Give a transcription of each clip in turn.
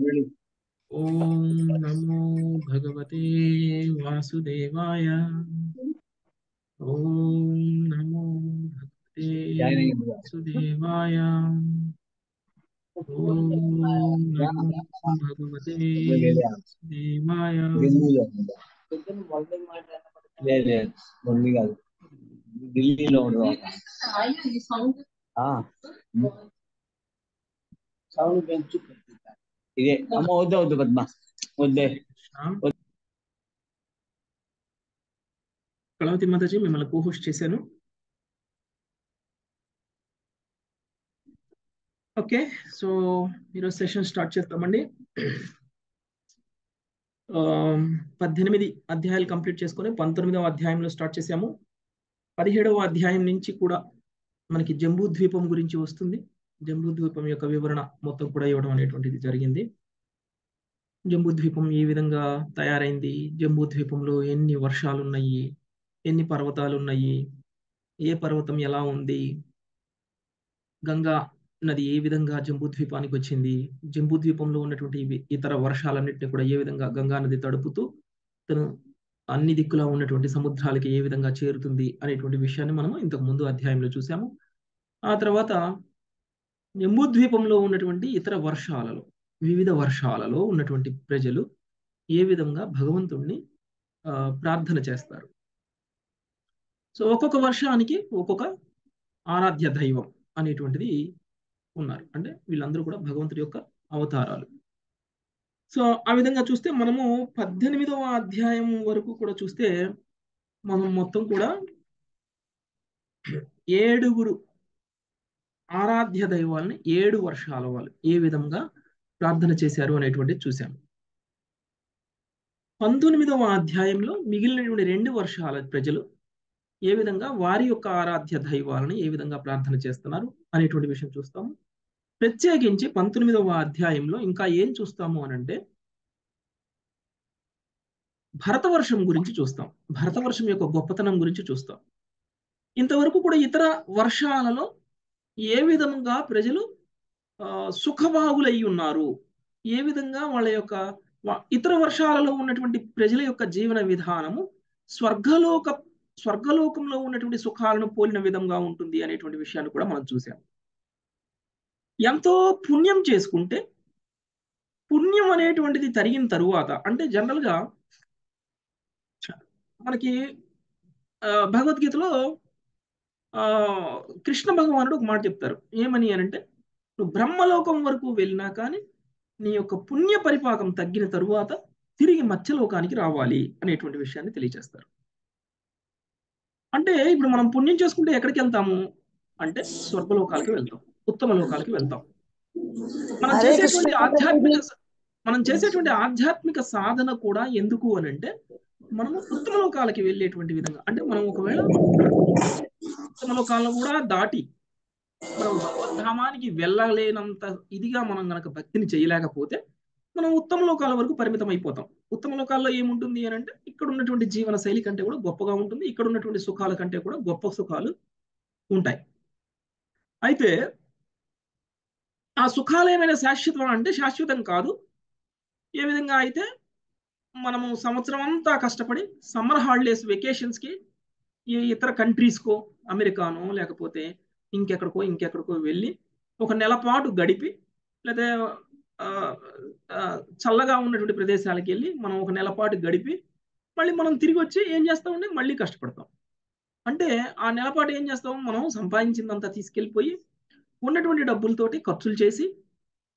ओम नमो भगवते वासुदेवाय। ओम नमो भगवते वासुदेवाय। ओम नमो भगवते वासुदेवाय। दिल्ली साउंड बेंच इदे अम्म ओद ओद पद्मा ओदे कलावती माताजी मिम्मल्नि को-होस्ट चेशानु। ओके सो मेरो सेशन स्टार्ट చేస్తామండి। 18 అధ్యాయాలు కంప్లీట్ చేసుకొని 19వ అధ్యాయంలో స్టార్ట్ చేశాము। 17వ అధ్యాయం నుంచి కూడా మనకి జంబూ ద్వీపం గురించి వస్తుంది। జంబూ ద్వీపం యొక్క వివరణ మొత్తం కూడా ఇవ్వడం అనేటువంటిది జరిగింది। జంబూ ద్వీపం ఏ విధంగా తయారైంది, జంబూ ద్వీపంలో ఎన్ని వర్షాలు ఉన్నాయి, ఎన్ని పర్వతాలు ఉన్నాయి, ఏ పర్వతం ఎలా ఉంది, గంగా నది ఏ విధంగా జంబూ ద్వీపానికి వచ్చింది, జంబూ ద్వీపంలో ఉన్నటువంటి ఇతర వర్షాలన్నిటిని కూడా ఏ విధంగా గంగా నది తడుపుతూ తను అన్ని దిక్కులా ఉన్నటువంటి సముద్రాలకి ఏ విధంగా చేరుతుంది అనేటువంటి విషయాన్ని మనం ఇంతకు ముందు అధ్యాయంలో చూసాము। ఆ తర్వాత జంబూ ద్వీపంలో ఉన్నటువంటి ఇతర వర్షాలలో వివిధ వర్షాలలో ఉన్నటువంటి ప్రజలు ఏ విధంగా భగవంతుణ్ణి ప్రార్థన చేస్తారు। సో ఒక్కొక్క వర్షానికి ఒక్కొక్క ఆరాధ్య దైవం అనేటువంటిది ఉన్నారు। అంటే వీళ్ళందరూ కూడా భగవంతుడి యొక్క అవతారాలు। సో ఆ విధంగా చూస్తే మనము 18వ అధ్యాయం వరకు కూడా చూస్తే మనం మొత్తం కూడా 7 ఆరాధ్య దైవాలని 7 వర్షాల వాళ్ళు ఏ విధంగా ప్రార్థన చేశారు అనేటువంటి చూసాము। 19వ అధ్యాయంలో మిగిలినటువంటి 2 వర్షాల ప్రజలు ఏ విధంగా వారి యొక్క ఆరాధ్య దైవాలని ఏ విధంగా ప్రార్థన చేస్తున్నారు అనేటువంటి విషయం చూస్తాము। ప్రత్యేకించి 19వ అధ్యాయంలో ఇంకా ఏం చూస్తాము అనంటే భరతవర్షం గురించి చూస్తాం, భరతవర్షం యొక్క గొప్పతనం గురించి చూస్తాం। ఇంతవరకు కూడా ఇతర వర్షాలలో ఏ విధంగా ప్రజలు సుఖభాగులై ఉన్నారు, ఏ విధంగా వాళ్ళ యొక్క ఇతర వర్షాలలో ఉన్నటువంటి ప్రజల యొక్క జీవన విధానము స్వర్గలోకంలో ఉన్నటువంటి సుఖాలను పోలిన విధంగా ఉంటుంది అనేటువంటి విషయాన్ని కూడా మనం చూసాము। ఎంతో పుణ్యం చేసుకుంటే పుణ్యం అనేటువంటిది తరిగిన తరువాత అంటే జనరల్గా మనకి భగవద్గీతలో కృష్ణ భగవానుడు ఒక మాట చెప్తారు, ఏమని అనంటే నువ్వు బ్రహ్మలోకం వరకు వెళ్ళినా కానీ నీ యొక్క పుణ్య పరిపాకం తగ్గిన తరువాత తిరిగి మత్స్యలోకానికి రావాలి అనేటువంటి విషయాన్ని తెలియజేస్తారు। అంటే ఇప్పుడు మనం పుణ్యం చేసుకుంటే ఎక్కడికి వెళ్తాము అంటే స్వర్గలోకాలకి వెళ్తాం, ఉత్తమ లోకాలకి వెళ్తాం। మనం చేసేటువంటి ఆధ్యాత్మిక సాధన కూడా ఎందుకు అనంటే మనము ఉత్తమ లోకాలకి వెళ్ళేటువంటి విధంగా అంటే మనం ఒకవేళ ఉత్తమ లోకాలను కూడా దాటి మనం భగవద్ధామానికి వెళ్ళలేనంత ఇదిగా మనం గనక భక్తిని చేయలేకపోతే మనం ఉత్తమ లోకాల వరకు పరిమితం అయిపోతాం। ఉత్తమ లోకాల్లో ఏముంటుంది అనంటే ఇక్కడ ఉన్నటువంటి జీవన శైలి కంటే కూడా గొప్పగా ఉంటుంది, ఇక్కడ ఉన్నటువంటి సుఖాల కంటే కూడా గొప్ప సుఖాలు ఉంటాయి। అయితే ఆ సుఖాలు ఏమైనా శాశ్వతం అంటే శాశ్వతం కాదు। ఏ విధంగా అయితే మనము సంవత్సరం అంతా కష్టపడి సమ్మర్ హాలిడేస్ వెకేషన్స్కి ఈ ఇతర కంట్రీస్కో అమెరికానో లేకపోతే ఇంకెక్కడికో వెళ్ళి ఒక నెల పాటు గడిపి లేదా చల్లగా ఉన్నటువంటి ప్రదేశాలకు వెళ్ళి మనం ఒక నెల పాటు గడిపి మళ్ళీ మనం తిరిగి వచ్చి ఏం చేస్తామంటే మళ్ళీ కష్టపడతాం। అంటే ఆ నెల పాటు ఏం చేస్తాము, మనం సంపాదించిందంతా తీసుకెళ్ళిపోయి ఉన్నటువంటి డబ్బులతోటి ఖర్చులు చేసి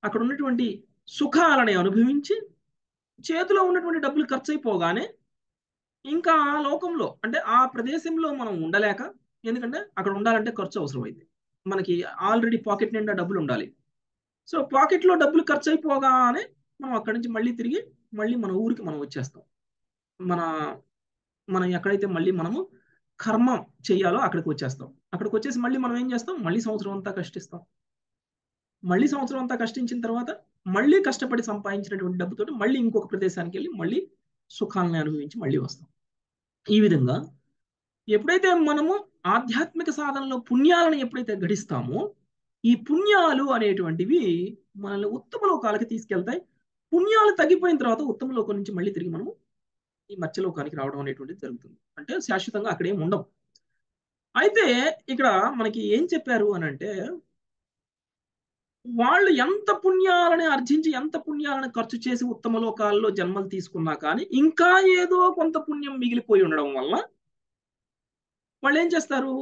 అక్కడ ఉన్నటువంటి సుఖాలని అనుభవించి చేతిలో ఉన్నటువంటి డబ్బులు ఖర్చు అయిపోగానే ఇంకా ఆ లోకంలో అంటే ఆ ప్రదేశంలో మనం ఉండలేక, ఎందుకంటే అక్కడ ఉండాలంటే ఖర్చు అవసరమైంది, మనకి ఆల్రెడీ పాకెట్ నిండా డబ్బులు ఉండాలి। సో పాకెట్లో డబ్బులు ఖర్చు అయిపోగానే మనం అక్కడి నుంచి మళ్ళీ తిరిగి మళ్ళీ మన ఊరికి మనం వచ్చేస్తాం। మనం ఎక్కడైతే మళ్ళీ మనము కర్మ చేయాలో అక్కడికి వచ్చేస్తాం। అక్కడికి వచ్చేసి మళ్ళీ మనం ఏం చేస్తాం, మళ్ళీ సంవత్సరం అంతా కష్టిస్తాం। మళ్ళీ సంవత్సరం అంతా కష్టించిన తర్వాత మళ్ళీ కష్టపడి సంపాదించినటువంటి డబ్బుతో మళ్ళీ ఇంకొక ప్రదేశానికి వెళ్ళి మళ్ళీ సుఖాలను అనుభవించి మళ్ళీ వస్తాం। ఈ విధంగా ఎప్పుడైతే మనము ఆధ్యాత్మిక సాధనలో పుణ్యాలను ఎప్పుడైతే గడిస్తామో ఈ పుణ్యాలు అనేటువంటివి మనల్ని ఉత్తమ లోకాలకి తీసుకెళ్తాయి। పుణ్యాలు తగ్గిపోయిన తర్వాత ఉత్తమ లోకం నుంచి మళ్ళీ తిరిగి మనం ఈ మత్స్య లోకానికి రావడం అనేటువంటిది జరుగుతుంది. అంటే శాశ్వతంగా అక్కడేం ఉండవు. అయితే ఇక్కడ మనకి ఏం చెప్పారు అని అంటే, వాళ్ళు ఎంత పుణ్యాలను అర్జించి ఎంత పుణ్యాలను ఖర్చు చేసి ఉత్తమ లోకాల్లో జన్మలు తీసుకున్నా కానీ ఇంకా ఏదో కొంత పుణ్యం మిగిలిపోయి ఉండడం వల్ల వాళ్ళు ఏం చేస్తారు,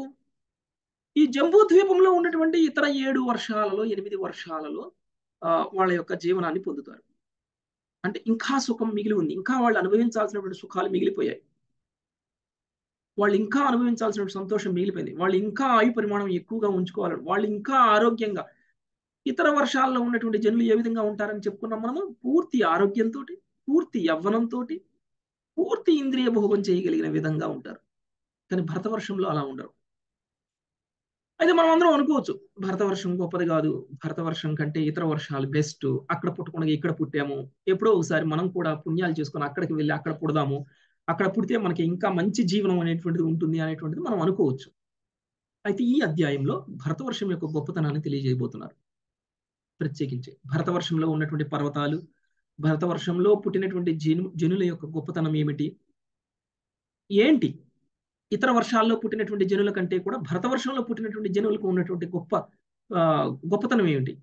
ఈ జంబూద్వీపంలో ఉన్నటువంటి ఇతర 7 వర్షాలలో 8 వర్షాలలో వాళ్ళ యొక్క జీవనాన్ని పొందుతారు. అంటే ఇంకా సుఖం మిగిలి ఉంది, ఇంకా వాళ్ళు అనుభవించాల్సినటువంటి సుఖాలు మిగిలిపోయాయి, వాళ్ళు ఇంకా అనుభవించాల్సినటువంటి సంతోషం మిగిలిపోయింది, వాళ్ళు ఇంకా ఆయు పరిమాణం ఎక్కువగా ఉంచుకోవాలని, వాళ్ళు ఇంకా ఆరోగ్యంగా ఇతర వర్షాల్లో ఉన్నటువంటి జనులు ఏ విధంగా ఉంటారని చెప్పుకున్నాం మనము, పూర్తి ఆరోగ్యంతో పూర్తి యవ్వనంతో పూర్తి ఇంద్రియ భోగం చేయగలిగిన విధంగా ఉంటారు. కానీ భరతవర్షంలో అలా ఉండరు. అయితే మనం అందరం అనుకోవచ్చు భరతవర్షం గొప్పది కాదు, భరతవర్షం కంటే ఇతర వర్షాలు బెస్ట్, అక్కడ పుట్టకుండా ఇక్కడ పుట్టాము, ఎప్పుడో ఒకసారి మనం కూడా పుణ్యాలు చేసుకొని అక్కడికి వెళ్ళి అక్కడ పుడదాము, అక్కడ పుడితే మనకి ఇంకా మంచి జీవనం అనేటువంటిది ఉంటుంది అనేటువంటిది మనం అనుకోవచ్చు. అయితే ఈ అధ్యాయంలో భరతవర్షం యొక్క గొప్పతనాన్ని తెలియజేయబోతున్నారు. ప్రత్యేకించి భరతవర్షంలో ఉన్నటువంటి పర్వతాలు, భరతవర్షంలో పుట్టినటువంటి జనుల యొక్క గొప్పతనం ఏంటి, ఇతర వర్షాల్లో పుట్టినటువంటి జనుల కంటే కూడా భరతవర్షంలో పుట్టినటువంటి జనులకు ఉన్నటువంటి గొప్పతనం ఏమిటి,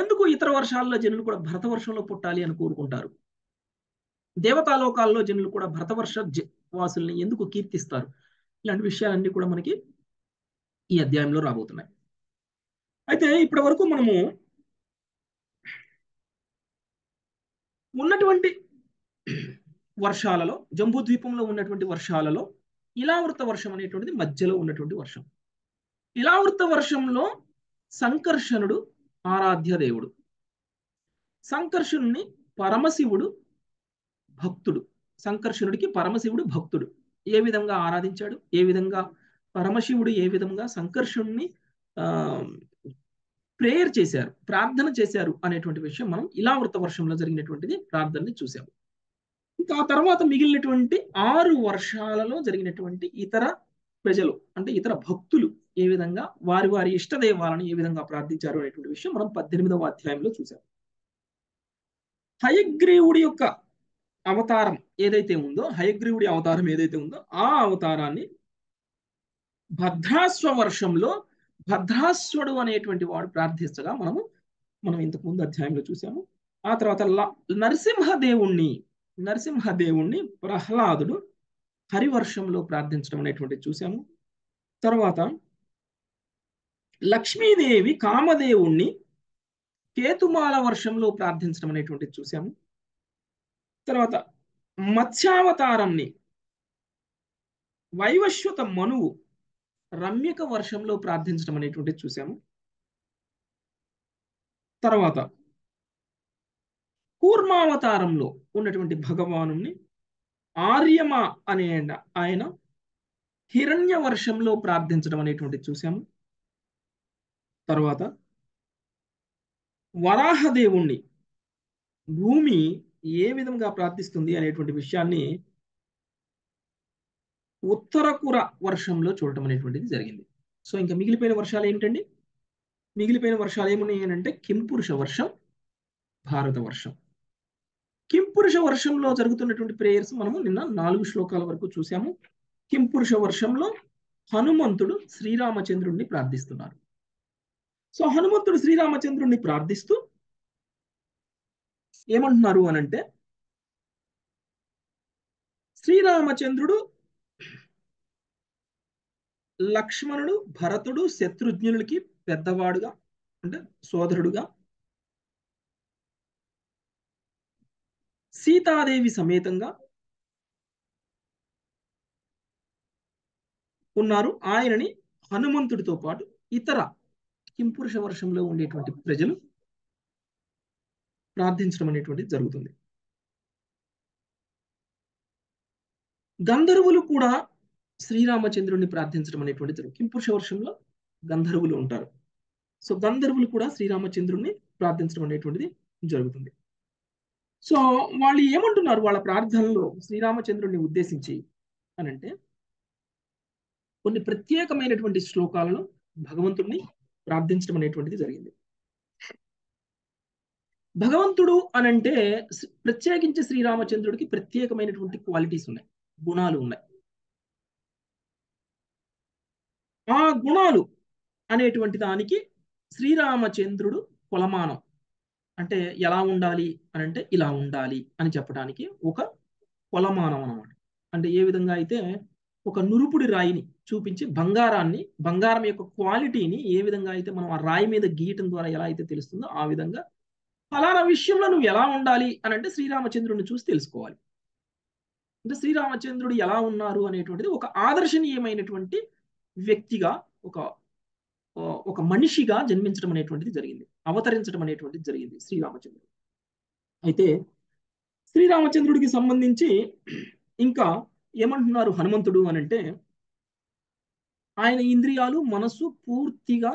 ఎందుకు ఇతర వర్షాల్లో జనులు కూడా భరతవర్షంలో పుట్టాలి అని కోరుకుంటారు, దేవతాలోకాల్లో జనులు కూడా భరతవర్ష వాసుల్ని ఎందుకు కీర్తిస్తారు, ఇలాంటి విషయాలన్నీ కూడా మనకి ఈ అధ్యాయంలో రాబోతున్నాయి. అయితే ఇప్పటి వరకు మనము ఉన్నటువంటి వర్షాలలో, జంబూద్వీపంలో ఉన్నటువంటి వర్షాలలో ఇలావృత వర్షం అనేటువంటిది మధ్యలో ఉన్నటువంటి వర్షం. ఇలావృత వర్షంలో సంకర్షణుడు ఆరాధ్య దేవుడు, సంకర్షణుని పరమశివుడు భక్తుడు, సంకర్షణుడికి పరమశివుడు భక్తుడు. ఏ విధంగా ఆరాధించాడు, ఏ విధంగా పరమశివుడు ఏ విధంగా సంకర్షణుని ప్రేయర్ చేశారు, ప్రార్థన చేశారు అనేటువంటి విషయం మనం ఇలావృత వర్షంలో జరిగినటువంటిది ప్రార్థనని చూసాము. ఇంకా ఆ తర్వాత మిగిలినటువంటి 6 వర్షాలలో జరిగినటువంటి ఇతర ప్రజలు అంటే ఇతర భక్తులు ఏ విధంగా వారి వారి ఇష్టదేవాలను ఏ విధంగా ప్రార్థించారు అనేటువంటి విషయం మనం 18వ అధ్యాయంలో చూసాము. హయగ్రీవుడి యొక్క అవతారం ఏదైతే ఉందో, హయగ్రీవుడి అవతారం ఏదైతే ఉందో ఆ అవతారాన్ని భద్రాశ్వ వర్షంలో భద్రాశ్వడు అనేటువంటి వాడు ప్రార్థిస్తగా మనం ఇంతకు ముందు అధ్యాయంలో చూసాము. ఆ తర్వాత నరసింహదేవుణ్ణి ప్రహ్లాదుడు హరివర్షంలో ప్రార్థించడం అనేటువంటిది చూసాము. తర్వాత లక్ష్మీదేవి కామదేవుణ్ణి కేతుమాల వర్షంలో ప్రార్థించడం అనేటువంటిది చూసాము. తర్వాత మత్స్యావతారంని వైవశ్వత మనువు రమ్యక వర్షంలో ప్రార్థించడం అనేటువంటిది చూసాము. తర్వాత కూర్మావతారంలో ఉన్నటువంటి భగవానుని ఆర్యమ అనే ఆయన హిరణ్య వర్షంలో ప్రార్థించడం అనేటువంటిది చూసాము. తర్వాత వరాహదేవుణ్ణి భూమి ఏ విధంగా ప్రార్థిస్తుంది అనేటువంటి విషయాన్ని ఉత్తరకుర వర్షంలో చూడటం అనేటువంటిది జరిగింది. సో ఇంకా మిగిలిపోయిన వర్షాలు ఏమిటండి, మిగిలిపోయిన వర్షాలు ఏమున్నాయి అంటే కింపురుష వర్షం, భారత వర్షం. కింపురుష వర్షంలో జరుగుతున్నటువంటి ప్రేయర్స్ మనము నిన్న 4 శ్లోకాల వరకు చూసాము. కింపురుష వర్షంలో హనుమంతుడు శ్రీరామచంద్రుణ్ణి ప్రార్థిస్తున్నారు. సో హనుమంతుడు శ్రీరామచంద్రుణ్ణి ప్రార్థిస్తూ ఏమంటున్నారు అనంటే, శ్రీరామచంద్రుడు లక్ష్మణుడు భరతుడు శత్రుఘ్నులకి పెద్దవాడుగా అంటే సోదరుడుగా, సీతాదేవి సమేతంగా ఉన్నారు. ఆయనని హనుమంతుడితో పాటు ఇతర కింపురుష వర్షంలో ఉండేటువంటి ప్రజలు ప్రార్థించడం అనేటువంటిది జరుగుతుంది. గంధర్వులు కూడా శ్రీరామచంద్రుడిని ప్రార్థించడం అనేటువంటి జరుగుతుంది. కింపురుష వర్షంలో గంధర్వులు ఉంటారు. సో గంధర్వులు కూడా శ్రీరామచంద్రుడిని ప్రార్థించడం అనేటువంటిది జరుగుతుంది. సో వాళ్ళు ఏమంటున్నారు వాళ్ళ ప్రార్థనలో శ్రీరామచంద్రుడిని ఉద్దేశించి అనంటే, కొన్ని ప్రత్యేకమైనటువంటి శ్లోకాలలో భగవంతుడిని ప్రార్థించడం అనేటువంటిది జరిగింది. భగవంతుడు అని అంటే ప్రత్యేకించి శ్రీరామచంద్రుడికి ప్రత్యేకమైనటువంటి క్వాలిటీస్ ఉన్నాయి, గుణాలు ఉన్నాయి. ఆ గుణాలు అనేటువంటి దానికి శ్రీరామచంద్రుడు కొలమానం. అంటే ఎలా ఉండాలి అని అంటే ఇలా ఉండాలి అని చెప్పడానికి ఒక కొలమానం అన్నమాట. అంటే ఏ విధంగా అయితే ఒక నురుపుడి రాయిని చూపించి బంగారాన్ని, బంగారం యొక్క క్వాలిటీని ఏ విధంగా అయితే మనం ఆ రాయి మీద గీయటం ద్వారా ఎలా అయితే తెలుస్తుందో ఆ విధంగా ఫలానా విషయంలో నువ్వు ఎలా ఉండాలి అని అంటే శ్రీరామచంద్రుడిని చూసి తెలుసుకోవాలి. అంటే శ్రీరామచంద్రుడు ఎలా ఉన్నారు అనేటువంటిది ఒక ఆదర్శనీయమైనటువంటి వ్యక్తిగా, ఒక మనిషిగా జన్మించడం అనేటువంటిది జరిగింది, అవతరించడం అనేటువంటిది జరిగింది శ్రీరామచంద్రుడు. అయితే శ్రీరామచంద్రుడికి సంబంధించి ఇంకా ఏమంటున్నారు హనుమంతుడు అనంటే, ఆయన ఇంద్రియాలు మనస్సు పూర్తిగా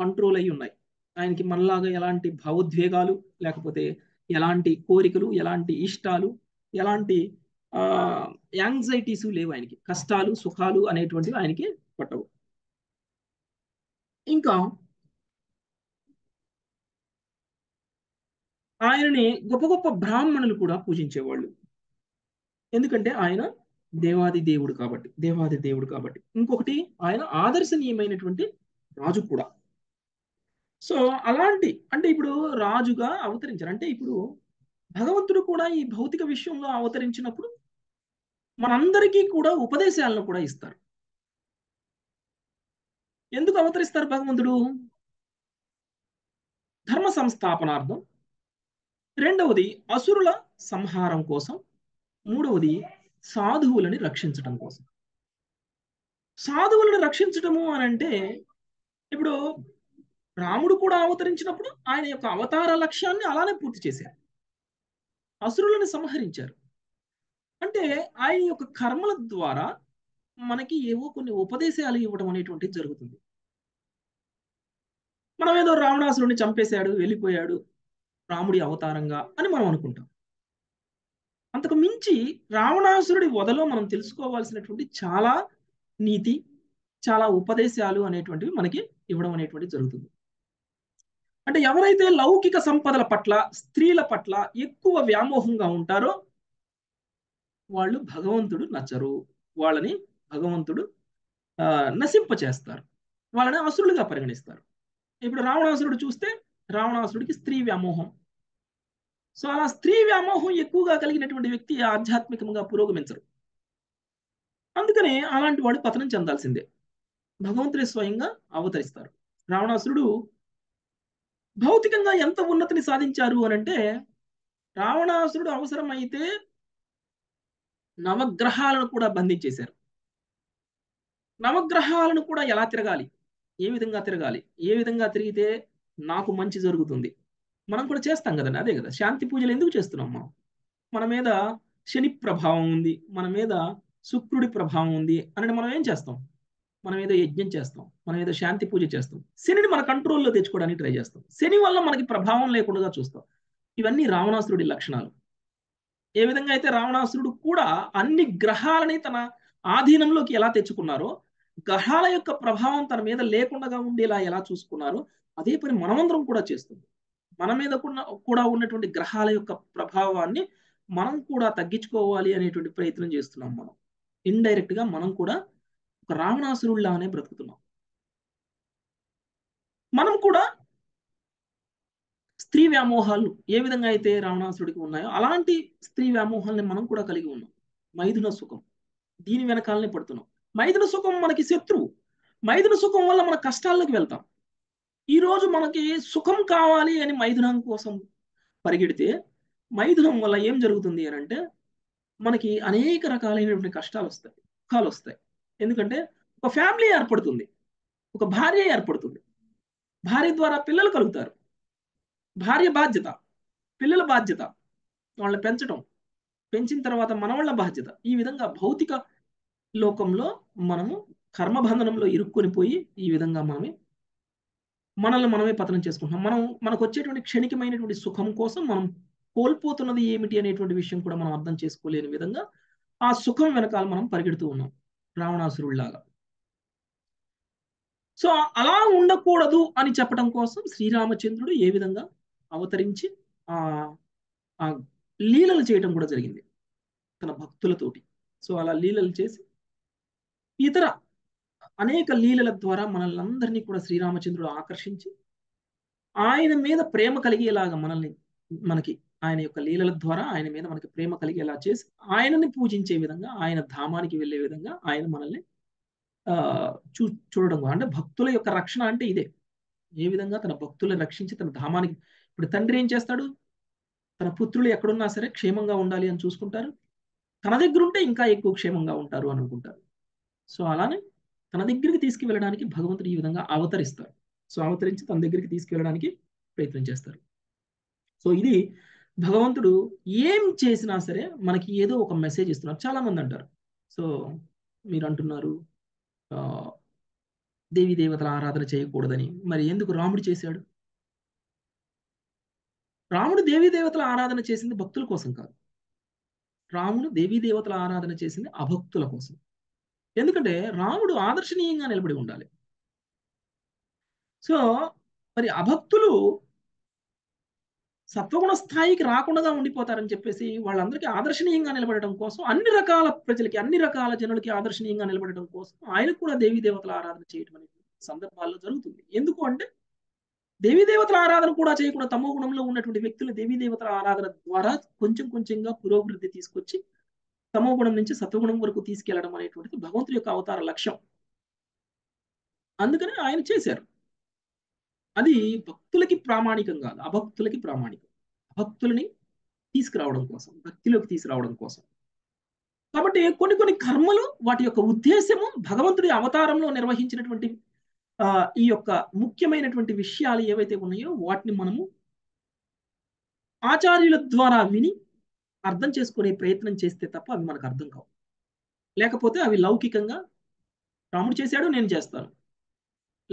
కంట్రోల్ అయి ఉన్నాయి. ఆయనకి మనలాగా ఎలాంటి భావోద్వేగాలు లేకపోతే ఎలాంటి కోరికలు, ఎలాంటి ఇష్టాలు, ఎలాంటి యాంగ్జైటీసు లేవు. ఆయనకి కష్టాలు సుఖాలు అనేటువంటివి ఆయనకి పట్టవు. ఇంకా ఆయనని గొప్ప గొప్ప బ్రాహ్మణులు కూడా పూజించేవాళ్ళు. ఎందుకంటే ఆయన దేవాది దేవుడు కాబట్టి, దేవాది దేవుడు కాబట్టి. ఇంకొకటి ఆయన ఆదర్శనీయమైనటువంటి రాజు కూడా. సో అలాంటి, అంటే ఇప్పుడు రాజుగా అవతరించారు. అంటే ఇప్పుడు భగవంతుడు కూడా ఈ భౌతిక విషయంలో అవతరించినప్పుడు మనందరికీ కూడా ఉపదేశాలను కూడా ఇస్తారు. ఎందుకు అవతరిస్తారు భగవంతుడు? ధర్మ సంస్థాపనార్థం, రెండవది అసురుల సంహారం కోసం, మూడవది సాధువులని రక్షించడం కోసం. సాధువులను రక్షించడము అని అంటే ఇప్పుడు రాముడు కూడా అవతరించినప్పుడు ఆయన యొక్క అవతార లక్ష్యాన్ని అలానే పూర్తి చేశారు, అసురులను సంహరించారు. అంటే ఆయన యొక్క కర్మల ద్వారా మనకి ఏవో కొన్ని ఉపదేశాలు ఇవ్వడం అనేటువంటిది జరుగుతుంది. మనం ఏదో రావణాసురుని చంపేశాడు, వెళ్ళిపోయాడు రాముడి అవతారంగా అని మనం అనుకుంటాం. అంతకు మించి రావణాసురుడి వదలో మనం తెలుసుకోవాల్సినటువంటి చాలా నీతి, చాలా ఉపదేశాలు అనేటువంటివి మనకి ఇవ్వడం అనేటువంటిది జరుగుతుంది. అంటే ఎవరైతే లౌకిక సంపదల పట్ల, స్త్రీల పట్ల ఎక్కువ వ్యామోహంగా ఉంటారో వాళ్ళు భగవంతుడు నచ్చరు, వాళ్ళని భగవంతుడు నశింపచేస్తారు, వాళ్ళని అసురులుగా పరిగణిస్తారు. ఇప్పుడు రావణాసురుడు చూస్తే రావణాసురుడికి స్త్రీ వ్యామోహం. సో అలా స్త్రీ వ్యామోహం ఎక్కువగా కలిగినటువంటి వ్యక్తి ఆధ్యాత్మికంగా పురోగమించరు, అందుకనే అలాంటి వాడు పతనం చెందాల్సిందే. భగవంతుడే స్వయంగా అవతరిస్తారు. రావణాసురుడు భౌతికంగా ఎంత ఉన్నతిని సాధించారు అని అంటే, రావణాసురుడు అవసరమైతే నవగ్రహాలను కూడా బంధించేశారు. నవగ్రహాలను కూడా ఎలా తిరగాలి, ఏ విధంగా తిరగాలి, ఏ విధంగా తిరిగితే నాకు మంచి జరుగుతుంది, మనం కూడా చేస్తాం కదండి. అదే కదా శాంతి పూజలు ఎందుకు చేస్తున్నాం మనం? మన మీద శని ప్రభావం ఉంది, మన మీద శుక్రుడి ప్రభావం ఉంది అని మనం ఏం చేస్తాం? మనం ఏదో యజ్ఞం చేస్తాం, మనం ఏదో శాంతి పూజ చేస్తాం, శనిని మన కంట్రోల్లో తెచ్చుకోవడానికి ట్రై చేస్తాం, శని వల్ల మనకి ప్రభావం లేకుండా చూస్తాం. ఇవన్నీ రావణాసురుడి లక్షణాలు. ఏ విధంగా అయితే రావణాసురుడు కూడా అన్ని గ్రహాలని తన ఆధీనంలోకి ఎలా తెచ్చుకున్నారో, గ్రహాల యొక్క ప్రభావం తన మీద లేకుండా ఉండేలా ఎలా చూసుకున్నారో అదే పని మనమందరం కూడా చేస్తుంది. మన మీద కూడా ఉన్నటువంటి గ్రహాల యొక్క ప్రభావాన్ని మనం కూడా తగ్గించుకోవాలి అనేటువంటి ప్రయత్నం చేస్తున్నాం. మనం ఇండైరెక్ట్ గా మనం కూడా ఒక రావణాసురుడిలానే బ్రతుకుతున్నాం. మనం కూడా స్త్రీ వ్యామోహాలు ఏ విధంగా అయితే రావణాసురుడికి ఉన్నాయో అలాంటి స్త్రీ వ్యామోహాలని మనం కూడా కలిగి ఉన్నాం. మైథున సుఖం, దీని వెనకాలనే పడుతున్నాం. మైథున సుఖం మనకి శత్రువు. మైథున సుఖం వల్ల మన కష్టాల్లోకి వెళ్తాం. ఈ రోజు మనకి సుఖం కావాలి అని మైథునం కోసం పరిగెడితే మైథునం వల్ల ఏం జరుగుతుంది అని అంటే మనకి అనేక రకాలైనటువంటి కష్టాలు వస్తాయి, దుఃఖాలు వస్తాయి. ఎందుకంటే ఒక ఫ్యామిలీ ఏర్పడుతుంది, ఒక భార్య ఏర్పడుతుంది, భార్య ద్వారా పిల్లలు కలుగుతారు, భార్య బాధ్యత, పిల్లల బాధ్యత, వాళ్ళని పెంచడం, పెంచిన తర్వాత మనవాళ్ళ బాధ్యత. ఈ విధంగా భౌతిక లోకంలో మనము కర్మబంధనంలో ఇరుక్కొని పోయి ఈ విధంగా మనల్ని మనమే పతనం చేసుకుంటున్నాం. మనకు వచ్చేటువంటి క్షణికమైనటువంటి సుఖం కోసం మనం కోల్పోతున్నది ఏమిటి అనేటువంటి విషయం కూడా మనం అర్థం చేసుకోలేని విధంగా ఆ సుఖం వెనకాల మనం పరిగెడుతూ ఉన్నాం రావణాసురుడిలాగా. సో అలా ఉండకూడదు అని చెప్పడం కోసం శ్రీరామచంద్రుడు ఏ విధంగా అవతరించి లీలలు చేయడం కూడా జరిగింది తన భక్తులతోటి. సో అలా లీలలు చేసి ఇతర అనేక లీలల ద్వారా మనల్ని కూడా శ్రీరామచంద్రుడు ఆకర్షించి ఆయన మీద ప్రేమ కలిగేలాగా మనకి ఆయన యొక్క లీలల ద్వారా ఆయన మీద మనకి ప్రేమ కలిగేలా చేసి ఆయనని పూజించే విధంగా ఆయన ధామానికి వెళ్ళే విధంగా ఆయన మనల్ని చూడడం ద్వారా, అంటే భక్తుల యొక్క రక్షణ అంటే ఇదే. ఏ విధంగా తన భక్తులను రక్షించి తన ధామానికి, ఇప్పుడు తండ్రి ఏం చేస్తాడు, తన పుత్రులు ఎక్కడున్నా సరే క్షేమంగా ఉండాలి అని చూసుకుంటారు, తన దగ్గర ఉంటే ఇంకా ఎక్కువ క్షేమంగా ఉంటారు అనుకుంటారు. సో అలానే తన దగ్గరికి తీసుకువెళ్ళడానికి భగవంతుడు ఈ విధంగా అవతరిస్తారు. సో అవతరించి తన దగ్గరికి తీసుకువెళ్ళడానికి ప్రయత్నం చేస్తారు. సో ఇది భగవంతుడు ఏం చేసినా సరే మనకి ఏదో ఒక మెసేజ్ ఇస్తున్నారు. చాలా మంది అంటారు, సో మీరు అంటున్నారు దేవి దేవతల ఆరాధన చేయకూడదని, మరి ఎందుకు రాముడు చేశాడు? రాముడు దేవీ దేవతల ఆరాధన చేసింది భక్తుల కోసం కాదు, రాముడు దేవీ దేవతల ఆరాధన చేసింది అభక్తుల కోసం. ఎందుకంటే రాముడు ఆదర్శనీయంగా నిలబడి ఉండాలి. సో మరి అభక్తులు సత్వగుణ స్థాయికి రాకుండా ఉండిపోతారని చెప్పేసి వాళ్ళందరికీ ఆదర్శనీయంగా నిలబడటం కోసం, అన్ని రకాల ప్రజలకి అన్ని రకాల జనులకి ఆదర్శనీయంగా నిలబడటం కోసం ఆయన కూడా దేవీ దేవతల ఆరాధన చేయడం అనేది సందర్భాల్లో జరుగుతుంది. ఎందుకు అంటే దేవీ దేవతల ఆరాధన కూడా చేయకుండా తమో గుణంలో ఉన్నటువంటి వ్యక్తులు దేవీ దేవతల ఆరాధన ద్వారా కొంచెం కొంచెంగా పురోభివృద్ధి తీసుకొచ్చి తమో గుణం నుంచి సత్వగుణం వరకు తీసుకెళ్లడం అనేటువంటిది భగవంతుడి యొక్క అవతార లక్ష్యం. అందుకని ఆయన చేశారు. అది భక్తులకి ప్రామాణికం కాదు, అభక్తులకి ప్రామాణికం, భక్తులని తీసుకురావడం కోసం, భక్తిలోకి తీసుకురావడం కోసం. కాబట్టి కొన్ని కొన్ని కర్మలు వాటి యొక్క ఉద్దేశము భగవంతుడి అవతారంలో నిర్వహించినటువంటి ఈ యొక్క ముఖ్యమైనటువంటి విషయాలు ఏవైతే ఉన్నాయో వాటిని మనము ఆచార్యుల ద్వారా విని అర్థం చేసుకునే ప్రయత్నం చేస్తే తప్ప అవి మనకు అర్థం కావు. లేకపోతే అవి లౌకికంగా రాముడు చేశాడు నేను చేస్తాను,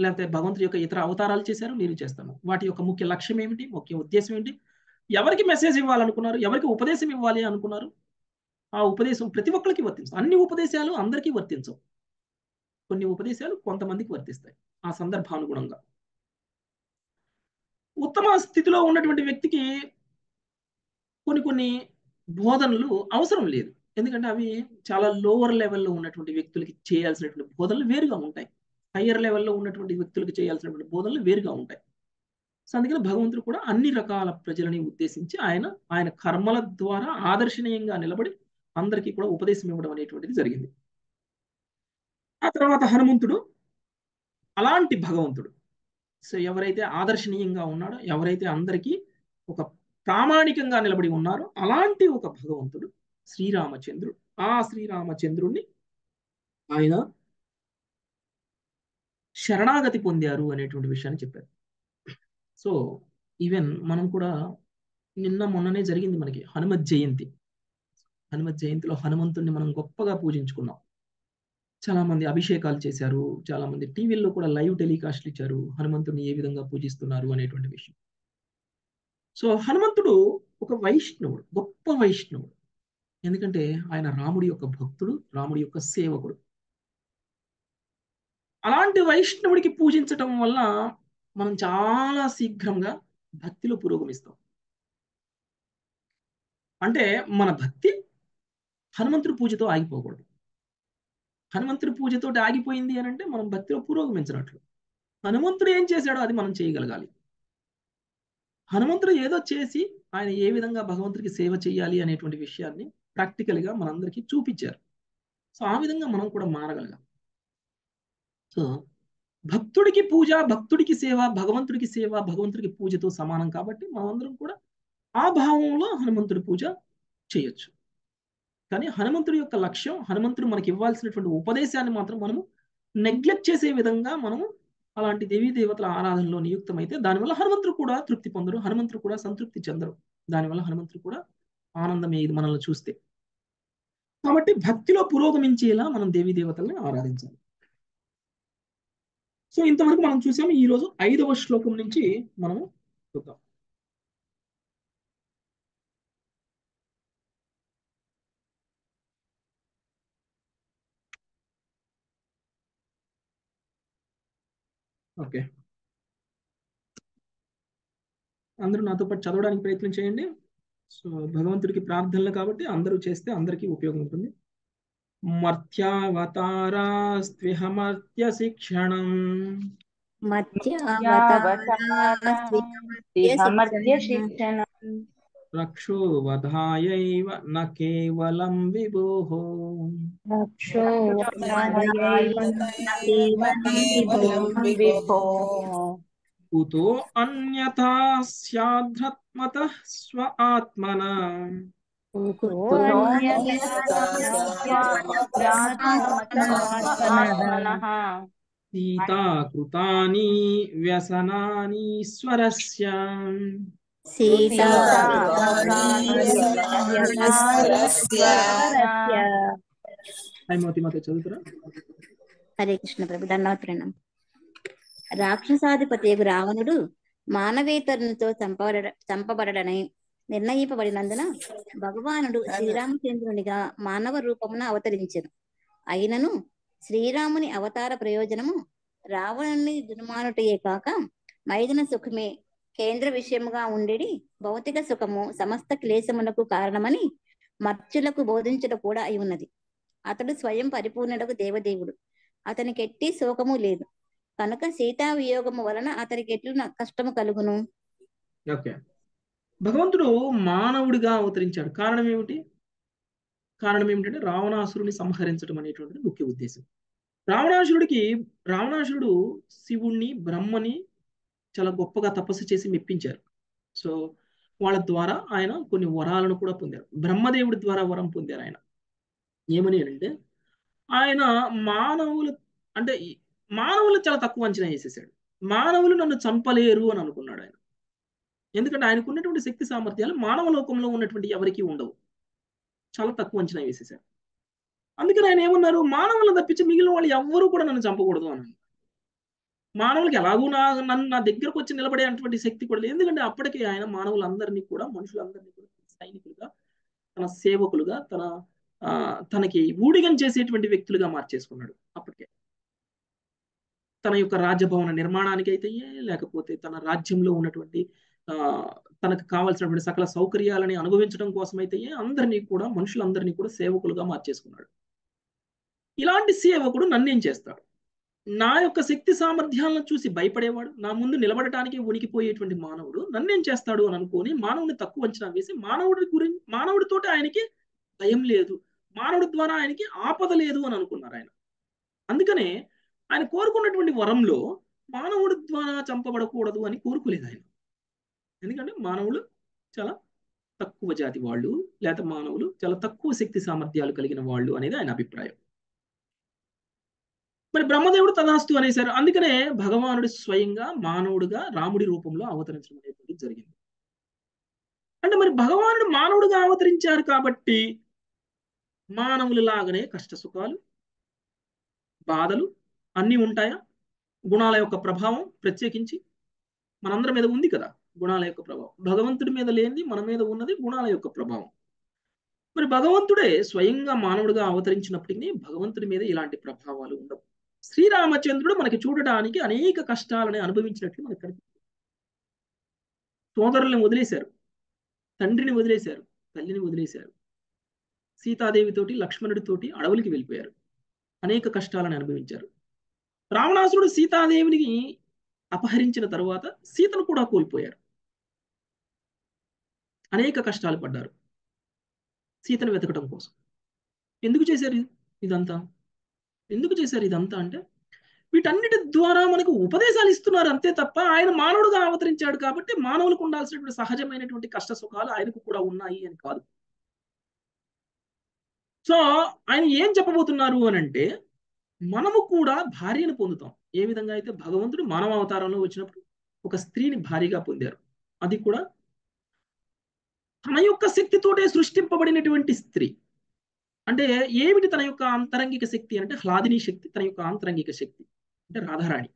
లేకపోతే భగవంతుడి యొక్క ఇతర అవతారాలు చేశారు నేను చేస్తాను, వాటి యొక్క ముఖ్య లక్ష్యం ఏమిటి, ముఖ్య ఉద్దేశం ఏంటి, ఎవరికి మెసేజ్ ఇవ్వాలనుకున్నారు, ఎవరికి ఉపదేశం ఇవ్వాలి అనుకున్నారు, ఆ ఉపదేశం ప్రతి ఒక్కరికి వర్తించదు. అన్ని ఉపదేశాలు అందరికీ వర్తించవు, కొన్ని ఉపదేశాలు కొంతమందికి వర్తిస్తాయి ఆ సందర్భానుగుణంగా. ఉత్తమ స్థితిలో ఉన్నటువంటి వ్యక్తికి కొన్ని కొన్ని బోధనలు అవసరం లేదు, ఎందుకంటే అవి చాలా లోవర్ లెవెల్లో ఉన్నటువంటి వ్యక్తులకి చేయాల్సినటువంటి బోధనలు వేరుగా ఉంటాయి, హయ్యర్ లెవెల్లో ఉన్నటువంటి వ్యక్తులకు చేయాల్సినటువంటి బోధనలు వేరుగా ఉంటాయి. సో అందుకని భగవంతుడు కూడా అన్ని రకాల ప్రజలని ఉద్దేశించి ఆయన ఆయన కర్మల ద్వారా ఆదర్శనీయంగా నిలబడి అందరికీ కూడా ఉపదేశం ఇవ్వడం అనేటువంటిది జరిగింది. ఆ తర్వాత హనుమంతుడు అలాంటి భగవంతుడు. సో ఎవరైతే ఆదర్శనీయంగా ఉన్నాడో, ఎవరైతే అందరికీ ఒక ప్రామాణికంగా నిలబడి ఉన్నారో అలాంటి ఒక భగవంతుడు శ్రీరామచంద్రుడు. ఆ శ్రీరామచంద్రుడిని ఆయన శరణాగతి పొందారు అనేటువంటి విషయాన్ని చెప్పారు. సో ఈవెన్ మనం కూడా నిన్న మొన్ననే జరిగింది మనకి హనుమత్ జయంతి. హనుమత్ జయంతిలో హనుమంతుడిని మనం గొప్పగా పూజించుకున్నాం. చాలా మంది అభిషేకాలు చేశారు, చాలా మంది టీవీల్లో కూడా లైవ్ టెలికాస్ట్లు ఇచ్చారు హనుమంతుడిని ఏ విధంగా పూజిస్తున్నారు అనేటువంటి విషయం. సో హనుమంతుడు ఒక వైష్ణవుడు, గొప్ప వైష్ణవుడు. ఎందుకంటే ఆయన రాముడి యొక్క భక్తుడు, రాముడి యొక్క సేవకుడు. అలాంటి వైష్ణవుడికి పూజించటం వల్ల మనం చాలా శీఘ్రంగా భక్తిలో పురోగమిస్తాం. అంటే మన భక్తి హనుమంతుడి పూజతో ఆగిపోకూడదు. హనుమంతుడి పూజతో ఆగిపోయింది అని అంటే మనం భక్తిలో పురోగమించినట్లు. హనుమంతుడు ఏం చేశాడో అది మనం చేయగలగాలి. హనుమంతుడు ఏదో చేసి ఆయన ఏ విధంగా భగవంతుడికి సేవ చేయాలి అనేటువంటి విషయాన్ని ప్రాక్టికల్గా మనందరికీ చూపించారు. సో ఆ విధంగా మనం కూడా మారగలగాలి. సో భక్తుడికి పూజ, భక్తుడికి సేవ, భగవంతుడికి సేవ, భగవంతుడికి పూజతో సమానం. కాబట్టి మనందరం కూడా ఆ భావంలో హనుమంతుడి పూజ చేయొచ్చు. కానీ హనుమంతుడి యొక్క లక్ష్యం, హనుమంతుడు మనకి ఇవ్వాల్సినటువంటి ఉపదేశాన్ని మాత్రం మనము నెగ్లెక్ట్ చేసే విధంగా మనము అలాంటి దేవీ దేవతల ఆరాధనలో నియుక్తమైతే దానివల్ల హనుమంతుడు కూడా తృప్తి పొందరు, హనుమంతుడు కూడా సంతృప్తి చెందరు, దానివల్ల హనుమంతుడు కూడా ఆనందమే ఇది మనల్ని చూస్తే. కాబట్టి భక్తిలో పురోగమించేలా మనం దేవీ దేవతల్ని ఆరాధించాలి. సో ఇంతవరకు మనం చూసాము. ఈరోజు 5వ శ్లోకం నుంచి మనము చూద్దాం. అందరూ నాతో పాటు చదవడానికి ప్రయత్నం చేయండి. సో భగవంతుడికి ప్రార్థనలు కాబట్టి అందరూ చేస్తే అందరికీ ఉపయోగం ఉంటుంది. మర్త్యావతారాస్త్విహమర్త్య శిక్షణం రక్షోవధాయైవ న కేవలం విభోః కుతో అన్యథా స్యాద్రత్మతః స్వాత్మనా सीता कृतानि व्यसनानि स्वरस्य हरे कृष्ण प्रभु धन्यवाद प्रणाम రాక్షసాధిపతియగు రావణుడు మానవేతరునితో చంపబడడని నిర్ణయింపబడినందున భగవానుడు శ్రీరామచంద్రునిగా మానవ రూపమున అవతరించెను. అయినను శ్రీరాముని అవతార ప్రయోజనము రావణుని దుర్మానుటయే కాక మైథున సుఖమే కేంద్ర విషయముగా ఉండేది. భౌతిక సుఖము సమస్త క్లేశములకు కారణమని మర్చులకు బోధించడం కూడా అయి ఉన్నది. అతడు స్వయం పరిపూర్ణుడకు దేవదేవుడు, అతనికి ఎట్టి శోకము లేదు. కనుక సీతా వియోగము వలన అతనికి ఎట్లు కష్టము కలుగును. భగవంతుడు మానవుడిగా అవతరించాడు. కారణం ఏమిటంటే రావణాసురుని సంహరించడం అనేటువంటి ముఖ్య ఉద్దేశం. రావణాసురుడు శివుణ్ణి బ్రహ్మని చాలా గొప్పగా తపస్సు చేసి మెప్పించారు. సో వాళ్ళ ద్వారా ఆయన కొన్ని వరాలను కూడా పొందారు. బ్రహ్మదేవుడి ద్వారా వరం పొందారు ఆయన. ఏమని అంటే ఆయన మానవులు చాలా తక్కువ అంచనా వేసేసాడు. మానవులు నన్ను చంపలేరు అని అనుకున్నాడు ఆయన. ఎందుకంటే ఆయనకున్నటువంటి శక్తి సామర్థ్యాలు మానవ లోకంలో ఉన్నటువంటి ఎవరికీ ఉండవు. చాలా తక్కువ అంచనా వేసేసారు. అందుకని ఆయన ఏమన్నారు, మానవులను తప్పించి మిగిలిన వాళ్ళు ఎవ్వరూ కూడా నన్ను చంపకూడదు అని. మానవులకి ఎలాగూ నా దగ్గరకు వచ్చి నిలబడే అటువంటి శక్తి కూడా లేదు. ఎందుకంటే అప్పటికే ఆయన మానవులందరినీ కూడా మనుషులందరినీ కూడా సైనికులుగా తన సేవకులుగా తనకి ఊడిగం చేసేటువంటి వ్యక్తులుగా మార్చేసుకున్నాడు. అప్పటికే తన యొక్క రాజభవన నిర్మాణానికి అయితే లేకపోతే తన రాజ్యంలో ఉన్నటువంటి తనకు కావాల్సినటువంటి సకల సౌకర్యాలని అనుభవించడం కోసమైతే మనుషులందరినీ కూడా సేవకులుగా మార్చేసుకున్నాడు. ఇలాంటి సేవకుడు నన్నేం చేస్తాడు? నా యొక్క శక్తి సామర్థ్యాలను చూసి భయపడేవాడు, నా ముందు నిలబడటానికి ఉనికిపోయేటువంటి మానవుడు నన్నేం చేస్తాడు అని అనుకుని మానవుని తక్కువ అంచనా వేసి మానవుడితో ఆయనకి భయం లేదు, మానవుడి ద్వారా ఆయనకి ఆపద లేదు అని అనుకున్నారు ఆయన. అందుకనే ఆయన కోరుకున్నటువంటి వరంలో మానవుడి ద్వారా చంపబడకూడదు అని కోరుకోలేదు ఆయన. ఎందుకంటే మానవులు చాలా తక్కువ జాతి వాళ్ళు, లేదా మానవులు చాలా తక్కువ శక్తి సామర్థ్యాలు కలిగిన వాళ్ళు అనేది ఆయన అభిప్రాయం. మరి బ్రహ్మదేవుడు తదాస్తు అనేశారు. అందుకనే భగవానుడు స్వయంగా మానవుడిగా రాముడి రూపంలో అవతరించడం అనేది జరిగింది. అంటే మరి భగవానుడు మానవుడిగా అవతరించారు కాబట్టి మానవులు లాగానే కష్ట సుఖాలు బాధలు అన్నీ ఉంటాయా? గుణాల యొక్క ప్రభావం ప్రత్యేకించి మనందరి మీద ఉంది కదా. గుణాల యొక్క ప్రభావం భగవంతుడి మీద లేనిది మన మీద ఉన్నది గుణాల యొక్క ప్రభావం. మరి భగవంతుడే స్వయంగా మానవుడిగా అవతరించినప్పటికీ భగవంతుడి మీద ఇలాంటి ప్రభావాలు ఉండవు. శ్రీరామచంద్రుడు మనకి చూడడానికి అనేక కష్టాలని అనుభవించినట్లు మనకు కనిపిస్తుంది. సోదరులను వదిలేశారు, తండ్రిని వదిలేశారు, తల్లిని వదిలేశారు, సీతాదేవితోటి లక్ష్మణుడితోటి అడవులకి వెళ్ళిపోయారు, అనేక కష్టాలను అనుభవించారు. రావణాసురుడు సీతాదేవిని అపహరించిన తర్వాత సీతను కూడా కోల్పోయారు, అనేక కష్టాలు పడ్డారు సీతను వెతకడం కోసం. ఎందుకు చేశారు ఇదంతా అంటే వీటన్నిటి ద్వారా మనకు ఉపదేశాలు ఇస్తున్నారు అంతే తప్ప ఆయన మానవుడుగా అవతరించాడు కాబట్టి మానవులకు ఉండాల్సినటువంటి సహజమైనటువంటి కష్ట సుఖాలు ఆయనకు కూడా ఉన్నాయి అని కాదు. సో ఆయన ఏం చెప్పబోతున్నారు అని అంటే మనము కూడా భార్యను పొందుతాం. ఏ విధంగా అయితే భగవంతుడు మానవావతారంలో వచ్చినప్పుడు ఒక స్త్రీని భార్యగా పొందారు, అది కూడా తన యొక్క శక్తితోటే సృష్టింపబడినటువంటి స్త్రీ. అంటే ఏమిటి తన యొక్క అంతరంగిక శక్తి అంటే హ్లాదిని శక్తి, తన యొక్క ఆంతరంగిక శక్తి అంటే రాధారాణి.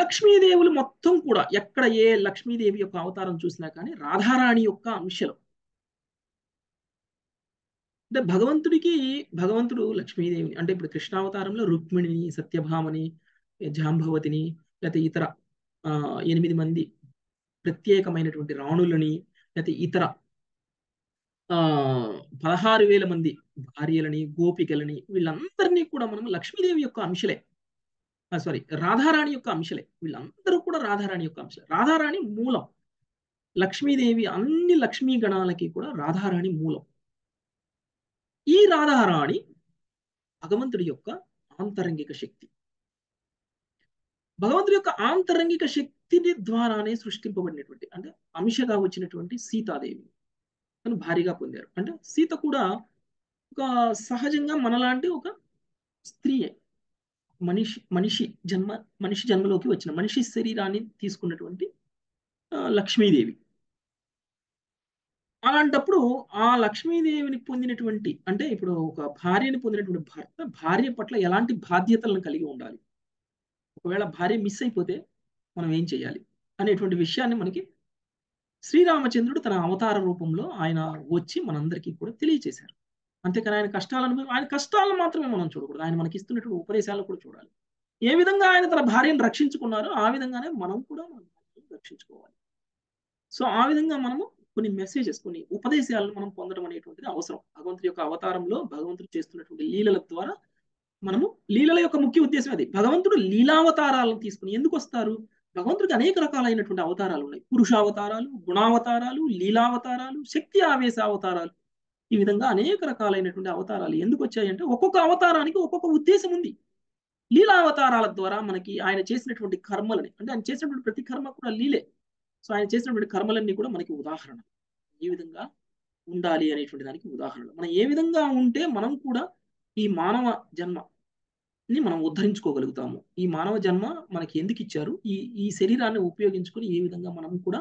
లక్ష్మీదేవులు మొత్తం కూడా ఎక్కడ ఏ లక్ష్మీదేవి యొక్క అవతారం చూసినా కానీ రాధారాణి యొక్క అంశలు. అంటే భగవంతుడు లక్ష్మీదేవిని అంటే ఇప్పుడు కృష్ణావతారంలో రుక్మిణిని, సత్యభామని, జాంభవతిని, లేకపోతే ఇతర 8 మంది ప్రత్యేకమైనటువంటి రాణులని లేకపోతే ఇతర 16000 మంది భార్యలని గోపికలని వీళ్ళందర్నీ కూడా మనం లక్ష్మీదేవి యొక్క అంశలే సారీ రాధారాణి యొక్క అంశలే వీళ్ళందరూ కూడా రాధారాణి యొక్క అంశలే రాధారాణి మూలం లక్ష్మీదేవి అన్ని లక్ష్మీ గణాలకి కూడా రాధారాణి మూలం ఈ రాధారాణి భగవంతుడి యొక్క ఆంతరంగిక శక్తి భగవంతుడి యొక్క ఆంతరంగిక శక్తిని ద్వారానే సృష్టింపబడినటువంటి అంటే అంశగా వచ్చినటువంటి సీతాదేవి తను భారీగా పొందారు అంటే సీత కూడా ఒక సహజంగా మనలాంటి ఒక స్త్రీయే మనిషి మనిషి జన్మలోకి వచ్చిన మనిషి శరీరాన్ని తీసుకున్నటువంటి లక్ష్మీదేవి అలాంటప్పుడు ఆ లక్ష్మీదేవిని పొందినటువంటి అంటే ఇప్పుడు ఒక భార్యని పొందినటువంటి భర్త భార్య పట్ల ఎలాంటి బాధ్యతలను కలిగి ఉండాలి ఒకవేళ భార్య మిస్ అయిపోతే మనం ఏం చేయాలి అనేటువంటి విషయాన్ని మనకి శ్రీరామచంద్రుడు తన అవతార రూపంలో ఆయన వచ్చి మనందరికీ కూడా తెలియజేశారు అంతేకాని ఆయన కష్టాలను ఆయన కష్టాలను మాత్రమే మనం చూడకూడదు ఆయన మనకి ఇస్తున్నటువంటి ఉపదేశాలను కూడా చూడాలి ఏ విధంగా ఆయన తన భార్యను రక్షించుకున్నారో ఆ విధంగానే మనం కూడా మన భార్యను రక్షించుకోవాలి సో ఆ విధంగా మనము కొన్ని మెసేజెస్ కొన్ని ఉపదేశాలను మనం పొందడం అనేటువంటిది అవసరం భగవంతుడి యొక్క అవతారంలో భగవంతుడు చేస్తున్నటువంటి లీలల ద్వారా మనము లీలల యొక్క ముఖ్య ఉద్దేశం అది భగవంతుడు లీలావతారాలను తీసుకుని ఎందుకు వస్తారు భగవంతుడికి అనేక రకాలైనటువంటి అవతారాలు ఉన్నాయి పురుషావతారాలు గుణావతారాలు లీలావతారాలు శక్తి ఆవేశ అవతారాలు ఈ విధంగా అనేక రకాలైనటువంటి అవతారాలు ఎందుకు వచ్చాయంటే ఒక్కొక్క అవతారానికి ఒక్కొక్క ఉద్దేశం ఉంది లీలావతారాల ద్వారా మనకి ఆయన చేసినటువంటి కర్మలని అంటే ఆయన చేసినటువంటి ప్రతి కర్మ కూడా లీలే సో ఆయన చేసినటువంటి కర్మలన్నీ కూడా మనకి ఉదాహరణ ఏ విధంగా ఉండాలి అనేటువంటి దానికి ఉదాహరణ మనం ఏ విధంగా ఉంటే మనం కూడా ఈ మానవ జన్మని మనం ఉద్ధరించుకోగలుగుతాము ఈ మానవ జన్మ మనకి ఎందుకు ఇచ్చారు ఈ శరీరాన్ని ఉపయోగించుకుని ఏ విధంగా మనం కూడా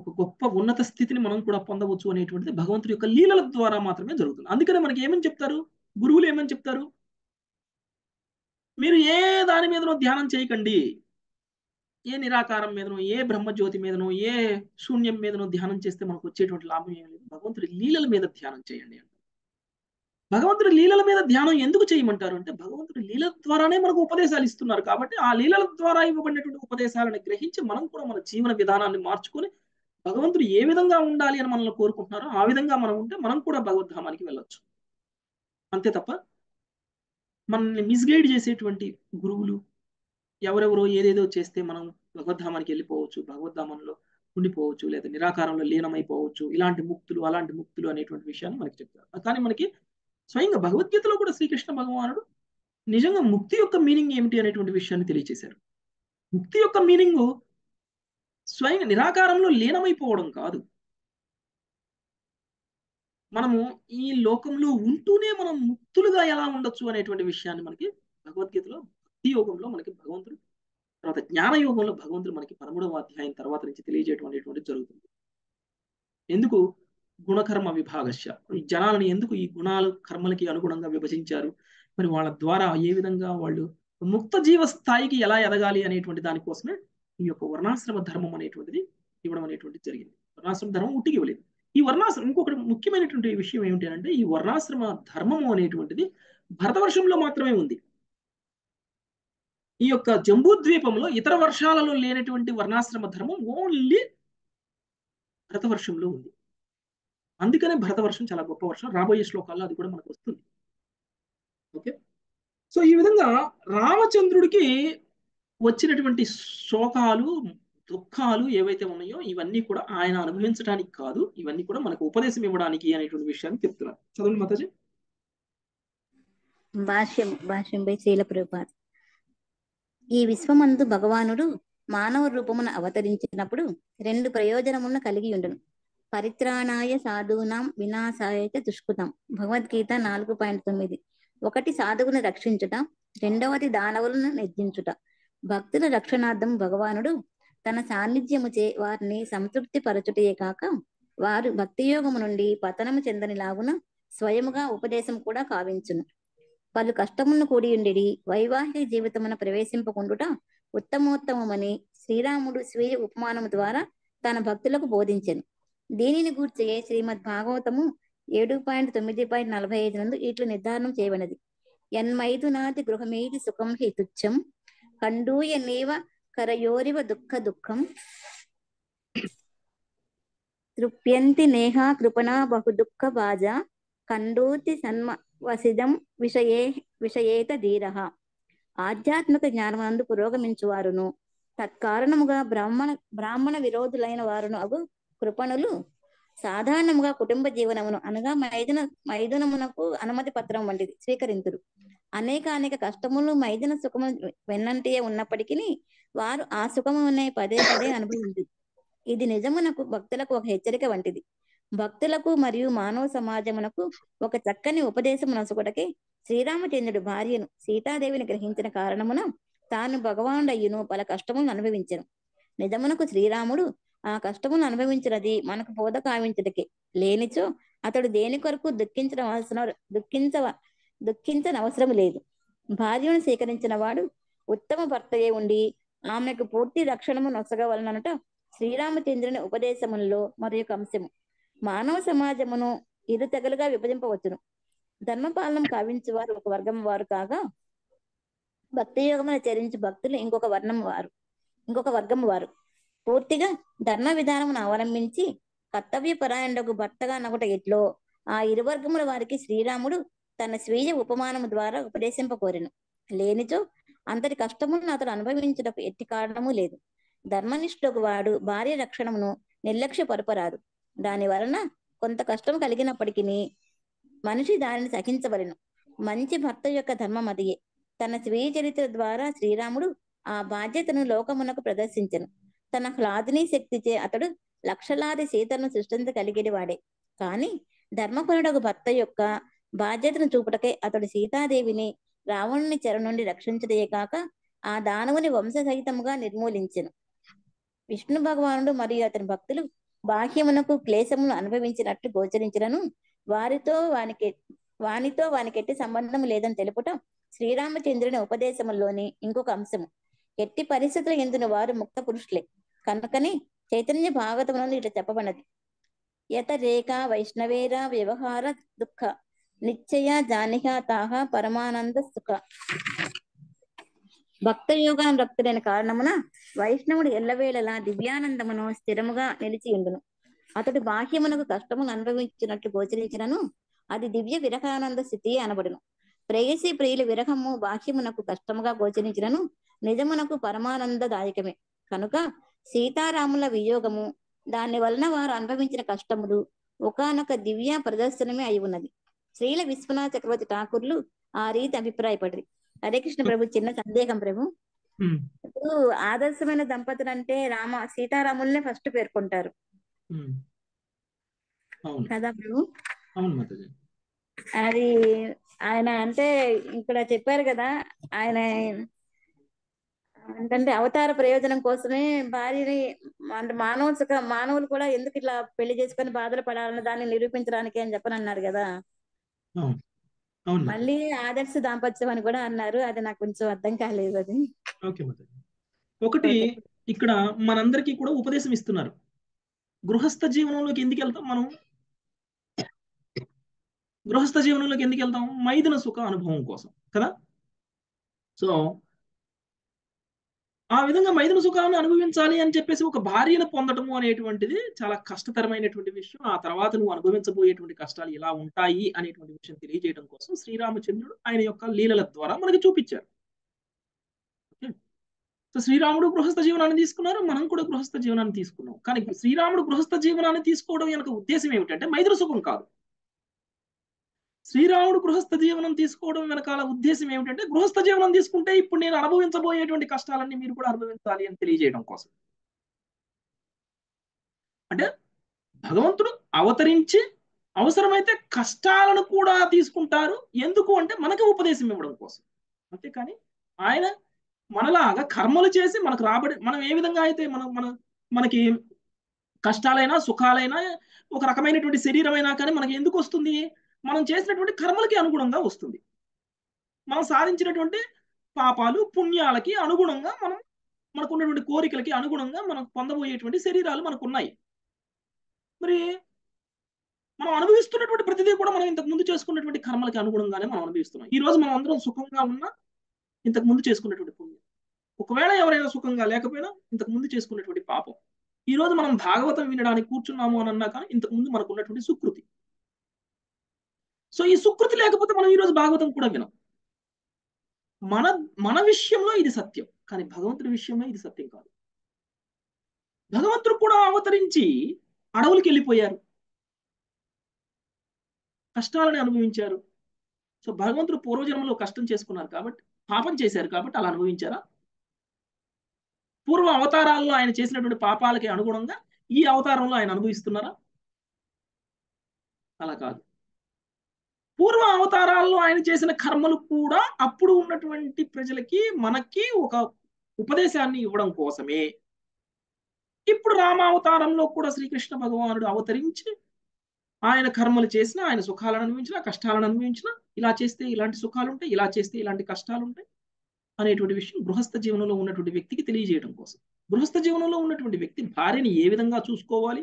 ఒక గొప్ప ఉన్నత స్థితిని మనం కూడా పొందవచ్చు అనేటువంటిది భగవంతుడి యొక్క లీలల ద్వారా మాత్రమే జరుగుతుంది అందుకనే మనకి ఏమని చెప్తారు గురువులు ఏమని చెప్తారు మీరు ఏ దాని మీదనో ధ్యానం చేయకండి ఏ నిరాకారం మీదనో ఏ బ్రహ్మజ్యోతి మీదనో ఏ శూన్యం మీదనో ధ్యానం చేస్తే మనకు వచ్చేటువంటి లాభం ఏం లేదు భగవంతుడి లీలల మీద ధ్యానం చేయండి అంటారు భగవంతుడి లీలల మీద ధ్యానం ఎందుకు చేయమంటారు అంటే భగవంతుడి లీలల ద్వారానే మనకు ఉపదేశాలు ఇస్తున్నారు కాబట్టి ఆ లీలల ద్వారా ఇవ్వబడినటువంటి ఉపదేశాలను గ్రహించి మనం కూడా మన జీవన విధానాన్ని మార్చుకొని భగవంతుడు ఏ విధంగా ఉండాలి అని మనల్ని కోరుకుంటున్నారో ఆ విధంగా మనం ఉంటే మనం కూడా భగవద్ధామానికి వెళ్ళొచ్చు అంతే తప్ప మనల్ని మిస్గైడ్ చేసేటువంటి గురువులు ఎవరెవరో ఏదేదో చేస్తే మనం భగవద్ధామానికి వెళ్ళిపోవచ్చు భగవద్ధామంలో ఉండిపోవచ్చు లేదా నిరాకారంలో లీనమైపోవచ్చు ఇలాంటి ముక్తులు అలాంటి ముక్తులు అనేటువంటి విషయాన్ని మనకి చెప్తారు కానీ మనకి స్వయంగా భగవద్గీతలో కూడా శ్రీకృష్ణ భగవానుడు నిజంగా ముక్తి యొక్క మీనింగ్ ఏమిటి అనేటువంటి విషయాన్ని తెలియజేశారు ముక్తి యొక్క మీనింగ్ స్వయంగా నిరాకారంలో లీనమైపోవడం కాదు మనము ఈ లోకంలో ఉంటూనే మనం ముక్తులుగా ఎలా ఉండొచ్చు అనేటువంటి విషయాన్ని మనకి భగవద్గీతలో భక్తి యోగంలో మనకి భగవంతుడు తర్వాత జ్ఞాన యోగంలో భగవంతుడు మనకి 13వ అధ్యాయం తర్వాత నుంచి తెలియజేయడం అనేటువంటిది జరుగుతుంది ఎందుకు గుణకర్మ విభాగశ జనాలను ఎందుకు ఈ గుణాలు కర్మలకి అనుగుణంగా విభజించారు మరి వాళ్ళ ద్వారా ఏ విధంగా వాళ్ళు ముక్త జీవ స్థాయికి ఎలా ఎదగాలి అనేటువంటి దానికోసమే ఈ యొక్క వర్ణాశ్రమ ధర్మం అనేటువంటిది ఇవ్వడం అనేటువంటిది జరిగింది వర్ణాశ్రమ ధర్మం ఉట్టికి ఇవ్వలేదు ఈ వర్ణాశ్రమం ఇంకొకటి ముఖ్యమైనటువంటి విషయం ఏమిటి అంటే ఈ వర్ణాశ్రమ ధర్మము అనేటువంటిది భరతవర్షంలో మాత్రమే ఉంది ఈ యొక్క జంబూద్వీపంలో ఇతర వర్షాలలో లేనటువంటి వర్ణాశ్రమ ధర్మం ఓన్లీ భరతవర్షంలో ఉంది అందుకనే భరతవర్షం చాలా గొప్ప వర్షం రాబోయే శ్లోకాల్లో అది కూడా మనకు వస్తుంది ఓకే సో ఈ విధంగా రామచంద్రుడికి వచ్చినటువంటి శోకాలు దుఃఖాలు ఏవైతే ఉన్నాయో ఇవన్నీ కూడా ఆయన అనుభవించడానికి కాదు ఇవన్నీ కూడా మనకు ఉపదేశం ఇవ్వడానికి అనేటువంటి విషయాన్ని చెప్తున్నారు చదవండి మాతాజీ భాష్యం భాష్యం బై శ్రీల ప్రభుపాద ఈ విశ్వమందు భగవానుడు మానవ రూపమును అవతరించినప్పుడు రెండు ప్రయోజనములను కలిగి ఉండను పరిత్రాణాయ సాధువునాం వినాశాయ దుష్కృతం భగవద్గీత 4.9 ఒకటి సాధువును రక్షించుట రెండవది దానవులను నిర్జించుట భక్తుల రక్షణార్థం భగవానుడు తన సాన్నిధ్యముచే వారిని సంతృప్తి పరచుటయే కాక వారు భక్తియోగము నుండి పతనము చెందనిలాగున స్వయముగా ఉపదేశం కూడా కావించును పలు కష్టములను కూడియుండి వైవాహిక జీవితమున ప్రవేశింపకుండుట ఉత్తమోత్తమని శ్రీరాముడు స్వీయ ఉపమానము ద్వారా తన భక్తులకు బోధించెను దీనిని గూర్చే శ్రీమద్ భాగవతము 7.9.45 నందు ఇట్లు నిర్ధారణం చేయబడినది ఎన్మైదు నాది గృహమేది సుఖం హి తుచ్చం కండూయ నీవ కరయోరివ దుఃఖ దుఃఖం तृप्यन्ति नेहा कृपणा बहु दुःख वाजा कंडोति सन्म वसिदं विषये विषयेत धीरः आध्यात्मिक ज्ञानमंదు పురోగమించువారును తత్కారణముగా బ్రాహ్మణ విరోధులైన వారును అగు కృపణులు సాధారణముగా కుటుంబ జీవనమును అనగా మైదనమునకు అనుమతి పత్రం వంటిది స్వీకరింతురు. అనేక అనేక కష్టములు మైదన సుఖము వెన్నంటియే ఉన్నప్పటికీ వారు ఆ సుఖమునే పదే పదే అనుభవించురు. ఇది నిజమునకు భక్తులకు ఒక హెచ్చరిక వంటిది. భక్తులకు మరియు మానవ సమాజమునకు ఒక చక్కని ఉపదేశమునసుకొటకే శ్రీరామచంద్రుడు భార్యను సీతాదేవిని గ్రహించిన కారణమున తాను భగవానుడయ్యును పల కష్టములను అనుభవించెను. నిజమునకు శ్రీరాముడు ఆ కష్టములను అనుభవించినది మనకు బోధ కావించటకే. లేనిచో అతడు దేని కొరకు దుఃఖించనవసరం లేదు. భార్యను స్వీకరించిన వాడు ఉత్తమ భర్తయే ఉండి ఆమెకు పూర్తి రక్షణము నొసగవలనట శ్రీరామచంద్రుని ఉపదేశములలో మరొక అంశము. మానవ సమాజమును ఇరు తెగలుగా విభజింపవచ్చును. ధర్మపాలనం కావించు వారు ఒక వర్గం వారు కాగా భక్తి యోగమును చరించి భక్తులు ఇంకొక వర్గం వారు. పూర్తిగా ధర్మ విధానమును అవలంబించి కర్తవ్య పరాయణులకు భర్తగా నగుట ఎట్లో ఆ ఇరు వర్గముల వారికి శ్రీరాముడు తన స్వీయ ఉపమానము ద్వారా ఉపదేశింప కోరెను. లేనిచో అంతటి కష్టములను అతడు అనుభవించుటకు ఎట్టి కారణము లేదు. ధర్మనిష్ఠుడు వాడు భార్య రక్షణమును నిర్లక్ష్య పరపరాదు. దాని వలన కొంత కష్టం కలిగినప్పటికీ మనిషి దానిని సహించవలను. మంచి భర్త యొక్క ధర్మం అదియే. తన స్వీయ చరిత్ర ద్వారా శ్రీరాముడు ఆ బాధ్యతను లోకమునకు ప్రదర్శించెను. తన హ్లాదిని శక్తిచే అతడు లక్షలాది సీతలను సృష్టించగలిగేది వాడే. కాని ధర్మపరుడకు భర్త యొక్క బాధ్యతను చూపుటకై అతడు సీతాదేవిని రావణుని చెర నుండి రక్షించడే కాక ఆ దానవుని వంశ సహితముగా నిర్మూలించెను. విష్ణు భగవానుడు మరియు అతని భక్తులు బాహ్యమునకు క్లేశమును అనుభవించినట్టు గోచరించినను వానితో వానికి ఎట్టి సంబంధం లేదని తెలుపుట శ్రీరామచంద్రుని ఉపదేశములోని ఇంకొక అంశము. ఎట్టి పరిస్థితుల ఎందున వారు ముక్త పురుషులే. కనుకనే చైతన్య భాగవతమునందు ఇట్లా చెప్పబడినది. యత రేఖ వైష్ణవేర వ్యవహార దుఃఖ నిశ్చయ జానిహ తాహ పరమానంద సుఖ. భక్త యోగాన్ని రక్తులైన కారణమున వైష్ణవుడు ఎల్లవేళలా దివ్యానందమును స్థిరముగా నిలిచియుండును. అతడు బాహ్యమునకు కష్టమును అనుభవించినట్లు గోచరించినను అది దివ్య విరహానంద స్థితి అనబడును. ప్రేయసి ప్రియుల విరహము బాహ్యమునకు కష్టముగా గోచరించినను నిజమునకు పరమానందదాయకమే. కనుక సీతారాముల వియోగము దాని వలన వారు అనుభవించిన కష్టములు ఒకానొక దివ్య ప్రదర్శనమే అయి ఉన్నది. శ్రీల విశ్వనాథ చక్రవర్తి ఠాకూర్లు ఆ రీతి అభిప్రాయపడరు. హరే కృష్ణ ప్రభు. చిన్న సందేహం ప్రభు. ఇప్పుడు ఆదర్శమైన దంపతులు అంటే సీతారాములనే ఫస్ట్ పేర్కొంటారు కదా ప్రభు. అది ఆయన అంటే ఇక్కడ చెప్పారు కదా, ఆయన ఏంటంటే అవతార ప్రయోజనం కోసమే భార్యని అంటే మానవులు కూడా ఎందుకు ఇట్లా పెళ్లి చేసుకుని బాధలు పడాలన్న దాన్ని నిరూపించడానికి అని చెప్పనన్నారు కదా. మళ్ళీ ఆదర్శ దాంపత్యం అని కూడా అన్నారు. అది నాకు కొంచెం అర్థం కాలేదు. అది ఒకటి ఇక్కడ మనందరికీ కూడా ఉపదేశం ఇస్తున్నారు. గృహస్థ జీవనంలోకి ఎందుకు వెళ్తాం మనం? గృహస్థ జీవనంలోకి ఎందుకు వెళ్తాం? మైదన సుఖ అనుభవం కోసం కదా. సో ఆ విధంగా మైదన సుఖాన్ని అనుభవించాలి అని చెప్పేసి ఒక భార్యను పొందటము అనేటువంటిది చాలా కష్టతరమైనటువంటి విషయం. ఆ తర్వాత నువ్వు అనుభవించబోయేటువంటి కష్టాలు ఇలా ఉంటాయి అనేటువంటి విషయం తెలియజేయడం కోసం శ్రీరామచంద్రుడు ఆయన యొక్క లీలల ద్వారా మనకి చూపించారు. సో శ్రీరాముడు గృహస్థ జీవనాన్ని తీసుకున్నారు, మనం కూడా గృహస్థ జీవనాన్ని తీసుకున్నాం. కానీ శ్రీరాముడు గృహస్థ జీవనాన్ని తీసుకోవడం యొక్క ఉద్దేశం ఏమిటంటే మైదన సుఖం కాదు. శ్రీరాముడు గృహస్థ జీవనం తీసుకోవడం వెనకాల ఉద్దేశం ఏమిటంటే గృహస్థ జీవనం తీసుకుంటే ఇప్పుడు నేను అనుభవించబోయేటువంటి కష్టాలన్నీ మీరు కూడా అనుభవించాలి అని తెలియజేయడం కోసం. అంటే భగవంతుడు అవతరించి అవసరమైతే కష్టాలను కూడా తీసుకుంటారు. ఎందుకు అంటే మనకు ఉపదేశం ఇవ్వడం కోసం. అంతేకాని ఆయన మనలాగా కర్మలు చేసి మనకు మనం ఏ విధంగా అయితే మనకి కష్టాలైనా సుఖాలైనా ఒక రకమైనటువంటి శరీరమైనా కానీ మనకి ఎందుకు వస్తుంది? మనం చేసినటువంటి కర్మలకి అనుగుణంగా వస్తుంది. మనం సాధించినటువంటి పాపాలు పుణ్యాలకి అనుగుణంగా మనకున్నటువంటి కోరికలకి అనుగుణంగా మనం పొందబోయేటువంటి శరీరాలు మనకున్నాయి. మరి మనం అనుభవిస్తున్నటువంటి ప్రతిదీ కూడా మనం ఇంతకు ముందు చేసుకున్నటువంటి కర్మలకి అనుగుణంగానే మనం అనుభవిస్తున్నాం. ఈ రోజు మనం అందరం సుఖంగా ఉన్నా ఇంతకు ముందు చేసుకున్నటువంటి పుణ్యం. ఒకవేళ ఎవరైనా సుఖంగా లేకపోయినా ఇంతకు ముందు చేసుకున్నటువంటి పాపం. ఈ రోజు మనం భాగవతం వినడానికి కూర్చున్నాము అని అన్నా కానీ ఇంతకు ముందు మనకు ఉన్నటువంటి సుకృతి. సో ఈ సుకృతి లేకపోతే మనం ఈ రోజు భాగవతం కూడా వినం. మన మన విషయంలో ఇది సత్యం, కానీ భగవంతుడి విషయంలో ఇది సత్యం కాదు. భగవంతుడు కూడా అవతరించి అడవులకి వెళ్ళిపోయారు, కష్టాలని అనుభవించారు. సో భగవంతుడు పూర్వజన్మలో కష్టం చేసుకున్నారు కాబట్టి, పాపం చేశారు కాబట్టి అలా అనుభవించారా? పూర్వ అవతారాల్లో ఆయన చేసినటువంటి పాపాలకి అనుగుణంగా ఈ అవతారంలో ఆయన అనుభవిస్తున్నారా? అలా కాదు. పూర్వ అవతారాల్లో ఆయన చేసిన కర్మలు కూడా అప్పుడు ఉన్నటువంటి ప్రజలకి మనకి ఒక ఉపదేశాన్ని ఇవ్వడం కోసమే. ఇప్పుడు రామావతారంలో కూడా శ్రీకృష్ణ భగవానుడు అవతరించి ఆయన కర్మలు చేసినా, ఆయన సుఖాలను అనుభవించినా, కష్టాలను అనుభవించినా, ఇలా చేస్తే ఇలాంటి సుఖాలు ఉంటాయి, ఇలా చేస్తే ఇలాంటి కష్టాలు ఉంటాయి అనేటువంటి విషయం గృహస్థ జీవనంలో ఉన్నటువంటి వ్యక్తికి తెలియజేయడం కోసం. గృహస్థ జీవనంలో ఉన్నటువంటి వ్యక్తి భార్యని ఏ విధంగా చూసుకోవాలి,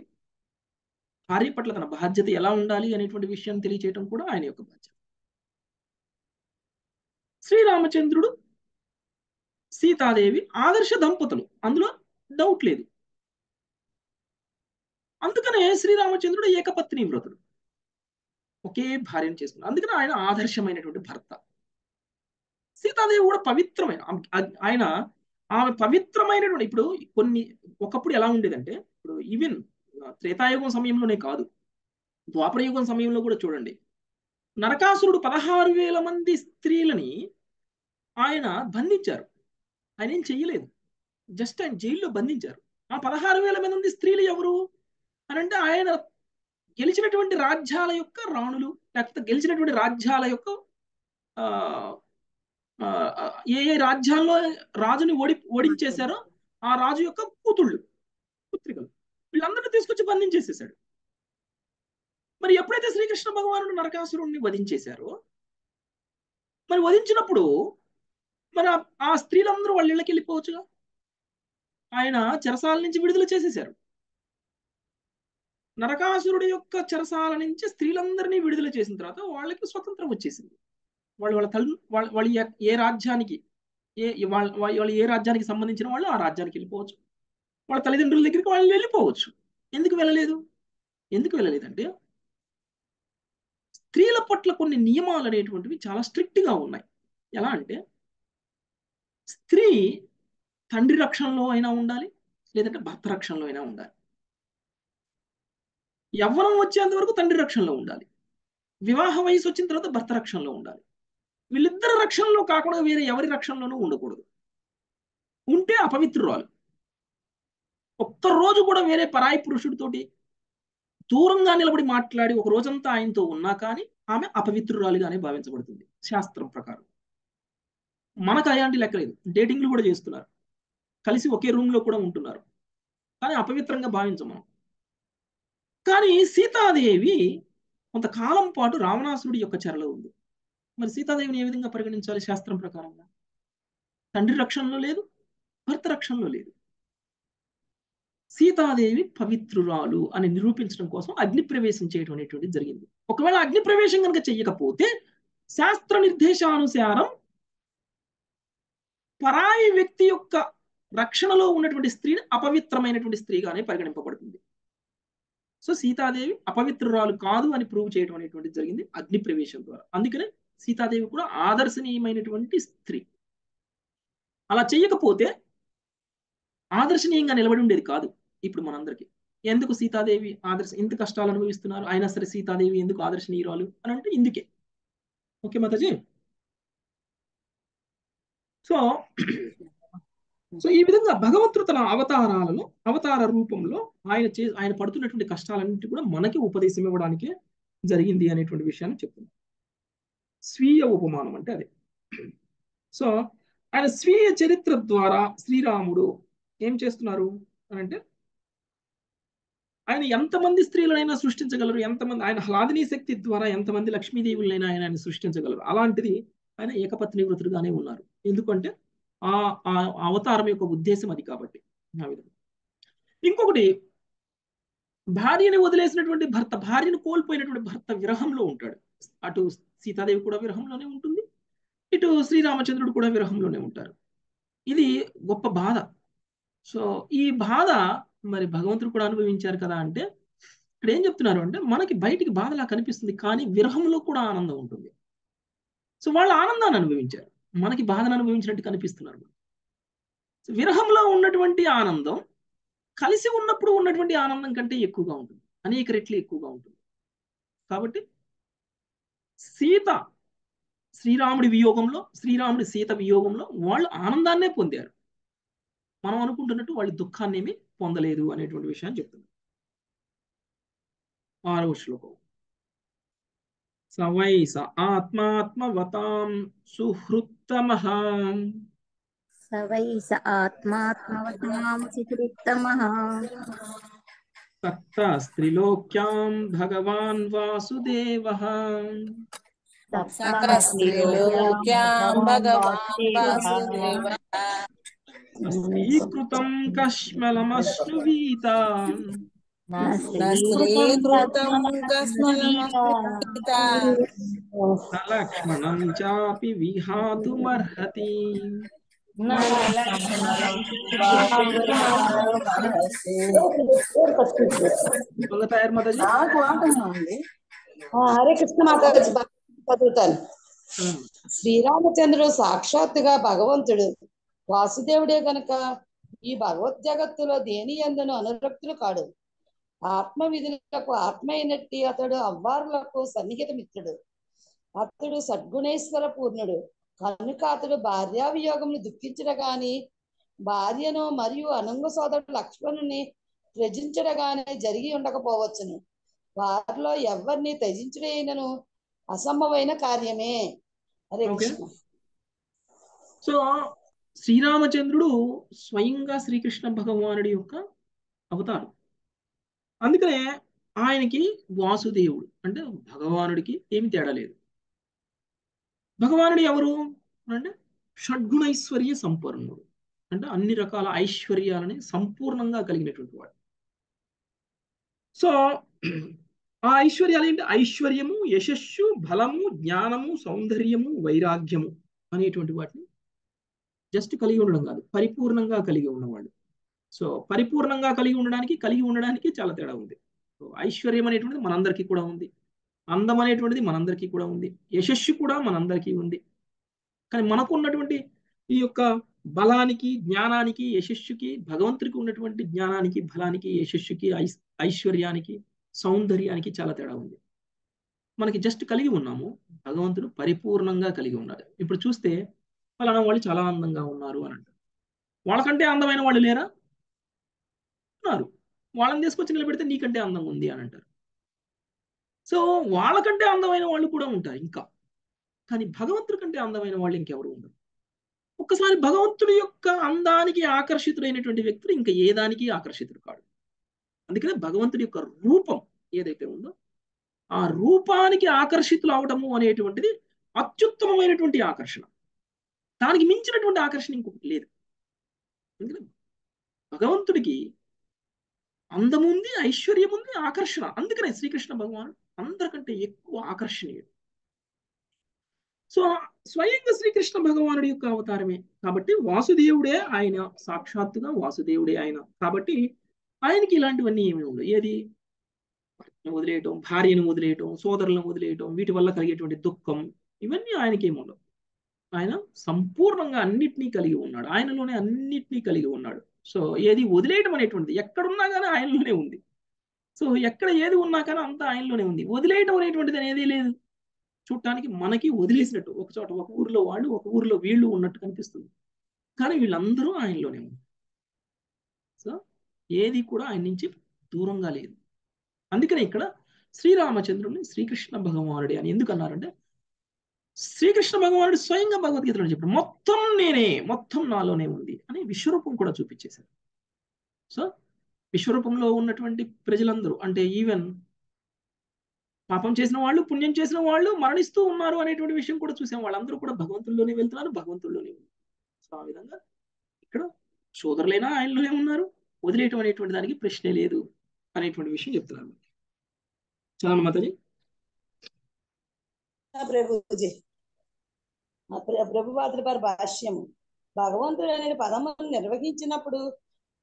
భార్య పట్ల తన బాధ్యత ఎలా ఉండాలి అనేటువంటి విషయం తెలియజేయడం కూడా ఆయన యొక్క బాధ్యత. శ్రీరామచంద్రుడు, సీతాదేవి ఆదర్శ దంపతులు, అందులో డౌట్ లేదు. అందుకనే శ్రీరామచంద్రుడు ఏకపత్ని వ్రతుడు, ఒకే భార్యను చేసుకున్నాడు. అందుకనే ఆయన ఆదర్శమైనటువంటి భర్త. సీతాదేవి కూడా పవిత్రమైన, ఆయన ఆమె పవిత్రమైనటువంటి. ఇప్పుడు కొన్ని ఒకప్పుడు ఎలా ఉండేదంటే, ఇప్పుడు ఈవెన్ త్రేతాయుగం సమయంలోనే కాదు, ద్వాపరయుగం సమయంలో కూడా చూడండి, నరకాసురుడు 16,000 మంది స్త్రీలని ఆయన బంధించారు. ఆయన ఏం చెయ్యలేదు, జస్ట్ ఆయన జైల్లో బంధించారు. ఆ 16,000 మంది స్త్రీలు ఎవరు అని అంటే ఆయన గెలిచినటువంటి రాజ్యాల యొక్క రాణులు, లేకపోతే గెలిచినటువంటి రాజ్యాల యొక్క ఏ ఏ రాజ్యాల్లో రాజుని ఓడించేశారో ఆ రాజు యొక్క కూతుళ్ళు, పుత్రికలు, వీళ్ళందరినీ తీసుకొచ్చి బంధించేసేసాడు. మరి ఎప్పుడైతే శ్రీకృష్ణ భగవానుడు నరకాసురుణ్ణి వధించేశారో, మరి వధించినప్పుడు మరి ఆ స్త్రీలందరూ వాళ్ళ ఇళ్ళకి వెళ్ళిపోవచ్చుగా, ఆయన చెరసాల నుంచి విడుదల చేసేశారు. నరకాసురుడి యొక్క చెరసాల నుంచి స్త్రీలందరినీ విడుదల చేసిన తర్వాత వాళ్ళకి స్వతంత్రం వచ్చేసింది. వాళ్ళు వాళ్ళ తల్లి, వాళ్ళు ఏ రాజ్యానికి వాళ్ళు ఏ రాజ్యానికి సంబంధించిన వాళ్ళు ఆ రాజ్యానికి వెళ్ళిపోవచ్చు, వాళ్ళ తల్లిదండ్రుల దగ్గరికి వాళ్ళు వెళ్ళిపోవచ్చు. ఎందుకు వెళ్ళలేదంటే స్త్రీల పట్ల కొన్ని నియమాలు అనేటువంటివి చాలా స్ట్రిక్ట్గా ఉన్నాయి. ఎలా అంటే, స్త్రీ తండ్రి రక్షణలో అయినా ఉండాలి, లేదంటే భర్త రక్షణలో అయినా ఉండాలి. యవ్వనం వచ్చేంత వరకు తండ్రి రక్షణలో ఉండాలి, వివాహ వయసు వచ్చిన తర్వాత భర్త రక్షణలో ఉండాలి. వీళ్ళిద్దరు రక్షణలో కాకుండా వేరే ఎవరి రక్షణలోనూ ఉండకూడదు. ఉంటే అపవిత్రురాలు. ఒక్కరోజు కూడా వేరే పరాయి పురుషుడితోటి దూరంగా నిలబడి మాట్లాడి ఒక రోజంతా ఆయనతో ఉన్నా కానీ ఆమె అపవిత్రురాలుగానే భావించబడుతుంది శాస్త్రం ప్రకారం. మనకు అలాంటి లెక్కలేదు, డేటింగ్లు కూడా చేస్తున్నారు, కలిసి ఒకే రూమ్లో కూడా ఉంటున్నారు, కానీ అపవిత్రంగా భావించం మనం. కానీ సీతాదేవి కొంతకాలం పాటు రావణాసురుడి యొక్క చెరలో ఉంది. మరి సీతాదేవిని ఏ విధంగా పరిగణించాలి శాస్త్రం ప్రకారంగా? తండ్రి రక్షణలో లేదు, భర్త రక్షణలో లేదు. సీతాదేవి పవిత్రురాలు అని నిరూపించడం కోసం అగ్నిప్రవేశం చేయడం అనేటువంటిది జరిగింది. ఒకవేళ అగ్నిప్రవేశం కనుక చెయ్యకపోతే శాస్త్ర నిర్దేశానుసారం పరాయి వ్యక్తి యొక్క రక్షణలో ఉన్నటువంటి స్త్రీని అపవిత్రమైనటువంటి స్త్రీగానే పరిగణింపబడుతుంది. సో సీతాదేవి అపవిత్రురాలు కాదు అని ప్రూవ్ చేయడం అనేటువంటిది జరిగింది అగ్నిప్రవేశం ద్వారా. అందుకనే సీతాదేవి కూడా ఆదర్శనీయమైనటువంటి స్త్రీ. అలా చేయకపోతే ఆదర్శనీయంగా నిలబడి ఉండేది కాదు ఇప్పుడు మనందరికీ. ఎందుకు సీతాదేవి ఇంత కష్టాలు అనుభవిస్తున్నారు, అయినా సరే సీతాదేవి ఎందుకు ఆదర్శనీయురాలు అని అంటే ఇందుకే. ఓకే మాతాజీ. సో సో ఈ విధంగా భగవంతుడు తన అవతారాలను, అవతార రూపంలో ఆయన పడుతున్నటువంటి కష్టాలన్నింటి కూడా మనకి ఉపదేశం ఇవ్వడానికే జరిగింది అనేటువంటి విషయాన్ని చెప్తున్నాం. స్వీయ ఉపమానం అంటే అదే. సో ఆయన స్వీయ చరిత్ర ద్వారా శ్రీరాముడు ఏం చేస్తున్నారు అని అంటే, ఆయన ఎంతమంది స్త్రీలనైనా సృష్టించగలరు, ఎంతమంది ఆయన హ్లాదిని శక్తి ద్వారా ఎంతమంది లక్ష్మీదేవులైనా ఆయన సృష్టించగలరు. అలాంటిది ఆయన ఏకపత్ని వృత్తుడుగానే ఉన్నారు. ఎందుకంటే ఆ అవతారం యొక్క ఉద్దేశం అది కాబట్టి. ఇంకొకటి, భార్యని వదిలేసినటువంటి భర్త, భార్యను కోల్పోయినటువంటి భర్త విరహంలో ఉంటాడు. అటు సీతాదేవి కూడా విరహంలోనే ఉంటుంది, ఇటు శ్రీరామచంద్రుడు కూడా విరహంలోనే ఉంటారు. ఇది గొప్ప బాధ. సో ఈ బాధ మరి భగవంతుడు కూడా అనుభవించారు కదా అంటే ఇక్కడ ఏం చెప్తున్నారు అంటే మనకి బయటికి బాధలా కనిపిస్తుంది కానీ విరహంలో కూడా ఆనందం ఉంటుంది. సో వాళ్ళు ఆనందాన్ని అనుభవించారు, మనకి బాధను అనుభవించినట్టు కనిపిస్తున్నారు. సో విరహంలో ఉన్నటువంటి ఆనందం కలిసి ఉన్నప్పుడు ఉన్నటువంటి ఆనందం కంటే ఎక్కువగా ఉంటుంది, అనేక రెట్లు ఎక్కువగా ఉంటుంది. కాబట్టి సీత శ్రీరాముడి వియోగంలో, శ్రీరాముడి సీత వియోగంలో వాళ్ళు ఆనందాన్నే పొందారు, మనం అనుకుంటున్నట్టు వాళ్ళు దుఃఖాన్ని ఏమీ పొందలేదు అనేటువంటి విషయాన్ని చెప్తున్నారు. 6వ శ్లోకం సవైస ఆత్మాత్మవతాం సుహృత్తమః సవైస ఆత్మాత్మవతాం సుహృత్తమః సప్తస్త్రిలోక్యాం భగవాన్ వాసుదేవః సప్తస్త్రిలోక్యాం భగవాన్ వాసుదేవః స్త్రీకృతం కష్మలమశ్నువీతాం స్త్రీకృతం కష్మలమశ్నువీతాం లక్ష్మణం చాపి విహాతుమర్హతి हरे कृष्ण माता चुता श्रीरामचंद्रुडु साक्षात्गा भगवंतुडु वासुदेवुडे गनक ई भगवत् जगत्तुलो देनि यंदनु अनुरक्तुलु काडु आत्म विधुलकु आत्मयैनट्टि अतडु अव्वारुलकु सन्निहित मित्रुडु अतडु सद्गुणेश्वर पूर्णुडु కనుక అతడు భార్యా వియోగమును దుఃఖించడ గాని భార్యను మరియు అనంగ సోదరుడు లక్ష్మణుని త్యజించడ గాని జరిగి ఉండకపోవచ్చును. వారిలో ఎవరిని త్యజించడైనను అసంభవమైన కార్యమే. సో శ్రీరామచంద్రుడు స్వయంగా శ్రీకృష్ణ భగవానుడి యొక్క అవతారం, అందుకనే ఆయనకి వాసుదేవుడు అంటే భగవానుడికి ఏమి తేడా లేదు. భగవానుడు ఎవరు అంటే షడ్గుణైశ్వర్య సంపూర్ణుడు, అంటే అన్ని రకాల ఐశ్వర్యాలని సంపూర్ణంగా కలిగినటువంటి వాడు. సో ఆ ఐశ్వర్యాలు ఏంటి? ఐశ్వర్యము, యశస్సు, బలము, జ్ఞానము, సౌందర్యము, వైరాగ్యము అనేటువంటి వాటిని జస్ట్ కలిగి ఉండడం కాదు, పరిపూర్ణంగా కలిగి ఉన్నవాడు. సో పరిపూర్ణంగా కలిగి ఉండడానికి చాలా తేడా ఉంది. సో ఐశ్వర్యం అనేటువంటిది మనందరికీ కూడా ఉంది, అందం అనేటువంటిది మనందరికీ కూడా ఉంది, యశస్సు కూడా మనందరికీ ఉంది. కానీ మనకు ఉన్నటువంటి ఈ యొక్క బలానికి, జ్ఞానానికి, యశస్సుకి, భగవంతుడికి ఉన్నటువంటి జ్ఞానానికి, బలానికి, యశస్సుకి, ఐశ్వర్యానికి, సౌందర్యానికి చాలా తేడా ఉంది. మనకి జస్ట్ కలిగి ఉన్నాము, భగవంతుడు పరిపూర్ణంగా కలిగి ఉన్నాడు. ఇప్పుడు చూస్తే ఫలానా వాళ్ళు చాలా అందంగా ఉన్నారు అని అంటారు, వాళ్ళకంటే అందమైన వాళ్ళు లేరా? ఉన్నారు. వాళ్ళని తీసుకొచ్చి నిలబెడితే నీకంటే అందంగా ఉంది అని అంటారు. సో వాళ్ళకంటే అందమైన వాళ్ళు కూడా ఉంటారు ఇంకా, కానీ భగవంతుడి కంటే అందమైన వాళ్ళు ఇంకెవరు ఉండరు. ఒక్కసారి భగవంతుడి యొక్క అందానికి ఆకర్షితుడైనటువంటి వ్యక్తులు ఇంకా ఏ దానికి ఆకర్షితుడు కాడు. అందుకనే భగవంతుడి యొక్క రూపం ఏదైతే ఉందో ఆ రూపానికి ఆకర్షితులు అవడము అనేటువంటిది అత్యుత్తమమైనటువంటి ఆకర్షణ, దానికి మించినటువంటి ఆకర్షణ ఇంకొకటి లేదు. అందుకని భగవంతుడికి అందం ఉంది, ఐశ్వర్యం ఉంది, ఆకర్షణ. అందుకనే శ్రీకృష్ణ భగవానుడు అందరికంటే ఎక్కువ ఆకర్షణీయుడు. సో స్వయంగా శ్రీకృష్ణ భగవానుడి యొక్క అవతారమే కాబట్టి వాసుదేవుడే ఆయన, సాక్షాత్తుగా వాసుదేవుడే ఆయన. కాబట్టి ఆయనకి ఇలాంటివన్నీ ఏమీ ఉండవు. ఏది? భర్తను వదిలేయటం, భార్యను వదిలేయటం, సోదరులను వదిలేయటం, వీటి వల్ల కలిగేటువంటి దుఃఖం ఇవన్నీ ఆయనకేమి ఉండవు. ఆయన సంపూర్ణంగా అన్నిటినీ కలిగి ఉన్నాడు, ఆయనలోనే అన్నిటినీ కలిగి ఉన్నాడు. సో ఏది వదిలేయటం అనేటువంటిది ఎక్కడున్నా కానీ ఆయనలోనే ఉంది. సో ఎక్కడ ఏది ఉన్నా కానీ అంతా ఆయనలోనే ఉంది, వదిలేయటం అనేటువంటిది అనేది లేదు. చూడటానికి మనకి వదిలేసినట్టు, ఒక చోట ఒక ఊరిలో వాళ్ళు, ఒక ఊరిలో వీళ్ళు ఉన్నట్టు కనిపిస్తుంది, కానీ వీళ్ళందరూ ఆయనలోనే ఉంది. సో ఏది కూడా ఆయన నుంచి దూరంగా లేదు. అందుకనే ఇక్కడ శ్రీరామచంద్రుడిని శ్రీకృష్ణ భగవానుడి అని ఎందుకన్నారంటే శ్రీకృష్ణ భగవానుడు స్వయంగా భగవద్గీతలో చెప్పాడు మొత్తం నేనే, మొత్తం నాలోనే ఉంది అని విశ్వరూపం కూడా చూపించేశారు. సో విశ్వరూపంలో ఉన్నటువంటి ప్రజలందరూ అంటే ఈవెన్ పాపం చేసిన వాళ్ళు, పుణ్యం చేసిన వాళ్ళు మరణిస్తూ ఉన్నారు అనేటువంటి విషయం కూడా చూసాం. వాళ్ళందరూ కూడా భగవంతుల్లోనే వెళ్తున్నారు, భగవంతుల్లోనే ఉంది. సో ఆ విధంగా ఇక్కడ సోదరులైనా ఆయనలోనే ఉన్నారు, వదిలేయటం అనేటువంటి దానికి ప్రశ్నే లేదు అనేటువంటి విషయం చెప్తున్నారు. చదవండి మాతాజీ. ప్రభుజీ ప్రభుపాత్రి వారి భాష్యము భగవంతుడు అనే పదమును నిర్వహించినప్పుడు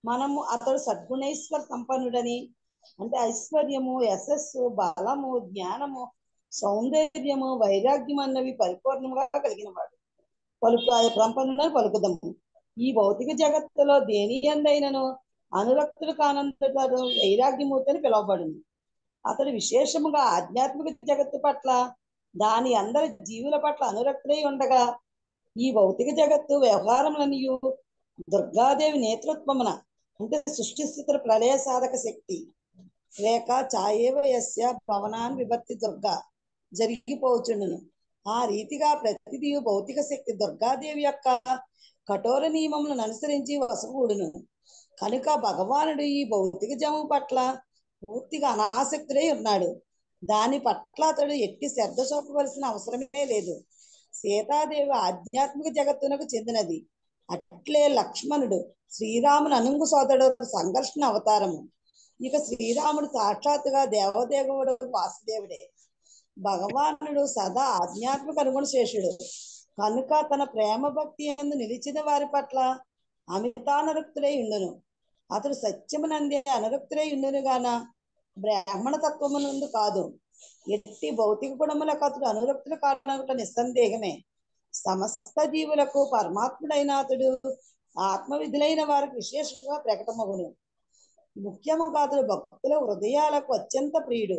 మనము అతడు సద్గుణైశ్వర సంపన్నుడని అంటే ఐశ్వర్యము యశస్సు బలము జ్ఞానము సౌందర్యము వైరాగ్యం అన్నవి పరిపూర్ణంగా కలిగిన వాడు పలుకు ఆయన సంపన్నుడని పలుకుదము. ఈ భౌతిక జగత్తులో దేని అందైనను అనురక్తులు కానంతడు వైరాగ్యమూర్తి అని పిలువబడింది. అతడు విశేషముగా ఆధ్యాత్మిక జగత్తు పట్ల దాని అందరి జీవుల పట్ల అనురక్తులై ఉండగా ఈ భౌతిక జగత్తు వ్యవహారములనియు దుర్గాదేవి నేతృత్వమున అంటే సృష్టి స్థితుల ప్రళయ సాధక శక్తి రేఖ ఛాయేవ యస్య భవనాన్ని విభర్తి దుర్గా జరిగిపోచుండును. ఆ రీతిగా ప్రతిదీ భౌతిక శక్తి దుర్గాదేవి యొక్క కఠోర నియమములను అనుసరించి వసగూడును. కనుక భగవానుడు ఈ భౌతిక జము పట్ల పూర్తిగా అనాసక్తుడై ఉన్నాడు. దాని పట్ల అతడు ఎట్టి శ్రద్ధ చూపవలసిన అవసరమే లేదు. సీతాదేవి ఆధ్యాత్మిక జగత్తునకు చెందినది. అట్లే లక్ష్మణుడు శ్రీరాముని అనుంగు సోదరుడు సంఘర్షణ అవతారము. ఇక శ్రీరాముడు సాక్షాత్తుగా దేవదేవుడు వాసుదేవుడే. భగవానుడు సదా ఆధ్యాత్మిక అనుగుణ శేషుడు కనుక తన ప్రేమ భక్తి యందు నిలిచిన వారి పట్ల అమితానురక్తుడై ఉండును. అతడు సత్యమునందే అనురక్తుడై ఉండును గాన బ్రాహ్మణ తత్వమునందు కాదు. ఎట్టి భౌతిక గుణములకు అతడు అనురక్తులు కారణం నిస్సందేహమే. సమస్త జీవులకు పరమాత్ముడైన అతడు ఆత్మవిధులైన వారికి విశేషంగా ప్రకటమగును. ముఖ్యముగా అతడు భక్తుల హృదయాలకు అత్యంత ప్రియుడు.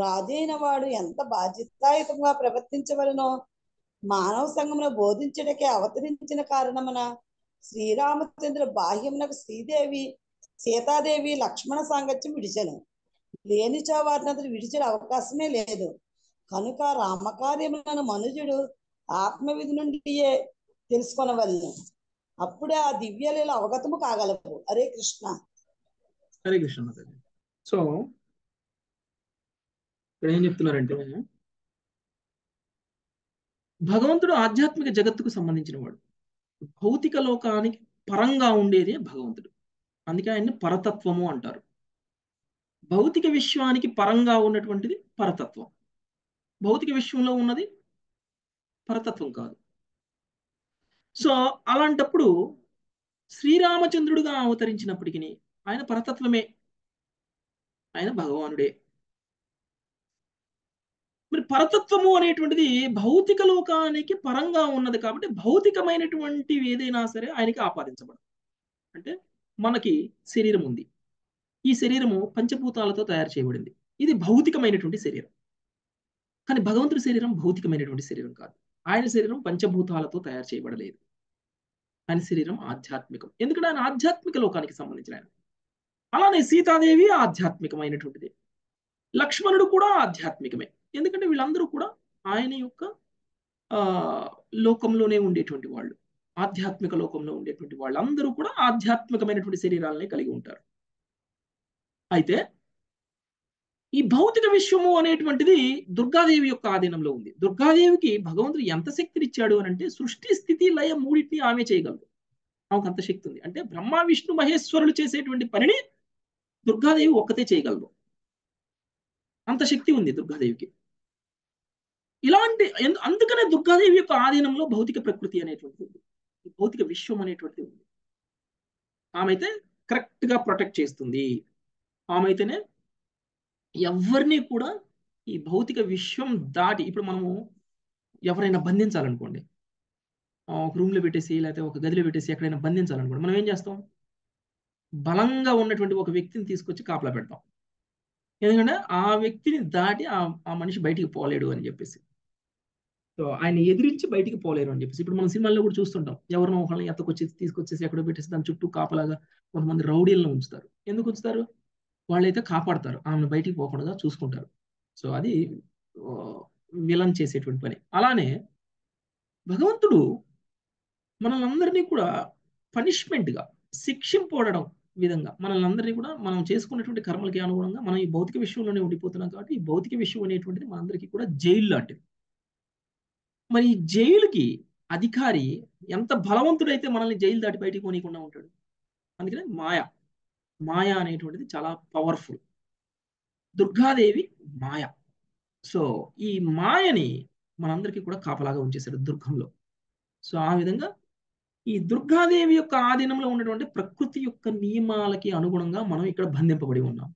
రాజైన వాడు ఎంత బాధ్యతాయుతంగా ప్రవర్తించవలనో మానవ సంఘమును బోధించటకే అవతరించిన కారణమున శ్రీరామచంద్ర బాహ్యమునకు శ్రీదేవి సీతాదేవి లక్ష్మణ సాంగత్యం విడిచెను. లేనిచో వారిని అతడు విడిచే అవకాశమే లేదు. కనుక రామకార్యములను మనుజుడు ఆత్మవిధి నుండియే తెలుసుకొనవలెను. అప్పుడే ఆ దివ్యలీల అవగతము కాగలవు. హరే కృష్ణ హరే కృష్ణ. సో ఇక్కడ ఏం చెప్తున్నారంటే భగవంతుడు ఆధ్యాత్మిక జగత్తుకు సంబంధించిన వాడు. భౌతిక లోకానికి పరంగా ఉండేదే భగవంతుడు. అందుకే ఆయన్ని పరతత్వము అంటారు. భౌతిక విశ్వానికి పరంగా ఉన్నటువంటిది పరతత్వం. భౌతిక విశ్వంలో ఉన్నది పరతత్వం కాదు. సో అలాంటప్పుడు శ్రీరామచంద్రుడుగా అవతరించినప్పటికీ ఆయన పరతత్వమే, ఆయన భగవానుడే. మరి పరతత్వము అనేటువంటిది భౌతిక లోకానికి పరంగా ఉన్నది కాబట్టి భౌతికమైనటువంటివి ఏదైనా సరే ఆయనకి ఆపాదించబడదు. అంటే మనకి శరీరం ఉంది. ఈ శరీరము పంచభూతాలతో తయారు చేయబడింది. ఇది భౌతికమైనటువంటి శరీరం. కానీ భగవంతుడి శరీరం భౌతికమైనటువంటి శరీరం కాదు. ఆయన శరీరం పంచభూతాలతో తయారు చేయబడలేదు. ఆయన శరీరం ఆధ్యాత్మికం. ఎందుకంటే ఆయన ఆధ్యాత్మిక లోకానికి సంబంధించిన ఆయన. అలానే సీతాదేవి ఆధ్యాత్మికమైనటువంటిది. లక్ష్మణుడు కూడా ఆధ్యాత్మికమే. ఎందుకంటే వీళ్ళందరూ కూడా ఆయన యొక్క లోకంలోనే ఉండేటువంటి వాళ్ళు. ఆధ్యాత్మిక లోకంలో ఉండేటువంటి వాళ్ళందరూ కూడా ఆధ్యాత్మికమైనటువంటి శరీరాలనే కలిగి ఉంటారు. అయితే ఈ భౌతిక విశ్వము అనేటువంటిది దుర్గాదేవి యొక్క ఆధీనంలో ఉంది. దుర్గాదేవికి భగవంతుడు ఎంత శక్తినిచ్చాడు అని అంటే సృష్టి స్థితి లయ మూడింటిని ఆమె చేయగలదు. ఆమెకు అంత శక్తి ఉంది. అంటే బ్రహ్మ విష్ణు మహేశ్వరులు చేసేటువంటి పనిని దుర్గాదేవి ఒక్కతే చేయగలదు. అంత శక్తి ఉంది దుర్గాదేవికి. ఇలాంటి అందుకనే దుర్గాదేవి యొక్క ఆధీనంలో భౌతిక ప్రకృతి అనేటువంటిది ఉంది. ఈ భౌతిక విశ్వం అనేటువంటిది ఉంది. ఆమె అయితే కరెక్ట్గా ప్రొటెక్ట్ చేస్తుంది. ఆమె అయితేనే ఎవరిని కూడా ఈ భౌతిక విశ్వం దాటి, ఇప్పుడు మనము ఎవరైనా బంధించాలనుకోండి, ఒక రూమ్లో పెట్టేసి లేకపోతే ఒక గదిలో పెట్టేసి ఎక్కడైనా బంధించాలనుకోండి, మనం ఏం చేస్తాం? బలంగా ఉన్నటువంటి ఒక వ్యక్తిని తీసుకొచ్చి కాపలా పెడతాం. ఎందుకంటే ఆ వ్యక్తిని దాటి ఆ మనిషి బయటికి పోలేడు అని చెప్పేసి, సో ఆయన ఎదిరించి బయటికి పోలేరు అని చెప్పేసి. ఇప్పుడు మనం సినిమాల్లో కూడా చూస్తుంటాం, ఎవరినో ఒకళ్ళని ఎత్తకొచ్చి తీసుకొచ్చేసి ఎక్కడో పెట్టేసి దాని చుట్టూ కాపలాగా కొంతమంది రౌడీలను ఉంచుతారు. ఎందుకు ఉంచుతారు? వాళ్ళైతే కాపాడతారు, ఆమెను బయటికి పోకుండా చూసుకుంటారు. సో అది విలన్ చేసేటువంటి పని. అలానే భగవంతుడు మనల్ అందరినీ కూడా పనిష్మెంట్గా శిక్షింపబడడం విధంగా మనల్ అందరినీ కూడా మనం చేసుకున్నటువంటి కర్మలకి అనుగుణంగా మనం ఈ భౌతిక విశ్వంలోనే ఉండిపోతున్నాం. కాబట్టి ఈ భౌతిక విశ్వం అనేటువంటిది మనందరికీ కూడా జైలు లాంటిది. మరి ఈ జైలుకి అధికారి ఎంత బలవంతుడైతే మనల్ని జైలు దాటి బయటికి పోనీయకుండా ఉంటాడు. అందుకనే మాయ అనేటువంటిది చాలా పవర్ఫుల్. దుర్గాదేవి మాయ. సో ఈ మాయని మనందరికీ కూడా కాపలాగా ఉంచేశారు దుర్గంలో. సో ఆ విధంగా దుర్గాదేవి యొక్క ఆధీనంలో ఉన్నటువంటి ప్రకృతి యొక్క నియమాలకి అనుగుణంగా మనం ఇక్కడ బంధింపబడి ఉన్నాం.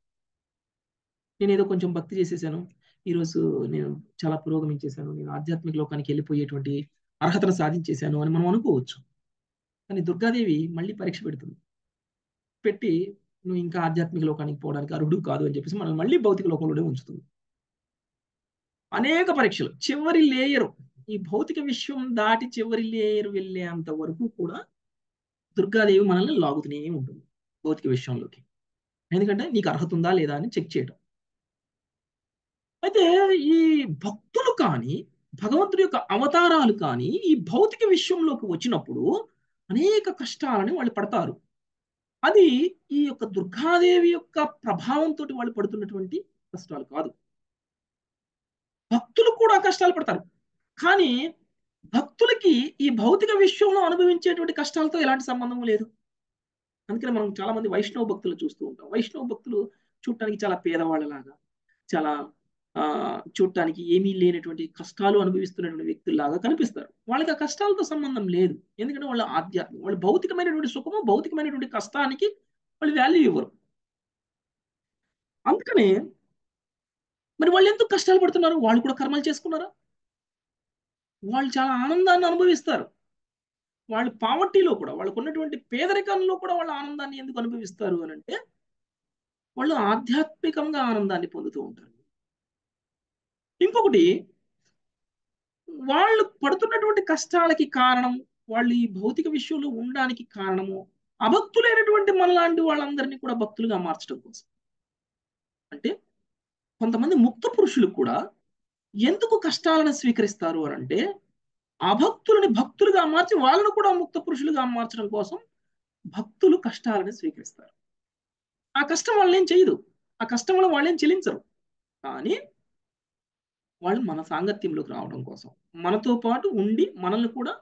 నేను ఏదో కొంచెం భక్తి చేసేసాను, ఈరోజు నేను చాలా పురోగమించేశాను, నేను ఆధ్యాత్మిక లోకానికి వెళ్ళిపోయేటువంటి అర్హతను సాధించేశాను అని మనం అనుకోవచ్చు. కానీ దుర్గాదేవి మళ్ళీ పరీక్ష పెడుతుంది, పెట్టి నువ్వు ఇంకా ఆధ్యాత్మిక లోకానికి పోవడానికి అర్హుడు కాదు అని చెప్పేసి మనల్ని మళ్ళీ భౌతిక లోకంలోనే ఉంచుతుంది. అనేక పరీక్షలు, చివరి లేయరు, ఈ భౌతిక విశ్వం దాటి చివరి లేయరు వెళ్ళేంత వరకు కూడా దుర్గాదేవి మనల్ని లాగుతూనే ఉంటుంది భౌతిక విశ్వంలోకి. ఎందుకంటే నీకు అర్హత ఉందా లేదా అని చెక్ చేయడం. అయితే ఈ భక్తులు కానీ భగవంతుడి యొక్క అవతారాలు కానీ ఈ భౌతిక విశ్వంలోకి వచ్చినప్పుడు అనేక కష్టాలని వాళ్ళు పడతారు. అది ఈ యొక్క దుర్గాదేవి యొక్క ప్రభావంతో వాళ్ళు పడుతున్నటువంటి కష్టాలు కాదు. భక్తులు కూడా కష్టాలు పడతారు, కానీ భక్తులకి ఈ భౌతిక విశ్వంలో అనుభవించేటువంటి కష్టాలతో ఎలాంటి సంబంధం లేదు. అందుకని మనం చాలా మంది వైష్ణవ భక్తులు చూస్తూ ఉంటాం. వైష్ణవ భక్తులు చూడటానికి చాలా పేదవాళ్ళలాగా, చాలా చూడటానికి ఏమీ లేనటువంటి కష్టాలు అనుభవిస్తున్నటువంటి వ్యక్తుల్లాగా కనిపిస్తారు. వాళ్ళకి ఆ కష్టాలతో సంబంధం లేదు. ఎందుకంటే వాళ్ళ ఆధ్యాత్మిక, వాళ్ళు భౌతికమైనటువంటి సుఖము, భౌతికమైనటువంటి కష్టానికి వాళ్ళు వాల్యూ ఇవ్వరు. అందుకనే మరి వాళ్ళు ఎందుకు కష్టాలు పడుతున్నారు? వాళ్ళు కూడా కర్మలు చేసుకున్నారా? వాళ్ళు చాలా ఆనందాన్ని అనుభవిస్తారు. వాళ్ళు పావర్టీలో కూడా, వాళ్ళకు ఉన్నటువంటి పేదరికంలో కూడా వాళ్ళ ఆనందాన్ని ఎందుకు అనుభవిస్తారు అని అంటే వాళ్ళు ఆధ్యాత్మికంగా ఆనందాన్ని పొందుతూ ఉంటారు. ఇంకొకటి, వాళ్ళు పడుతున్నటువంటి కష్టాలకి కారణం, వాళ్ళు ఈ భౌతిక విషయంలో ఉండడానికి కారణము అభక్తులైనటువంటి మనలాంటి వాళ్ళందరినీ కూడా భక్తులుగా మార్చడం కోసం. అంటే కొంతమంది ముక్త పురుషులు కూడా ఎందుకు కష్టాలను స్వీకరిస్తారు అని అంటే అభక్తులని భక్తులుగా మార్చి వాళ్ళను కూడా ముక్త పురుషులుగా మార్చడం కోసం భక్తులు కష్టాలను స్వీకరిస్తారు. ఆ కష్టం వాళ్ళేం చేయదు, ఆ కష్టం వల్ల వాళ్ళేం చెల్లించరు. కానీ వాళ్ళు మన సాంగత్యంలోకి రావడం కోసం, మనతో పాటు ఉండి మనల్ని కూడా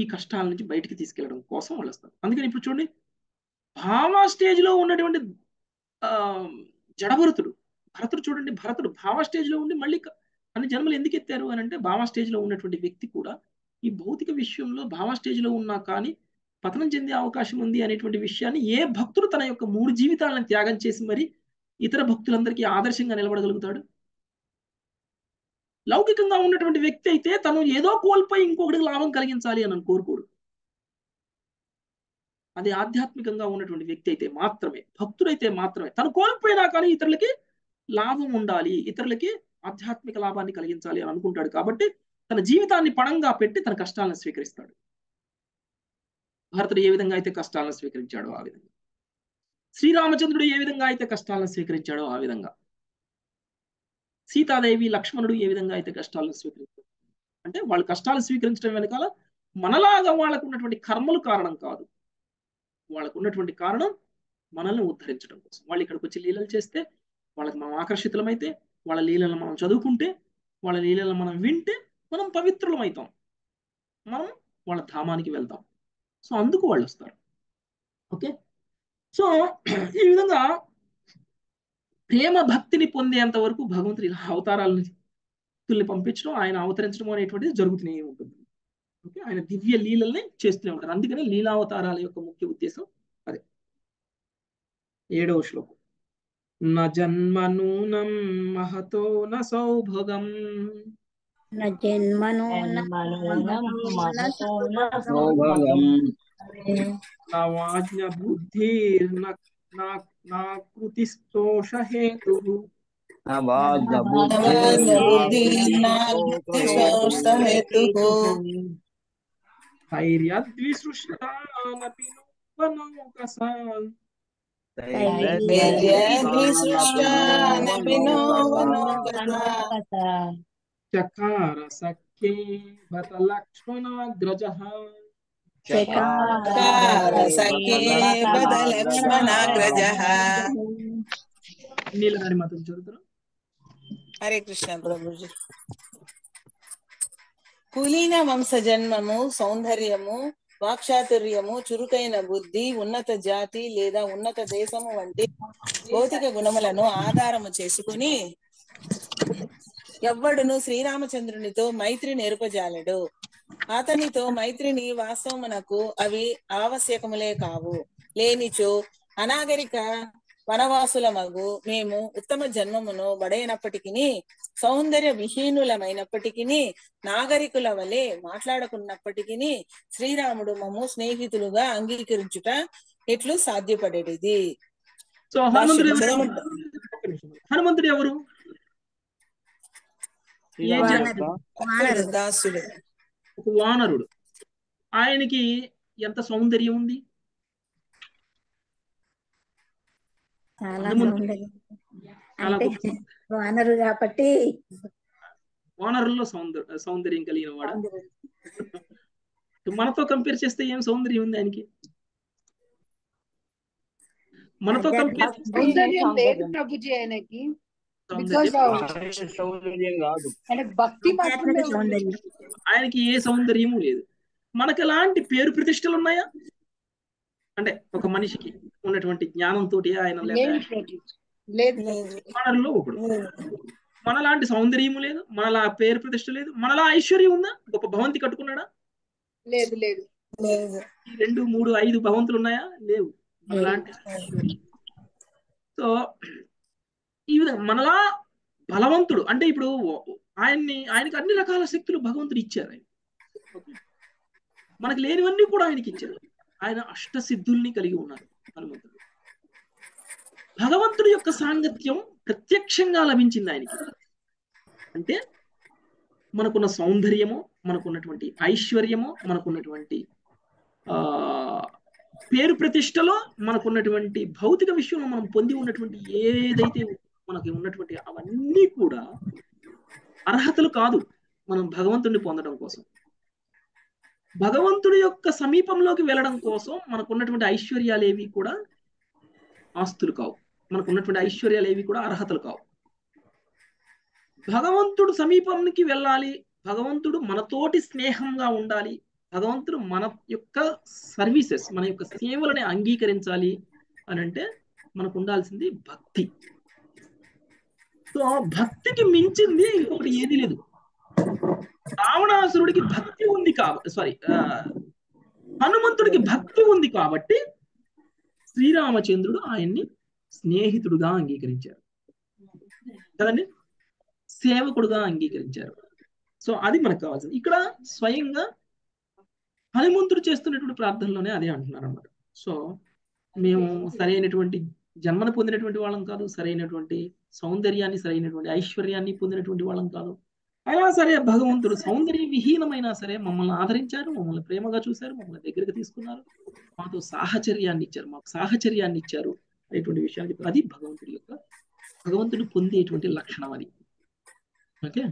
ఈ కష్టాల నుంచి బయటికి తీసుకెళ్ళడం కోసం వాళ్ళు వస్తారు. అందుకని ఇప్పుడు చూడండి, భావ స్టేజ్లో ఉన్నటువంటి జడభరతుడు, భరతుడు చూడండి, భరతుడు భావ స్టేజ్లో ఉండి మళ్ళీ అన్ని జన్మలు ఎందుకు ఎత్తారు అని అంటే భావ స్టేజ్లో ఉన్నటువంటి వ్యక్తి కూడా ఈ భౌతిక విషయంలో భావ స్టేజ్లో ఉన్నా కానీ పతనం చెందే అవకాశం ఉంది అనేటువంటి విషయాన్ని ఏ భక్తుడు తన యొక్క 3 జీవితాలను త్యాగం చేసి మరి ఇతర భక్తులందరికీ ఆదర్శంగా నిలబడగలుగుతాడు? లౌకికంగా ఉన్నటువంటి వ్యక్తి అయితే తను ఏదో కోల్పోయి ఇంకొకటికి లాభం కలిగించాలి అని కోరుకోడు. అదే ఆధ్యాత్మికంగా ఉన్నటువంటి వ్యక్తి అయితే మాత్రమే, భక్తుడైతే మాత్రమే తను కోల్పోయినా కానీ ఇతరులకి లాభం ఉండాలి, ఇతరులకి ఆధ్యాత్మిక లాభాన్ని కలిగించాలి అని అనుకుంటాడు. కాబట్టి తన జీవితాన్ని పణంగా పెట్టి తన కష్టాలను స్వీకరిస్తాడు. భరతుడు ఏ విధంగా అయితే కష్టాలను స్వీకరించాడో ఆ విధంగా, శ్రీరామచంద్రుడు ఏ విధంగా అయితే కష్టాలను స్వీకరించాడో ఆ విధంగా, సీతాదేవి లక్ష్మణుడు ఏ విధంగా అయితే కష్టాలను స్వీకరించారు అంటే వాళ్ళు కష్టాలు స్వీకరించడం వెనకాల మనలాగా వాళ్ళకు ఉన్నటువంటి కర్మలు కారణం కాదు. వాళ్ళకు ఉన్నటువంటి కారణం మనల్ని ఉద్ధరించడం కోసం. వాళ్ళు ఇక్కడికి వచ్చి లీలలు చేస్తే, వాళ్ళకి మనం ఆకర్షితులమైతే, వాళ్ళ లీలలను మనం చదువుకుంటే, వాళ్ళ లీలలను మనం వింటే మనం పవిత్రులమవుతాం, మనం వాళ్ళ ధామానికి వెళ్తాం. సో అందుకు వాళ్ళు వస్తారు. ఓకే, సో ఈ విధంగా ప్రేమ భక్తిని పొందేంత వరకు భగవంతుడి అవతారాలను పంపించడం, ఆయన అవతరించడం అనేటువంటిది జరుగుతూనే ఉంటుంది. ఓకే, ఆయన దివ్య లీలల్ని చేస్తూనే ఉంటారు. అందుకని లీలావతారాల యొక్క ముఖ్య ఉద్దేశం అదే. 7వ శ్లోకం, న జన్మనూనం మహతో న సౌభగం, న జన్మనూనం మహతో న సౌభగం, న వాజ్ఞ బుద్ధిర్న చకార సఖ్యే భత లక్ష్మణాగ్రజ, హరే కృష్ణ ప్రభుజీ. కులీన వంశ జన్మము, సౌందర్యము, వాక్చాతుర్యము, చురుకైన బుద్ధి, ఉన్నత జాతి లేదా ఉన్నత దేశము వంటి భౌతిక గుణములను ఆధారము చేసుకుని ఎవ్వడును శ్రీరామచంద్రునితో మైత్రి నేర్పజాలడు. అతనితో మైత్రిని వాసమునకు అవి ఆవశ్యకములే కావు, లేనిచో అనాగరిక వనవాసులమగు మేము ఉత్తమ జన్మమును బడైనప్పటికిని సౌందర్య విహీనులమైనప్పటికిని నాగరికుల వలె మాట్లాడకున్నప్పటికిని శ్రీరాముడు మమ్ము స్నేహితులుగా అంగీకరించుట ఎట్లు సాధ్యపడేది. సో హనుమంతుడు ఎవరు? వానరుడు. ఆయనకి ఎంత సౌందర్యం ఉంది? వానరు కాబట్టి వానరుల్లో సౌందర్యం కలిగిన వాడు. మనతో కంపేర్ చేస్తే ఏం సౌందర్యం ఉంది ఆయనకి? మనతో కంపేర్ చేస్తే ఆయనకి ఏ సౌందర్యము లేదు. మనకు ఎలాంటి పేరు ప్రతిష్టలు ఉన్నాయా? అంటే ఒక మనిషికి ఉన్నటువంటి జ్ఞానంతో ఆయన మనలో ఒకడు. మనలాంటి సౌందర్యము లేదు, మనలా పేరు ప్రతిష్ట లేదు, మనలా ఐశ్వర్యం ఉందా? గొప్ప భవంతి కట్టుకున్నాడా? లేదు లేదు. 2, 3, 5 భవంతులు ఉన్నాయా? లేవు. మనలాంటి సో ఈ విధంగా మనలా బలవంతుడు అంటే ఇప్పుడు ఆయనకి అన్ని రకాల శక్తులు భగవంతుడు ఇచ్చారు. ఆయన మనకు లేనివన్నీ కూడా ఆయనకి ఇచ్చారు. ఆయన అష్టసిద్ధుల్ని కలిగి ఉన్నారు హనుమంతుడు. భగవంతుడి యొక్క సాంగత్యం ప్రత్యక్షంగా లభించింది ఆయనకి. అంటే మనకున్న సౌందర్యము, మనకున్నటువంటి ఐశ్వర్యము, మనకున్నటువంటి పేరు ప్రతిష్టలో, మనకున్నటువంటి భౌతిక విషయంలో మనం పొంది ఉన్నటువంటి ఏదైతే మనకి ఉన్నటువంటి అవన్నీ కూడా అర్హతలు కాదు మనం భగవంతుడిని పొందడం కోసం. భగవంతుడి యొక్క సమీపంలోకి వెళ్ళడం కోసం మనకున్నటువంటి ఐశ్వర్యాలు ఏవి కూడా ఆస్తులు కావు, మనకున్నటువంటి ఐశ్వర్యాలు ఏవి కూడా అర్హతలు కావు. భగవంతుడు సమీపంకి వెళ్ళాలి, భగవంతుడు మనతోటి స్నేహంగా ఉండాలి, భగవంతుడు మన యొక్క సర్వీసెస్, మన యొక్క సేవలని అంగీకరించాలి అని అంటే మనకు ఉండాల్సింది భక్తి. సో భక్తికి మించింది ఇంకొకటి ఏది లేదు. రావణాసురుడికి భక్తి ఉంది కాబట్టి, హనుమంతుడికి భక్తి ఉంది కాబట్టి శ్రీరామచంద్రుడు ఆయన్ని స్నేహితుడుగా అంగీకరించారు కదండి, సేవకుడుగా అంగీకరించారు. సో అది మనకు కావాల్సింది. ఇక్కడ స్వయంగా హనుమంతుడు చేస్తున్నటువంటి ప్రార్థనలోనే అదే అంటున్నారు అన్నమాట. సో మేము సరైనటువంటి జన్మను పొందినటువంటి వాళ్ళం కాదు, సరైనటువంటి సౌందర్యాన్ని, సరైనటువంటి ఐశ్వర్యాన్ని పొందినటువంటి వాళ్ళం కాదు. అయినా సరే భగవంతుడు సౌందర్య విహీనమైనా సరే మమ్మల్ని ఆదరించారు, మమ్మల్ని ప్రేమగా చూశారు, మమ్మల్ని దగ్గరికి తీసుకున్నారు, మాతో సాహచర్యాన్ని ఇచ్చారు, మాకు సాహచర్యాన్ని ఇచ్చారు అనేటువంటి విషయాన్ని. అది భగవంతుడు పొందేటువంటి లక్షణం అది. ఓకే,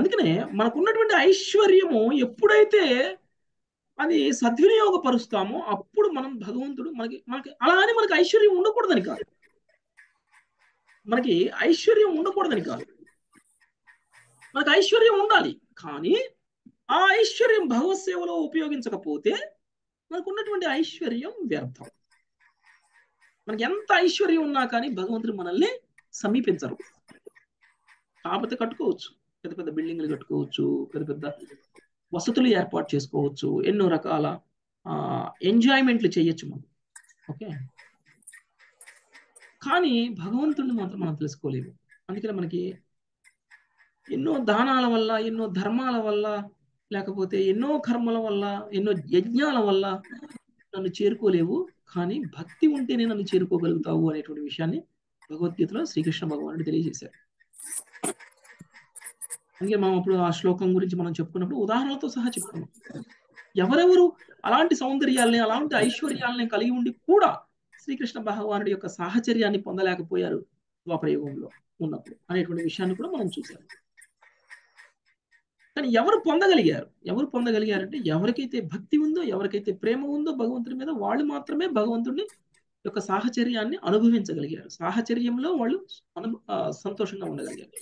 అందుకనే మనకున్నటువంటి ఐశ్వర్యము ఎప్పుడైతే అది సద్వినియోగపరుస్తామో అప్పుడు మనం భగవంతుడు మనకి అలా అని మనకి ఐశ్వర్యం ఉండకూడదని కాదు, మనకి ఐశ్వర్యం ఉండకూడదని కాదు, మనకు ఐశ్వర్యం ఉండాలి. కానీ ఆ ఐశ్వర్యం భగవత్ సేవలో ఉపయోగించకపోతే మనకు ఉన్నటువంటి ఐశ్వర్యం వ్యర్థం. మనకి ఎంత ఐశ్వర్యం ఉన్నా కానీ భగవంతుడు మనల్ని సమీపించరు. కాకపోతే కట్టుకోవచ్చు, పెద్ద పెద్ద బిల్డింగ్లు కట్టుకోవచ్చు, పెద్ద పెద్ద వసతులు ఏర్పాటు చేసుకోవచ్చు, ఎన్నో రకాల ఎంజాయ్మెంట్లు చేయొచ్చు మనం. ఓకే, కానీ భగవంతుడిని మాత్రం మనం తెలుసుకోలేము. అందుకనే మనకి ఎన్నో దానాల వల్ల, ఎన్నో ధర్మాల వల్ల, లేకపోతే ఎన్నో కర్మల వల్ల, ఎన్నో యజ్ఞాల వల్ల నన్ను చేరుకోలేవు, కానీ భక్తి ఉంటేనే నన్ను చేరుకోగలుగుతావు అనేటువంటి విషయాన్ని భగవద్గీతలో శ్రీకృష్ణ భగవానుడు తెలియజేశారు. అందుకే మనం అప్పుడు ఆ శ్లోకం గురించి మనం చెప్పుకున్నప్పుడు ఉదాహరణలతో సహా చెప్పుకున్నాం. ఎవరెవరు అలాంటి సౌందర్యాలని, అలాంటి ఐశ్వర్యాలని కలిగి ఉండి కూడా శ్రీకృష్ణ భగవానుడి యొక్క సాహచర్యాన్ని పొందలేకపోయారు ద్వాపరయుగంలో ఉన్నప్పుడు అనేటువంటి విషయాన్ని కూడా మనం చూసాం. కానీ ఎవరు పొందగలిగారు? ఎవరు పొందగలిగారంటే ఎవరికైతే భక్తి ఉందో, ఎవరికైతే ప్రేమ ఉందో భగవంతుడి మీద, వాళ్ళు మాత్రమే భగవంతుడిని యొక్క సాహచర్యాన్ని అనుభవించగలిగారు. సాహచర్యంలో వాళ్ళు సంతోషంగా ఉండగలిగారు.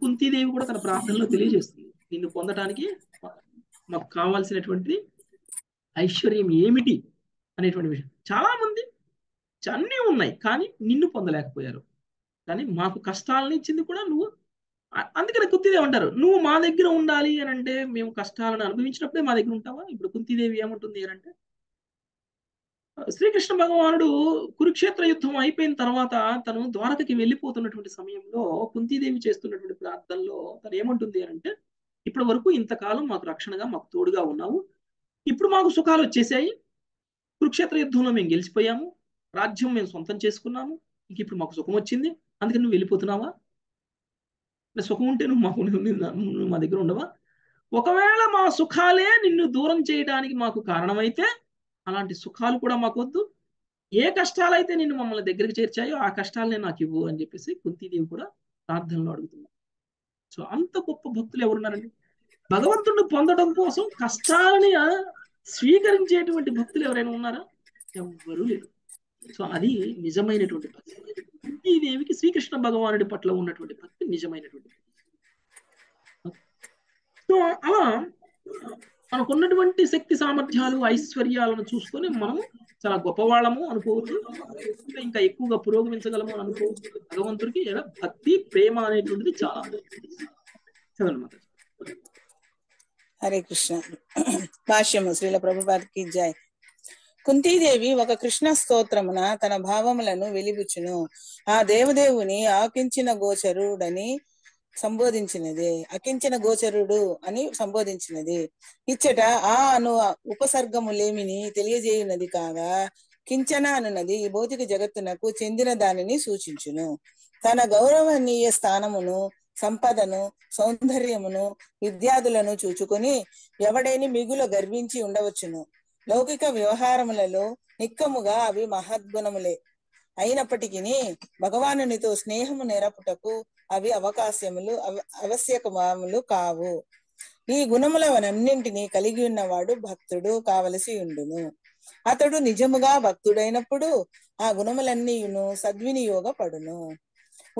కుంతీదేవి కూడా తన ప్రార్థనలో తెలియజేస్తుంది, నిన్ను పొందటానికి మాకు కావాల్సినటువంటి ఐశ్వర్యం ఏమిటి అనేటువంటి విషయం. చాలా మంది అన్నీ ఉన్నాయి కానీ నిన్ను పొందలేకపోయారు, కానీ మాకు కష్టాలని ఇచ్చింది కూడా నువ్వు అందుకని కుంతిదేవి అంటారు, నువ్వు మా దగ్గర ఉండాలి అని అంటే మేము కష్టాలను అనుభవించినప్పుడే మా దగ్గర ఉంటావా? ఇప్పుడు కుంతిదేవి ఏమంటుంది అని అంటే, శ్రీకృష్ణ భగవానుడు కురుక్షేత్ర యుద్ధం అయిపోయిన తర్వాత తను ద్వారకకి వెళ్ళిపోతున్నటువంటి సమయంలో కుంతీదేవి చేస్తున్నటువంటి ప్రార్థనలో తను ఏమంటుంది అంటే, ఇప్పటి వరకు ఇంతకాలం మాకు రక్షణగా మాకు తోడుగా ఉన్నావు, ఇప్పుడు మాకు సుఖాలు వచ్చేసాయి, కురుక్షేత్ర యుద్ధంలో మేము గెలిచిపోయాము, రాజ్యం మేము సొంతం చేసుకున్నాము, ఇంక ఇప్పుడు మాకు సుఖం వచ్చింది, అందుకని నువ్వు వెళ్ళిపోతున్నావా? సుఖం ఉంటే నువ్వు మా దగ్గర ఉండవా? ఒకవేళ మా సుఖాలే నిన్ను దూరం చేయడానికి మాకు కారణమైతే అలాంటి సుఖాలు కూడా మాకు వద్దు, ఏ కష్టాలైతే నిన్ను మమ్మల్ని దగ్గరికి చేర్చాయో ఆ కష్టాలనే నాకు ఇవ్వు అని చెప్పేసి కుంతీదేవి కూడా ప్రార్థనలో అడుగుతున్నారు. సో అంత గొప్ప భక్తులు ఎవరున్నారండి? భగవంతుడిని పొందడం కోసం కష్టాలని స్వీకరించేటువంటి భక్తులు ఎవరైనా ఉన్నారా? ఎవ్వరూ లేరు. సో అది నిజమైనటువంటి భక్తి. కుంతీదేవికి శ్రీకృష్ణ భగవానుడి పట్ల ఉన్నటువంటి భక్తి నిజమైనటువంటి భక్తి. సో అలా మనకున్నటువంటి శక్తి సామర్థ్యాలు ఐశ్వర్యాలను చూసుకొని మనం చాలా గొప్పవాళ్ళము అనుకోవచ్చు, ఇంకా ఎక్కువగా పురోగమించగలము అని అనుకోవచ్చు. భగవంతుడికి భక్తి ప్రేమ అనేటువంటిది చాలా. హరే కృష్ణ. భాష్యము శ్రీల ప్రభుపాదకి జై. కుంతీదేవి ఒక కృష్ణ స్తోత్రమున తన భావములను వెలిబుచ్చును, ఆ దేవదేవుని ఆకించిన గోచరుడని సంబోధించినది, అకించిన గోచరుడు అని సంబోధించినది. ఇచ్చట ఆ అను ఉపసర్గములేమిని తెలియజేయున్నది కాగా కించన అనున్నది ఈ భౌతిక జగత్తునకు చెందిన దానిని సూచించును. తన గౌరవనీయ స్థానమును, సంపదను, సౌందర్యమును, విద్యాదులను చూచుకొని ఎవడైని మిగుల గర్వించి ఉండవచ్చును. లౌకిక వ్యవహారములలో నిక్కముగా అవి మహద్గుణములే అయినప్పటికీ భగవానునితో స్నేహము నెరపుటకు అవి అవకాశములు అవశ్యకములు కావు. ఈ గుణములవన్నింటినీ కలిగి ఉన్నవాడు భక్తుడు కావలసి ఉండును. అతడు నిజముగా భక్తుడైనప్పుడు ఆ గుణములన్నీయును సద్వినియోగపడును.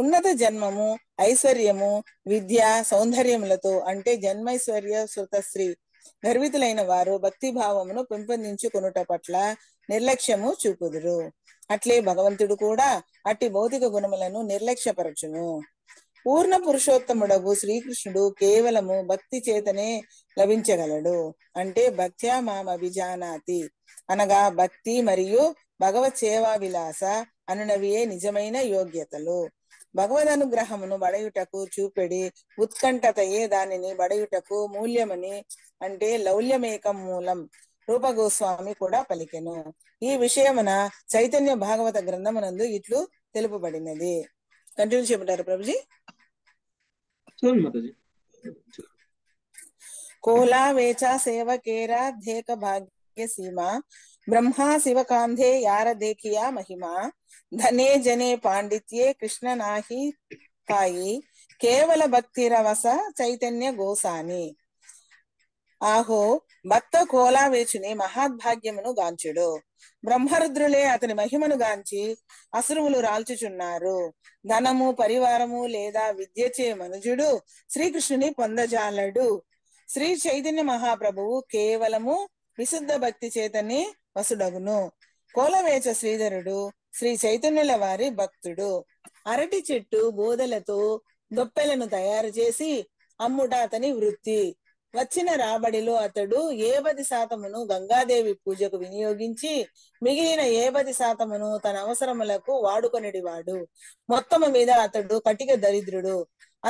ఉన్నత జన్మము, ఐశ్వర్యము, విద్య, సౌందర్యములతో అంటే జన్మైశ్వర్య సుతశ్రీ గర్వితులైన వారు భక్తి భావమును పెంపొందించుకొనుట పట్ల నిర్లక్ష్యము చూపుదురు. అట్లే భగవంతుడు కూడా అట్టి భౌతిక గుణములను నిర్లక్ష్యపరచును. పూర్ణ పురుషోత్తముడగు శ్రీకృష్ణుడు కేవలము భక్తి చేతనే లభించగలడు. అంటే భక్త్యా మామ విజానాతి అనగా భక్తి మరియు భగవత్ సేవాభిలాస అనునవియే నిజమైన యోగ్యతలు. భగవద్ అనుగ్రహమును బడయుటకు చూపెడి ఉత్కంఠతయే దానిని బడయుటకు మూల్యమని అంటే లౌల్యమేకం మూలం రూపగోస్వామి కూడా పలికెను. ఈ విషయమున చైతన్య భాగవత గ్రంథమునందు ఇట్లు తెలుపబడినది. కంటిన్యూ చేయమంటారు ప్రభుజీ. కోలా వేచా సేవకేరా ధేక భాగ్య సీమ బ్రహ్మా శివ కాంధే యార దేకియా మహిమా ధనే జనే పాండిత్యే కృష్ణ నాహి తాయి కేవల భక్తి రవస చైతన్య గోసాని. ఆహో భక్త కోలా వేచుని మహాద్భాగ్యమును గాంచుడు. బ్రహ్మరుద్రులే అతని మహిమను గాంచి అసురువులు రాల్చుచున్నారు. ధనము, పరివారము లేదా విద్యచే మనుజుడు శ్రీకృష్ణుని పొందజాలడు. శ్రీ చైతన్య మహాప్రభువు కేవలము విశుద్ధ భక్తి చేతనే వసుడగును. కోలవేచ శ్రీధరుడు శ్రీ చైతన్యుల వారి భక్తుడు. అరటి చెట్టు బోదలతో దొప్పెలను తయారు చేసి అమ్ముట అతని వృత్తి. వచ్చిన రాబడిలో అతడు 50% గంగాదేవి పూజకు వినియోగించి మిగిలిన 50% తన అవసరములకు వాడుకొనిడివాడు. మొత్తము మీద అతడు కటిక దరిద్రుడు.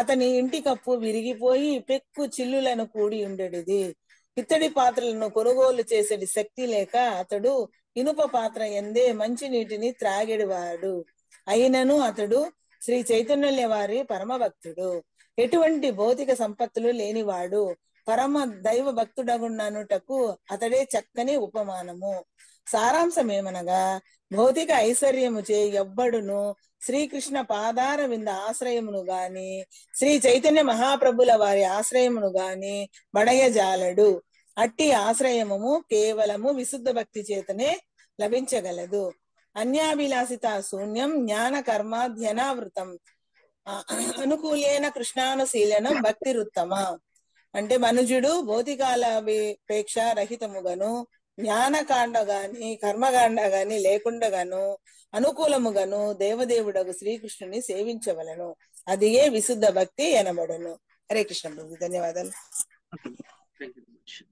అతని ఇంటి కప్పు విరిగిపోయి పెక్కు చిల్లులను కూడి ఉండేది. ఇత్తడి పాత్రలను కొనుగోలు చేసేటి శక్తి లేక అతడు ఇనుప పాత్ర ఎందే మంచి నీటిని త్రాగేడివాడు. అయినను అతడు శ్రీ చైతన్యుల వారి పరమభక్తుడు. ఎటువంటి భౌతిక సంపత్తులు లేనివాడు పరమ దైవ భక్తుడగున్ననుటకు అతడే చక్కని ఉపమానము. సారాంశమేమనగా భౌతిక ఐశ్వర్యముచే ఎవ్వడును శ్రీకృష్ణ పాదార వింద ఆశ్రయమును గాని శ్రీ చైతన్య మహాప్రభుల వారి ఆశ్రయమును గాని బడయజాలడు. అట్టి ఆశ్రయము కేవలము విశుద్ధ భక్తి చేతనే లభించగలదు. అన్యాభిలాసిత శూన్యం జ్ఞాన కర్మాధ్యనావృతం అనుకూలేన కృష్ణానుశీలనం భక్తి రుత్తమ అంటే మనుజుడు భౌతికాలాపేక్ష రహితముగాను జ్ఞానకాండ గాని కర్మకాండ గాని లేకుండగాను అనుకూలముగాను దేవదేవుడకు శ్రీకృష్ణుని సేవించవలను. అదియే విశుద్ధ భక్తి అనబడును. హరే కృష్ణ ప్రభుజీ, ధన్యవాదాలు.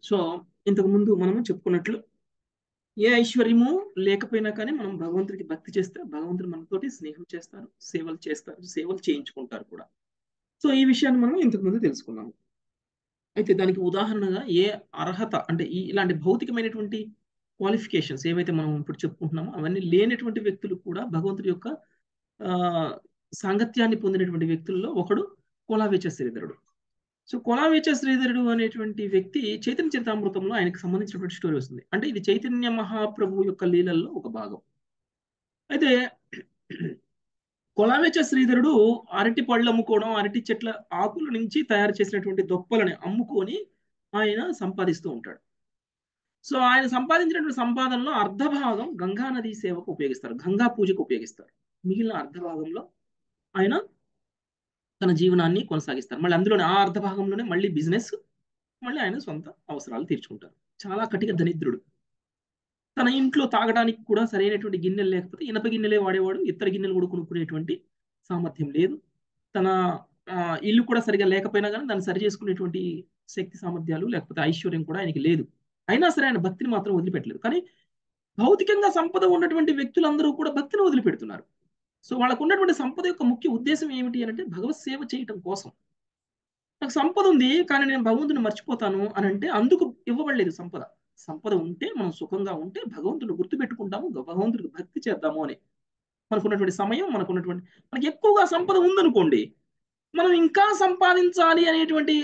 సో ఇంతకు ముందు మనము చెప్పుకున్నట్లు ఏ ఐశ్వర్యము లేకపోయినా కానీ మనం భగవంతుడికి భక్తి చేస్తే భగవంతుడు మనతోటి స్నేహం చేస్తారు, సేవలు చేయించుకుంటారు కూడా. సో ఈ విషయాన్ని మనం ఇంతకు ముందు తెలుసుకున్నాము. అయితే దానికి ఉదాహరణగా ఏ అర్హత అంటే ఇలాంటి భౌతికమైనటువంటి క్వాలిఫికేషన్స్ ఏవైతే మనం ఇప్పుడు చెప్పుకుంటున్నామో అవన్నీ లేనటువంటి వ్యక్తులు కూడా భగవంతుడి యొక్క సాంగత్యాన్ని పొందినటువంటి వ్యక్తుల్లో ఒకడు కోలావేచ శ్రీధరుడు. సో కోలావేచ శ్రీధరుడు అనేటువంటి వ్యక్తి చైతన్య చరితామృతంలో ఆయనకు సంబంధించినటువంటి స్టోరీ వస్తుంది. అంటే ఇది చైతన్య మహాప్రభు యొక్క లీలల్లో ఒక భాగం. అయితే కోలావేచ శ్రీధరుడు అరటి పళ్ళు అమ్ముకోవడం, అరటి చెట్ల ఆకుల నుంచి తయారు చేసినటువంటి దొప్పలని అమ్ముకొని ఆయన సంపాదిస్తూ ఉంటాడు. సో ఆయన సంపాదించినటువంటి సంపాదనలో అర్ధభాగం గంగా నదీ సేవకు ఉపయోగిస్తారు, గంగా పూజకు ఉపయోగిస్తారు. మిగిలిన అర్ధభాగంలో ఆయన తన జీవనాన్ని కొనసాగిస్తారు. మళ్ళీ అందులోనే ఆ అర్ధభాగంలోనే మళ్ళీ బిజినెస్, మళ్ళీ ఆయన సొంత అవసరాలు తీర్చుకుంటారు. చాలా కటిక దరిద్రుడు. తన ఇంట్లో తాగడానికి కూడా సరైనటువంటి గిన్నెలు లేకపోతే ఇనప గిన్నెలే వాడేవాడు, ఇతర గిన్నెలు కూడా కొనుక్కునేటువంటి సామర్థ్యం లేదు. తన ఇల్లు కూడా సరిగా లేకపోయినా కానీ దాన్ని సరి చేసుకునేటువంటి శక్తి సామర్థ్యాలు లేకపోతే ఐశ్వర్యం కూడా ఆయనకి లేదు. అయినా సరే ఆయన భక్తిని మాత్రం వదిలిపెట్టలేదు. కానీ భౌతికంగా సంపద ఉన్నటువంటి వ్యక్తులందరూ కూడా భక్తిని వదిలిపెడుతున్నారు. సో వాళ్ళకు ఉన్నటువంటి సంపద యొక్క ముఖ్య ఉద్దేశం ఏమిటి అంటే భగవత్ సేవ చేయటం కోసం. నాకు సంపద ఉంది కానీ నేను భగవంతుని మర్చిపోతాను అని అంటే అందుకు ఇవ్వబడలేదు సంపద. సంపద ఉంటే మనం సుఖంగా ఉంటే భగవంతుడు గుర్తుపెట్టుకుంటాము, భగవంతుడికి భక్తి చేద్దాము అని మనకున్నటువంటి సమయం మనకున్నటువంటి మనకి ఎక్కువగా సంపద ఉందనుకోండి, మనం ఇంకా సంపాదించాలి అనేటువంటి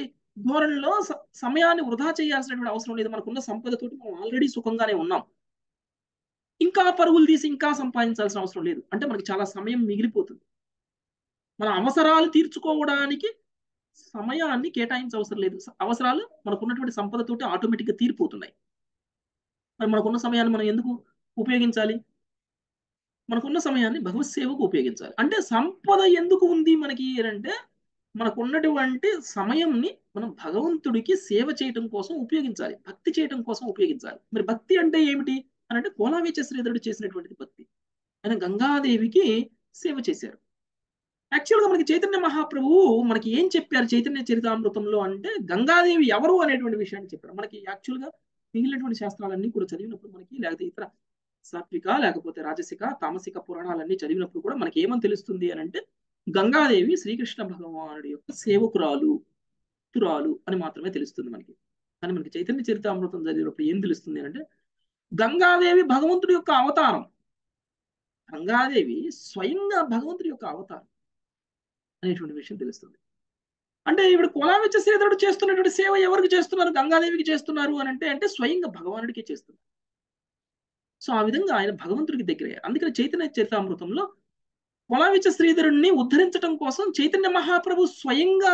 ధోరణిలో సమయాన్ని వృధా చేయాల్సినటువంటి అవసరం లేదు. మనకున్న సంపదతోటి మనం ఆల్రెడీ సుఖంగానే ఉన్నాం, ఇంకా పరుగులు తీసి ఇంకా సంపాదించాల్సిన అవసరం లేదు. అంటే మనకి చాలా సమయం మిగిలిపోతుంది. మన అవసరాలు తీర్చుకోవడానికి సమయాన్ని కేటాయించవసరం లేదు. అవసరాలు మనకున్నటువంటి సంపదతోటి ఆటోమేటిక్గా తీరిపోతున్నాయి. మరి మనకున్న సమయాన్ని మనం ఎందుకు ఉపయోగించాలి? మనకున్న సమయాన్ని భగవత్ సేవకు ఉపయోగించాలి. అంటే సంపద ఎందుకు ఉంది మనకి అంటే మనకున్నటువంటి సమయంని మనం భగవంతుడికి సేవ చేయటం కోసం ఉపయోగించాలి, భక్తి చేయటం కోసం ఉపయోగించాలి. మరి భక్తి అంటే ఏమిటి అని అంటే కోలావేచ శ్రీధరుడు చేసినటువంటిది భక్తి. ఆయన గంగాదేవికి సేవ చేశారు. యాక్చువల్గా మనకి చైతన్య మహాప్రభువు మనకి ఏం చెప్పారు చైతన్య చరితామృతంలో అంటే గంగాదేవి ఎవరు అనేటువంటి విషయాన్ని చెప్పారు. మనకి యాక్చువల్గా మిగిలినటువంటి శాస్త్రాలన్నీ కూడా చదివినప్పుడు మనకి లేకపోతే ఇతర సాత్విక లేకపోతే రాజసిక తామసిక పురాణాలన్నీ చదివినప్పుడు కూడా మనకి ఏమని తెలుస్తుంది అని అంటే గంగాదేవి శ్రీకృష్ణ భగవానుడి యొక్క సేవకురాలు అని మాత్రమే తెలుస్తుంది మనకి. కానీ మనకి చైతన్య చరితామృతం చదివినప్పుడు ఏం తెలుస్తుంది అంటే గంగాదేవి భగవంతుడి యొక్క అవతారం, గంగాదేవి స్వయంగా భగవంతుడి యొక్క అవతారం అనేటువంటి విషయం తెలుస్తుంది. అంటే ఇప్పుడు కోలావేచ శ్రీధరుడు చేస్తున్నటువంటి సేవ ఎవరికి చేస్తున్నారు? గంగాదేవికి చేస్తున్నారు అని అంటే స్వయంగా భగవానుడికే చేస్తున్నారు. సో ఆ విధంగా ఆయన భగవంతుడికి దగ్గరయ్యారు. అందుకని చైతన్య చరితామృతంలో కోలావేచ శ్రీధరుడిని ఉద్ధరించడం కోసం చైతన్య మహాప్రభు స్వయంగా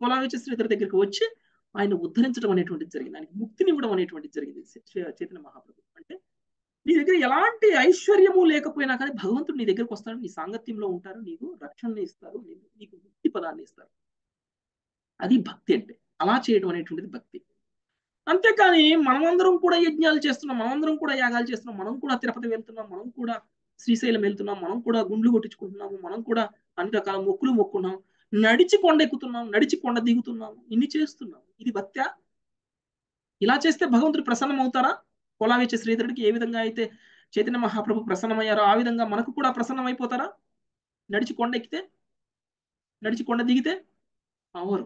కోలావేచ శ్రీధరు దగ్గరికి వచ్చి ఆయన ఉద్ధరించడం అనేటువంటిది జరిగింది, ఆయనకి ముక్తినివ్వడం అనేటువంటిది జరిగింది చైతన్య మహాప్రభు. అంటే నీ దగ్గర ఎలాంటి ఐశ్వర్యము లేకపోయినా కానీ భగవంతుడు నీ దగ్గరకు వస్తాడు, నీ సాంగత్యంలో ఉంటారు, నీకు రక్షణని ఇస్తారు, నీకు ముక్తి పదాన్ని ఇస్తారు. అది భక్తి అంటే అలా చేయడం అనేటువంటిది భక్తి. అంతేకాని మనమందరం కూడా యజ్ఞాలు చేస్తున్నాం, మనందరం కూడా యాగాలు చేస్తున్నాం, మనం కూడా తిరుపతి వెళ్తున్నాం, మనం కూడా శ్రీశైలం వెళ్తున్నాం, మనం కూడా గుండ్లు కొట్టించుకుంటున్నాము, మనం కూడా అన్ని రకాల మొక్కులు మొక్కున్నాం, నడిచి కొండ ఎక్కుతున్నాం, నడిచి కొండ దిగుతున్నాము, ఇన్ని చేస్తున్నాము. ఇది భక్త్యా? ఇలా చేస్తే భగవంతుడు ప్రసన్నం అవుతారా? కోలావేచ శ్రీధరుడికి ఏ విధంగా అయితే చైతన్య మహాప్రభు ప్రసన్నమయ్యారో ఆ విధంగా మనకు కూడా ప్రసన్నం అయిపోతారా? నడిచి కొండ ఎక్కితే, నడిచి కొండ దిగితే అవరు.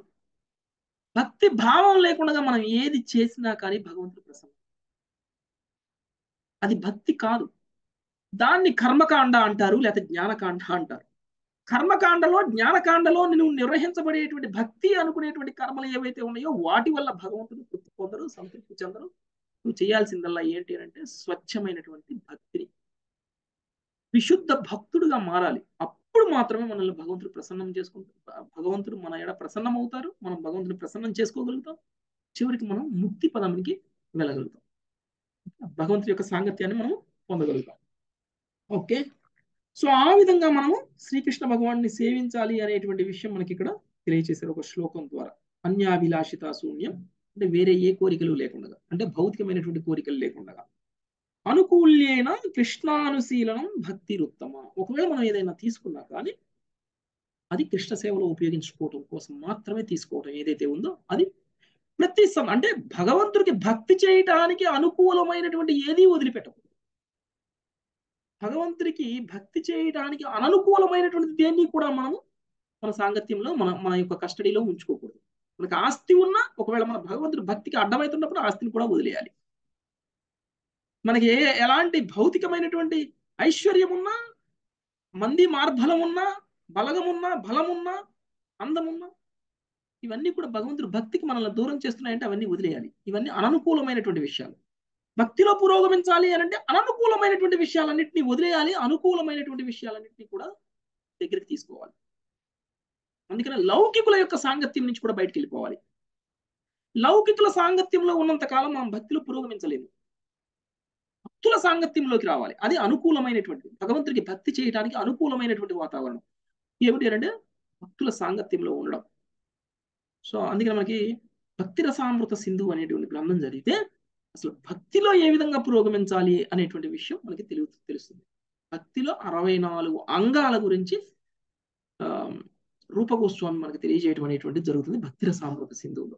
భక్తి భావం లేకుండా మనం ఏది చేసినా కానీ భగవంతుడు ప్రసన్నం, అది భక్తి కాదు. దాన్ని కర్మకాండ అంటారు, లేకపోతే జ్ఞానకాండ అంటారు. కర్మకాండలో జ్ఞానకాండలో నువ్వు నిర్వహించబడేటువంటి భక్తి అనుకునేటువంటి కర్మలు ఏవైతే ఉన్నాయో వాటి వల్ల భగవంతుడు తృప్తి పొందరు, సంతృప్తి చెందరు. నువ్వు చేయాల్సిందల్లా ఏంటి అంటే స్వచ్ఛమైనటువంటి భక్తిని, విశుద్ధ భక్తుడుగా మారాలి. అప్పుడు మాత్రమే మనల్ని భగవంతుడు ప్రసన్నం చేసుకుంటారు, భగవంతుడు మన ఎడ ప్రసన్నం అవుతారు, మనం భగవంతుని ప్రసన్నం చేసుకోగలుగుతాం, చివరికి మనం ముక్తి పదానికి వెళ్ళగలుగుతాం, భగవంతుడి యొక్క సాంగత్యాన్ని మనం పొందగలుగుతాం. ఓకే, సో ఆ విధంగా మనము శ్రీకృష్ణ భగవాన్ని సేవించాలి అనేటువంటి విషయం మనకి ఇక్కడ తెలియజేశారు ఒక శ్లోకం ద్వారా. అన్యాభిలాషిత శూన్యం అంటే వేరే ఏ కోరికలు లేకుండా, అంటే భౌతికమైనటువంటి కోరికలు లేకుండా, అనుకూల్యైన కృష్ణానుశీలనం భక్తిరుత్తమ. ఒకవేళ మనం ఏదైనా తీసుకున్నా కానీ అది కృష్ణ సేవలో ఉపయోగించుకోవడం కోసం మాత్రమే తీసుకోవడం ఏదైతే ఉందో అది ప్రతి అంటే భగవంతుడికి భక్తి చేయడానికి అనుకూలమైనటువంటి ఏది వదిలిపెట్టకూడదు. భగవంతుడికి భక్తి చేయడానికి అననుకూలమైనటువంటి దేన్ని కూడా మనము మన సాంగత్యంలో మన యొక్క కస్టడీలో ఉంచుకోకూడదు. మనకు ఆస్తి ఉన్నా ఒకవేళ మన భగవంతుడి భక్తికి అడ్డమవుతున్నప్పుడు ఆస్తిని కూడా వదిలేయాలి. మనకి ఎలాంటి భౌతికమైనటువంటి ఐశ్వర్యం ఉన్నా, మంది మార్బలం ఉన్నా, బలగమున్నా, బలమున్నా, అందమున్నా, ఇవన్నీ కూడా భగవంతుడు భక్తికి మనల్ని దూరం చేస్తున్నాయంటే అవన్నీ వదిలేయాలి. ఇవన్నీ అననుకూలమైనటువంటి విషయాలు. భక్తిలో పురోగమించాలి అని అంటే అననుకూలమైనటువంటి విషయాలన్నింటినీ వదిలేయాలి, అనుకూలమైనటువంటి విషయాలన్నింటినీ కూడా దగ్గరికి తీసుకోవాలి. అందుకనే లౌకికుల యొక్క సాంగత్యం నుంచి కూడా బయటకు వెళ్ళిపోవాలి. లౌకికుల సాంగత్యంలో ఉన్నంతకాలం మనం భక్తిలో పురోగమించలేము. భక్తుల సాంగత్యంలోకి రావాలి. అది అనుకూలమైనటువంటి భగవంతుడికి భక్తి చేయడానికి అనుకూలమైనటువంటి వాతావరణం ఏమిటి అంటే భక్తుల సాంగత్యంలో ఉండడం. సో అందుకని మనకి భక్తి రసామృత సింధు అనేటువంటి గ్రంథం జరిగితే అసలు భక్తిలో ఏ విధంగా పురోగమించాలి అనేటువంటి విషయం మనకి తెలుస్తుంది. భక్తిలో 64 అంగాల గురించి రూపగోస్వామి మనకి తెలియజేయడం అనేటువంటి జరుగుతుంది భక్తి రసామృత సింధువులో.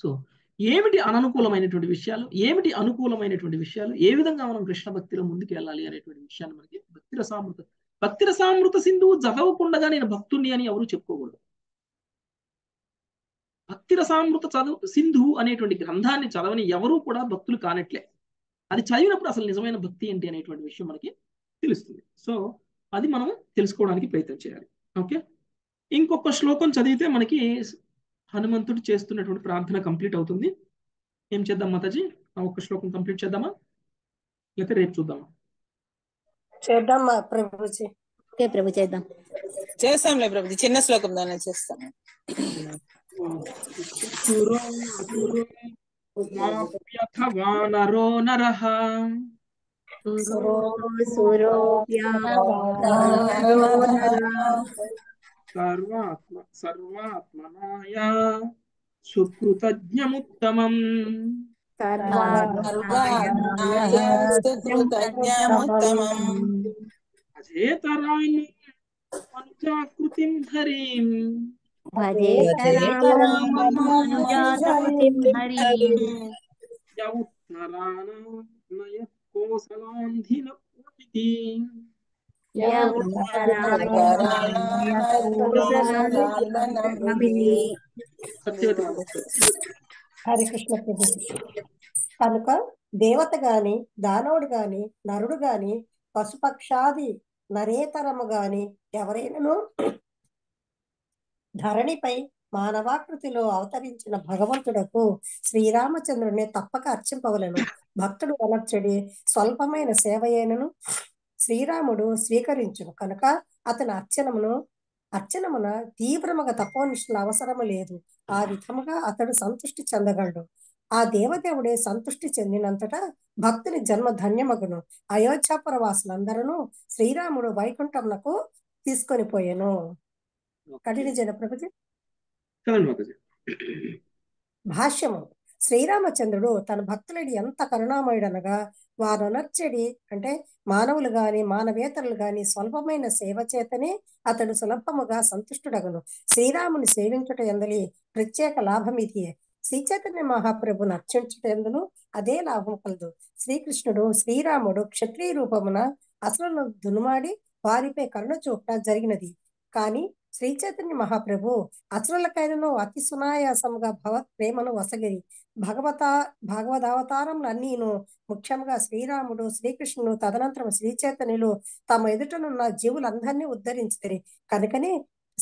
సో ఏమిటి అననుకూలమైనటువంటి విషయాలు, ఏమిటి అనుకూలమైనటువంటి విషయాలు, ఏ విధంగా మనం కృష్ణ భక్తిలో ముందుకు వెళ్ళాలి అనేటువంటి విషయాన్ని మనకి భక్తి రసామృత సింధువు చదవకుండా నేను భక్తుణ్ణి అని ఎవరు చెప్పుకోకూడదు. భక్తి రసామృత సింధువు అనేటువంటి గ్రంథాన్ని చదవని ఎవరూ కూడా భక్తులు కానట్లే. అది చదివినప్పుడు అసలు నిజమైన భక్తి ఏంటి అనేటువంటి విషయం మనకి తెలుస్తుంది. సో అది మనం తెలుసుకోవడానికి ప్రయత్నం చేయాలి. ఓకే, ఇంకొక శ్లోకం చదివితే మనకి హనుమంతుడు చేస్తున్నటువంటి ప్రార్థన కంప్లీట్ అవుతుంది. ఏం చేద్దాం మాతాజీ, ఒక్క శ్లోకం కంప్లీట్ చేద్దామా లేకపోతే రేపు చూద్దామా? చేద్దామా ప్రభుజీ? ఓకే ప్రభు, చేద్దాం. చేస్తాంలే ప్రభుజీ, చిన్న శ్లోకం దాన్ని చేస్తాం. సర్వాత్మనాయ సుకృతజ్ఞముత్తమం అజేతరామనుజాకృతిం హరిం హరి కృష్ణ. కనుక దేవత గాని, దానవుడు గాని, నరుడు గాని, పశుపక్షాది నరేతరము గాని ఎవరైనాను ధరణిపై మానవాకృతిలో అవతరించిన భగవంతుడకు శ్రీరామచంద్రుని తప్పక అర్చింపవలను. భక్తుడు వలర్చడి స్వల్పమైన సేవయేనను శ్రీరాముడు స్వీకరించును. కనుక అతని అర్చనమున తీవ్రముగా తపోనిష్ఠుల అవసరము లేదు. ఆ విధముగా అతడు సంతృష్టి చెందగలడు. ఆ దేవదేవుడే సంతృష్టి చెందినంతటా భక్తుని జన్మ ధన్యమగును. అయోధ్యాపురవాసులందరూ శ్రీరాముడు వైకుంఠమునకు తీసుకొని పోయాను. భాష్యము. శ్రీరామచంద్రుడు తన భక్తులడి ఎంత కరుణామయుడనగా వారు అనర్చడి అంటే మానవులు గాని మానవేతరులు గాని స్వల్పమైన సేవ చేతనే అతడు సులభముగా సంతుష్టుడగను. శ్రీరాముని సేవించుట ఎందలి ప్రత్యేక లాభం ఇది. శ్రీచైతన్య మహాప్రభుని అర్చించుట ఎందును అదే లాభం కలదు. శ్రీకృష్ణుడు శ్రీరాముడు క్షత్రియ రూపమున అసురులను దునుమాడి వారిపై కరుణ చూపుట జరిగినది. కానీ శ్రీచైతన్య మహాప్రభు అసురులకైనను అతి సునాయాసముగా భగవత్ ప్రేమను వసగిరి భగవదావతారములు అన్నీను ముఖ్యంగా శ్రీరాముడు, శ్రీకృష్ణుడు, తదనంతరం శ్రీచైతన్యులు తమ ఎదుటనున్న జీవులందరినీ ఉద్ధరించుతారు. కనుకనే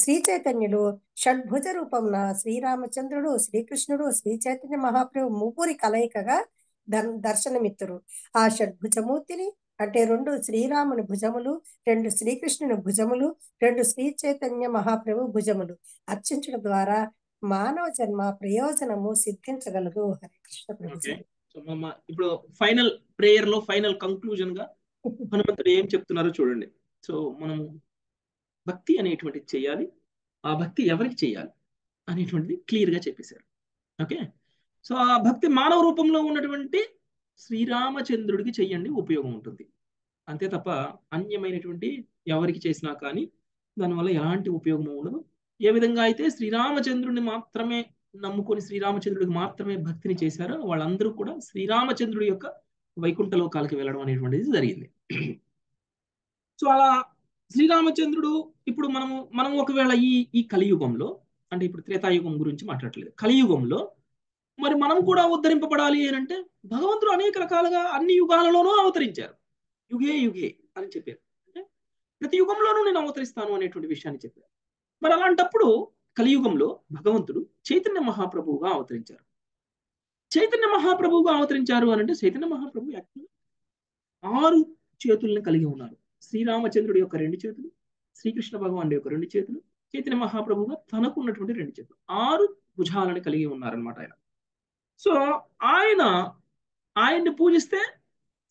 శ్రీచైతన్యులు షడ్భుజ రూపమున శ్రీరామచంద్రుడు, శ్రీకృష్ణుడు, శ్రీచైతన్య మహాప్రభు ముగ్గురి కలయికగా దర్శనమిత్తురు. ఆ షడ్భుజమూర్తిని అంటే 2 శ్రీరాముని భుజములు, 2 శ్రీకృష్ణుని భుజములు, 2 శ్రీ చైతన్య మహాప్రభు భుజములు అర్చించడం ద్వారా మానవ జన్మ ప్రయోజనము సిద్ధించగలదు. హరి కృష్ణ ప్రభు. ఇప్పుడు ఫైనల్ ప్రేయర్ లో ఫైనల్ కంక్లూజన్ గా హనుమంతుడు ఏం చెప్తున్నారో చూడండి. సో మనం భక్తి అనేటువంటిది చేయాలి. ఆ భక్తి ఎవరికి చేయాలి అనేటువంటిది క్లియర్ గా చెప్పేశారు. ఓకే, సో ఆ భక్తి మానవ రూపంలో ఉన్నటువంటి శ్రీరామచంద్రుడికి చెయ్యండి, ఉపయోగం ఉంటుంది. అంతే తప్ప అన్యమైనటువంటి ఎవరికి చేసినా కానీ దాని వల్ల ఎలాంటి ఉపయోగం ఉండదు. ఏ విధంగా అయితే శ్రీరామచంద్రుడిని మాత్రమే నమ్ముకొని శ్రీరామచంద్రుడికి మాత్రమే భక్తిని చేశారో వాళ్ళందరూ కూడా శ్రీరామచంద్రుడి యొక్క వైకుంఠ లోకాలకు వెళ్ళడం అనేటువంటిది జరిగింది. సో అలా శ్రీరామచంద్రుడు ఇప్పుడు మనం ఒకవేళ ఈ కలియుగంలో అంటే ఇప్పుడు త్రేతాయుగం గురించి మాట్లాడలేదు, కలియుగంలో మరి మనం కూడా ఉద్ధరింపబడాలి అని అంటే భగవంతుడు అనేక రకాలుగా అన్ని యుగాలలోనూ అవతరించారు. యుగే యుగే అని చెప్పారు, అంటే ప్రతి యుగంలోనూ నేను అవతరిస్తాను అనేటువంటి విషయాన్ని చెప్పారు. మరి అలాంటప్పుడు కలియుగంలో భగవంతుడు చైతన్య మహాప్రభువుగా అవతరించారు. చైతన్య మహాప్రభువుగా అవతరించారు అని అంటే చైతన్య మహాప్రభువు యాక్చువల్గా 6 చేతులను కలిగి ఉన్నారు. శ్రీరామచంద్రుడి యొక్క 2 చేతులు, శ్రీకృష్ణ భగవానుడి యొక్క 2 చేతులు, చైతన్య మహాప్రభువుగా తనకు ఉన్నటువంటి 2 చేతులు, 6 భుజాలను కలిగి ఉన్నారనమాట ఆయన. సో ఆయన్ని పూజిస్తే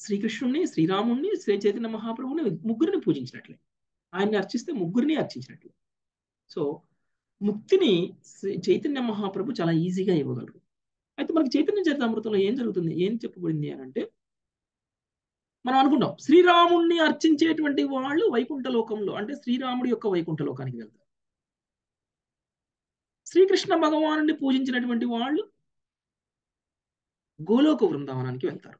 శ్రీకృష్ణుడిని, శ్రీరాముడిని, శ్రీ చైతన్య మహాప్రభువుని ముగ్గురిని పూజించినట్లే, ఆయన్ని అర్చిస్తే ముగ్గురిని అర్చించినట్లే. సో ముక్తిని చైతన్య మహాప్రభు చాలా ఈజీగా ఇవ్వగలరు. అయితే మనకి చైతన్య చరితామృతంలో ఏం జరుగుతుంది, ఏం చెప్పబడింది అని అంటే మనం అనుకుంటాం శ్రీరాముడిని అర్చించేటువంటి వాళ్ళు వైకుంఠ లోకంలో అంటే శ్రీరాముడి యొక్క వైకుంఠ లోకానికి వెళ్తారు, శ్రీకృష్ణ భగవానుని పూజించినటువంటి వాళ్ళు గోలోక వృందావనానికి వెళ్తారు.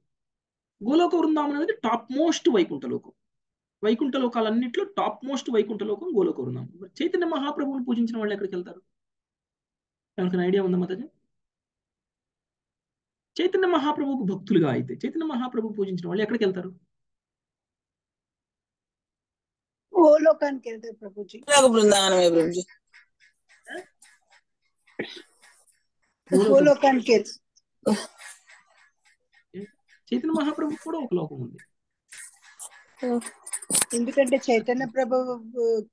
గోలోక వృందావనం అనేది టాప్ మోస్ట్ వైకుంఠ లోకం, వైకుంఠ లోకాలన్నింటిలో టాప్ మోస్ట్ వైకుంఠ లోకం గోలోక వృందావనం. చైతన్య మహాప్రభువుని పూజించిన వాళ్ళు ఎక్కడికి వెళ్తారు, ఎవరికైనా ఐడియా ఉందా మాతాజీ? చైతన్య మహాప్రభువుకు భక్తులుగా అయితే చైతన్య మహాప్రభువు పూజించిన వాళ్ళు ఎక్కడికి వెళ్తారు? గోలోకానికి వెళ్తారు ప్రభుజీ, బృందావనమే ప్రభుజీ, గోలోకానికి. చైతన్య మహాప్రభువు కూడా ఒక లోకం ఉంది, ఎందుకంటే చైతన్య ప్రభువు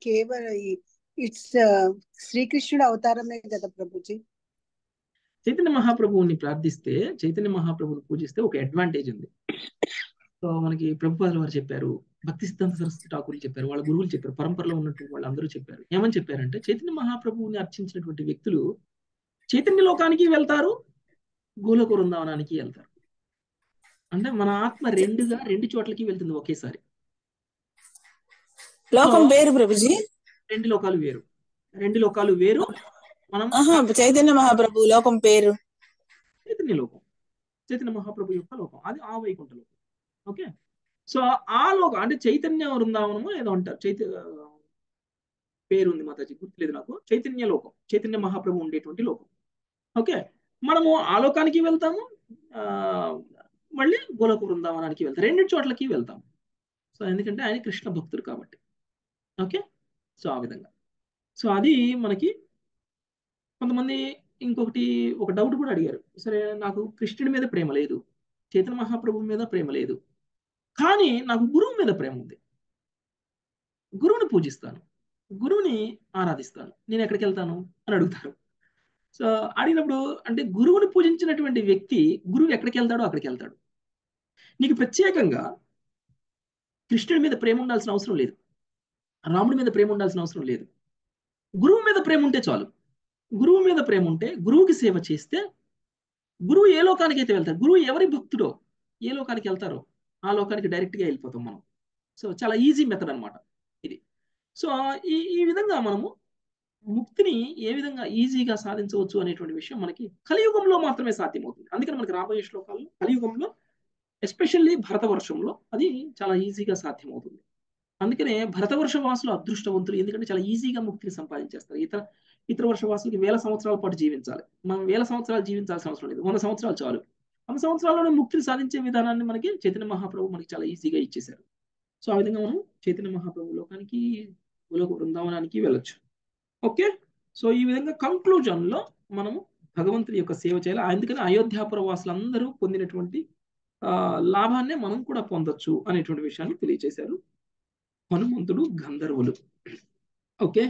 కేవలం ఇట్స్ శ్రీకృష్ణుడు అవతారమే కదా ప్రభుజీ. చైతన్య మహాప్రభువుని ప్రార్థిస్తే, చైతన్య మహాప్రభువుని పూజిస్తే ఒక అడ్వాంటేజ్ ఉంది. సో మనకి ప్రభుపాదుల వారు చెప్పారు, భక్తి సిద్ధాంత సరస్వతి ఠాకూర్లు చెప్పారు, వాళ్ళ గురువులు చెప్పారు, పరంపరలో ఉన్నటువంటి వాళ్ళు అందరూ చెప్పారు. ఏమని చెప్పారంటే చైతన్య మహాప్రభువుని అర్చించినటువంటి వ్యక్తులు చైతన్య లోకానికి వెళ్తారు, గోలోక వృందావనానికి వెళ్తారు. అంటే మన ఆత్మ 2 చోట్లకి వెళ్తుంది ఒకేసారి. లోకం వేరు ప్రభుజీ, 2 లోకాలు వేరు, 2 లోకాలు వేరు. మనం చైతన్య మహాప్రభు లోకం పేరు చైతన్య లోకం, చైతన్య మహాప్రభు యొక్క లోకం అది ఆ వైకుంఠ లోకం. ఓకే, సో ఆ లోకం అంటే చైతన్య వృందావనము ఏదో అంటారు, పేరు ఉంది మాతాజీ గుర్తులేదు నాకు, చైతన్య లోకం, చైతన్య మహాప్రభు ఉండేటువంటి లోకం. ఓకే, మనము ఆ లోకానికి వెళ్తాము, మళ్ళీ గోలోక వృందావనానికి వెళ్తాం, 2 చోట్లకి వెళ్తాము. సో ఎందుకంటే ఆయన కృష్ణ భక్తుడు కాబట్టి. ఓకే, సో ఆ విధంగా సో అది మనకి. కొంతమంది ఇంకొకటి ఒక డౌట్ కూడా అడిగారు, సరే నాకు కృష్ణుడి మీద ప్రేమ లేదు, చైతన్య మహాప్రభువు మీద ప్రేమ లేదు, కానీ నాకు గురువు మీద ప్రేమ ఉంది, గురువుని పూజిస్తాను, గురువుని ఆరాధిస్తాను, నేను ఎక్కడికి వెళ్తాను అని అడుగుతారు. సో అడిగినప్పుడు అంటే గురువుని పూజించినటువంటి వ్యక్తి గురువు ఎక్కడికి వెళ్తాడో అక్కడికి వెళ్తాడు. నీకు ప్రత్యేకంగా కృష్ణుడి మీద ప్రేమ ఉండాల్సిన అవసరం లేదు, రాముడి మీద ప్రేమ ఉండాల్సిన అవసరం లేదు, గురువు మీద ప్రేమ ఉంటే చాలు. గురువు మీద ప్రేమ ఉంటే గురువుకి సేవ చేస్తే గురువు ఏ లోకానికి అయితే వెళ్తారు, గురువు ఎవరి భక్తుడో ఏ లోకానికి వెళ్తారో ఆ లోకానికి డైరెక్ట్గా వెళ్ళిపోతాం మనం. సో చాలా ఈజీ మెథడ్ అనమాట ఇది. సో ఈ విధంగా మనము ముక్తిని ఏ విధంగా ఈజీగా సాధించవచ్చు అనేటువంటి విషయం మనకి కలియుగంలో మాత్రమే సాధ్యమవుతుంది. అందుకని మనకి రాబోయే శ్లోకాల్లో కలియుగంలో ఎస్పెషల్లీ భరతవర్షంలో అది చాలా ఈజీగా సాధ్యమవుతుంది. అందుకనే భరతవర్ష వాసులు అదృష్టవంతులు, ఎందుకంటే చాలా ఈజీగా ముక్తిని సంపాదించేస్తారు. ఇతర వర్ష వాసులకి వేల సంవత్సరాల పాటు జీవించాలి, మనం 1000 సంవత్సరాలు జీవించాల్సిన అవసరం లేదు, 100 సంవత్సరాలు చాలు. 100 సంవత్సరాల్లోనే ముక్తిని సాధించే విధానాన్ని మనకి చైతన్య మహాప్రభువు మనకి చాలా ఈజీగా ఇచ్చేశారు. సో ఆ విధంగా మనం చైతన్య మహాప్రభు లోకానికి, గోలోక వృందావనానికి వెళ్ళొచ్చు. ఓకే, సో ఈ విధంగా కంక్లూజన్లో మనము భగవంతుడి యొక్క సేవ చేయాలి. అందుకని అయోధ్యాపుర వాసులందరూ పొందినటువంటి లాభాన్నే మనం కూడా పొందొచ్చు అనేటువంటి విషయాన్ని తెలియజేశారు హనుమంతుడు, గంధర్వులు. ఓకే,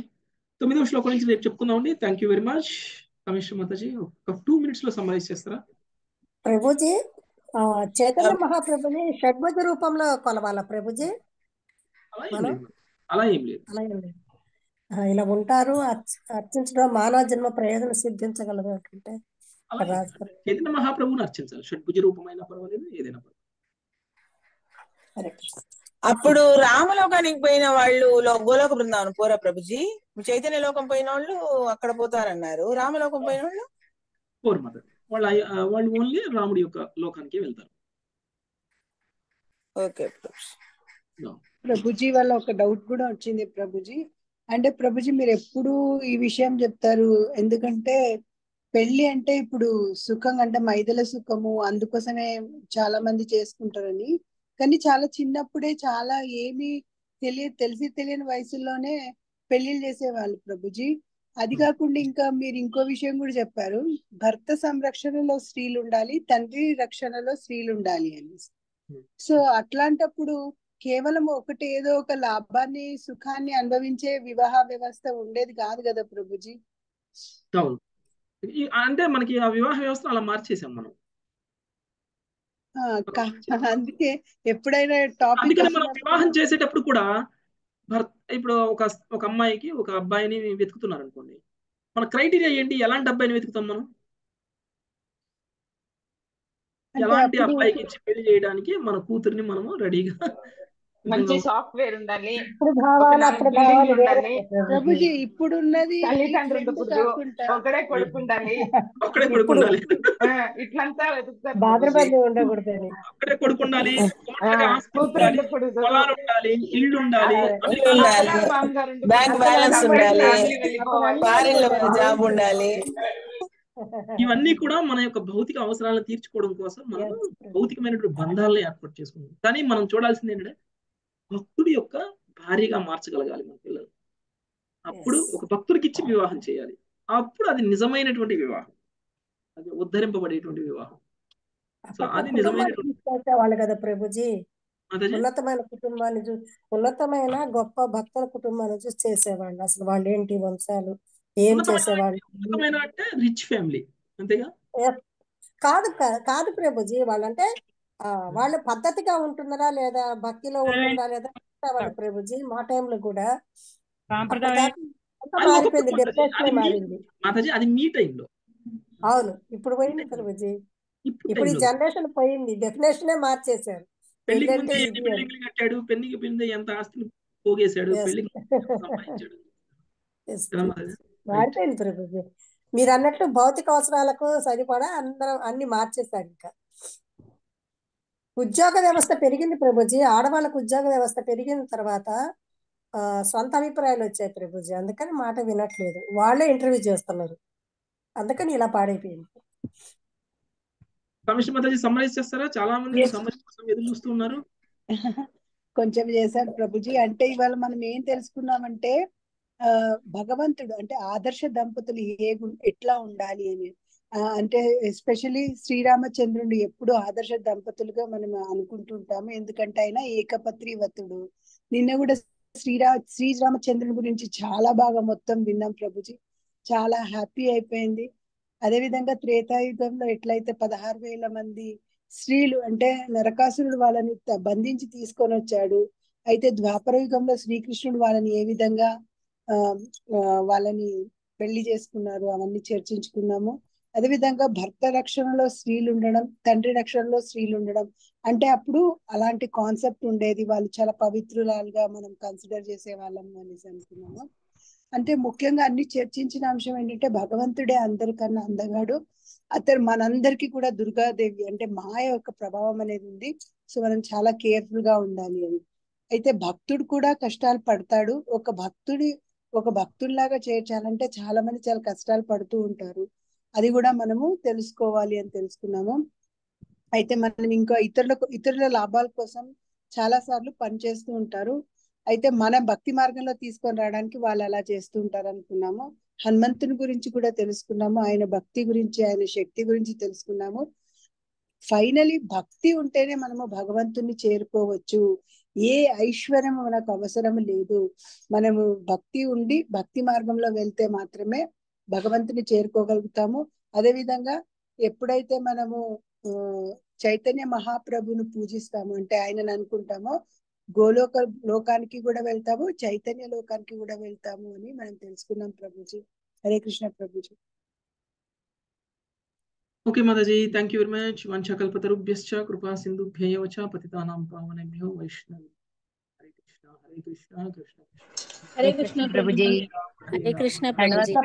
9వ శ్లోకం నుంచి రేపు చెప్పుకుందామండి. Thank you very much commission మాతాజీ. ఒక 2 minutes లో సమ్మరైజ్ చేస్తారా ప్రభుజీ? చైతన్య మహాప్రభుని షడ్భుజ రూపంలో కొలవాలా ప్రభుజీ? అలా ఏం లేదు, ఇలా ఉంటారు అర్చించడం మానవ జన్మ ప్రయోజనం సిద్ధించగలదు అంటే చైతన్య మహాప్రభుని అర్చించాలి, షడ్భుజ రూపమైన పర్వాలేదు ఏదైనా పర్వాలేదు. అప్పుడు రామలోకానికి పోయిన వాళ్ళు గోలోక బృందావనం పోరా ప్రభుజీ, చైతన్య లోకం పోయిన వాళ్ళు అక్కడ పోతారన్నారు, రామలోకం పోయిన వాళ్ళు పోరు మదర్, వాళ్ళు ఓన్లీ రాముడి యొక్క లోకానికి వెళ్తారు. ఓకే ప్రభుజీ, వాళ్ళ ఒక డౌట్ కూడా వచ్చింది ప్రభుజీ, అంటే ప్రభుజీ మీరు ఎప్పుడు ఈ విషయం చెప్తారు, ఎందుకంటే పెళ్లి అంటే ఇప్పుడు సుఖం అంటే మైదల సుఖము అందుకోసమే చాలా మంది చేసుకుంటారని, కానీ చాలా చిన్నప్పుడే చాలా ఏమి తెలిసి తెలియని వయసులోనే పెళ్లిళ్ళు చేసేవాళ్ళు ప్రభుజీ. అది కాకుండా ఇంకా మీరు ఇంకో విషయం కూడా చెప్పారు, భర్త సంరక్షణలో స్త్రీలు ఉండాలి, తండ్రి రక్షణలో స్త్రీలు ఉండాలి అని. సో అట్లాంటప్పుడు కేవలం ఒకటి ఏదో ఒక లాభాన్ని సుఖాన్ని అనుభవించే వివాహ వ్యవస్థ ఉండేది కాదు కదా ప్రభుజీ. అంటే మనకి ఆ వివాహ వ్యవస్థ అలా మార్చేసాం మనం, అందుకే ఎప్పుడైనా టాపిక్ మనం వివాహం చేసేటప్పుడు కూడా భర్త, ఇప్పుడు ఒక అమ్మాయికి ఒక అబ్బాయిని వెతుకుతున్నారు అనుకోండి, మన క్రైటీరియా ఏంటి, ఎలాంటి అబ్బాయిని వెతుకుతాం మనం, ఎలాంటి అబ్బాయికి ఇచ్చి పెళ్లి చేయడానికి మన కూతుర్ని మనము రెడీగా, మంచి సాఫ్ట్వేర్ ఉండాలి, ఇప్పుడున్నది ఒకడే కొడుకు ఉండాలి, ఇట్లంతా ఒకడే కొడుకు ఉండాలి, పొలాలు ఉండాలి, ఇల్లు ఉండాలి, బ్యాంక్ బ్యాలెన్స్ ఉండాలి, ఇవన్నీ కూడా మన యొక్క భౌతిక అవసరాలను తీర్చుకోవడం కోసం మనం భౌతికమైనటువంటి బంధాలను ఏర్పాటు చేసుకుంటాం. కానీ మనం చూడాల్సింది ఏంటంటే భక్తుడి యొక్క భారీగా మార్చగలగాలి మన పిల్లలు, అప్పుడు ఒక భక్తుడికి ఇచ్చి వివాహం చేయాలి, అప్పుడు అది నిజమైనటువంటి వివాహం, అది ఉద్ధరింపబడేటువంటి వివాహం. సో అది నిజమైనటువంటి కదా ప్రభుజీ, ఉన్నతమైన కుటుంబాన్ని ఉన్నతమైన గొప్ప భక్తుల కుటుంబాన్ని చూసి చేసేవాళ్ళు, అసలు వాళ్ళు ఏంటి వంశాలు ఏం చేసేవాళ్ళు అంటే రిచ్ ఫ్యామిలీ అంతేగా కాదు కాదు ప్రభుజీ, వాళ్ళంటే వాళ్ళ పద్ధతిగా ఉంటుందా లేదా, భక్తిలో ఉంటుందా లేదా వాళ్ళు ప్రభుజీ. మా టైంలో కూడా మారిపోయింది, డెఫినేషన్ మారింది మాతాజీ, అది మీ టైంలో. అవును ఇప్పుడు పోయింది ప్రభుజీ, ఇప్పుడు ఈ జనరేషన్ పోయింది, డెఫినేషన్ మార్చేశారు. మారిపోయింది ప్రభుజీ, మీరు అన్నట్లు భౌతిక అవసరాలకు సరిపడా అందరం అన్ని మార్చేశారు. ఇంకా ఉద్యోగ వ్యవస్థ పెరిగింది ప్రభుజీ, ఆడవాళ్ళకు ఉద్యోగ వ్యవస్థ పెరిగిన తర్వాత సొంత అభిప్రాయాలు వచ్చాయి ప్రభుజీ, అందుకని మాట వినట్లేదు, వాళ్ళే ఇంటర్వ్యూ చేస్తున్నారు, అందుకని ఇలా పాడైపోయింది. కొంచెం చేశారు ప్రభుజీ, అంటే ఇవాళ మనం ఏం తెలుసుకున్నామంటే భగవంతుడు అంటే ఆదర్శ దంపతులు ఎట్లా ఉండాలి అని, అంటే ఎస్పెషలీ శ్రీరామచంద్రుడు ఎప్పుడు ఆదర్శ దంపతులుగా మనం అనుకుంటుంటాము, ఎందుకంటే ఆయన ఏకపత్రివతుడు. నిన్న కూడా శ్రీరామచంద్రుని గురించి చాలా బాగా మొత్తం విన్నాం ప్రభుజీ, చాలా హ్యాపీ అయిపోయింది. అదే విధంగా త్రేతాయుగంలో ఎట్లయితే 16,000 మంది స్త్రీలు అంటే నరకాసురుడు వాళ్ళని బంధించి తీసుకొని వచ్చాడు, అయితే ద్వాపర యుగంలో శ్రీకృష్ణుడు వాళ్ళని ఏ విధంగా వాళ్ళని పెళ్లి చేసుకున్నారు, అవన్నీ చర్చించుకున్నాము. అదేవిధంగా భర్త రక్షణలో స్త్రీలు ఉండడం, తండ్రి రక్షణలో స్త్రీలు ఉండడం, అంటే అప్పుడు అలాంటి కాన్సెప్ట్ ఉండేది, వాళ్ళు చాలా పవిత్రురాలుగా మనం కన్సిడర్ చేసే వాళ్ళం అనేసి అనుకున్నాము. అంటే ముఖ్యంగా అన్ని చర్చించిన అంశం ఏంటంటే భగవంతుడే అందరికన్నా అందగాడు, అతను మనందరికీ కూడా దుర్గాదేవి అంటే మాయ యొక్క ప్రభావం అనేది ఉంది, సో మనం చాలా కేర్ఫుల్ గా ఉండాలి అని. అయితే భక్తుడు కూడా కష్టాలు పడతాడు, ఒక భక్తుడిలాగా చేర్చాలంటే చాలా మంది చాలా కష్టాలు పడుతూ ఉంటారు, అది కూడా మనము తెలుసుకోవాలి అని తెలుసుకున్నాము. అయితే మనం ఇంకా ఇతరుల లాభాల కోసం చాలా సార్లు పనిచేస్తూ ఉంటారు, అయితే మన భక్తి మార్గంలో తీసుకొని రావడానికి వాళ్ళు అలా చేస్తూ ఉంటారు అనుకున్నాము. హనుమంతుని గురించి కూడా తెలుసుకున్నాము, ఆయన భక్తి గురించి ఆయన శక్తి గురించి తెలుసుకున్నాము. ఫైనలీ భక్తి ఉంటేనే మనము భగవంతుని చేరుకోవచ్చు, ఏ ఐశ్వర్యం మనకు అవసరం లేదు, మనము భక్తి ఉండి భక్తి మార్గంలో వెళ్తే మాత్రమే భగవంతుని చేరుకోగలుగుతాము. అదేవిధంగా ఎప్పుడైతే మనము చైతన్య మహాప్రభును పూజిస్తాము అంటే ఆయనను అనుకుంటామో గోలోకానికి కూడా వెళ్తాము, చైతన్య లోకానికి కూడా వెళ్తాము అని మనం తెలుసుకున్నాం ప్రభుజీ. హరే కృష్ణ ప్రభుజీ. ఓకే మాతాజీ, థ్యాంక్ యూ వెరీ మచ్. వంశాకల్పతరుభ్యశ్చ కృపా సింధుభ్యయవ చ పతితానాం పావనేభ్యో వైష్ణవ कृष्णा हरे कृष्णा कृष्णा कृष्णा प्रभु जी हरे कृष्णा प्रभु जी।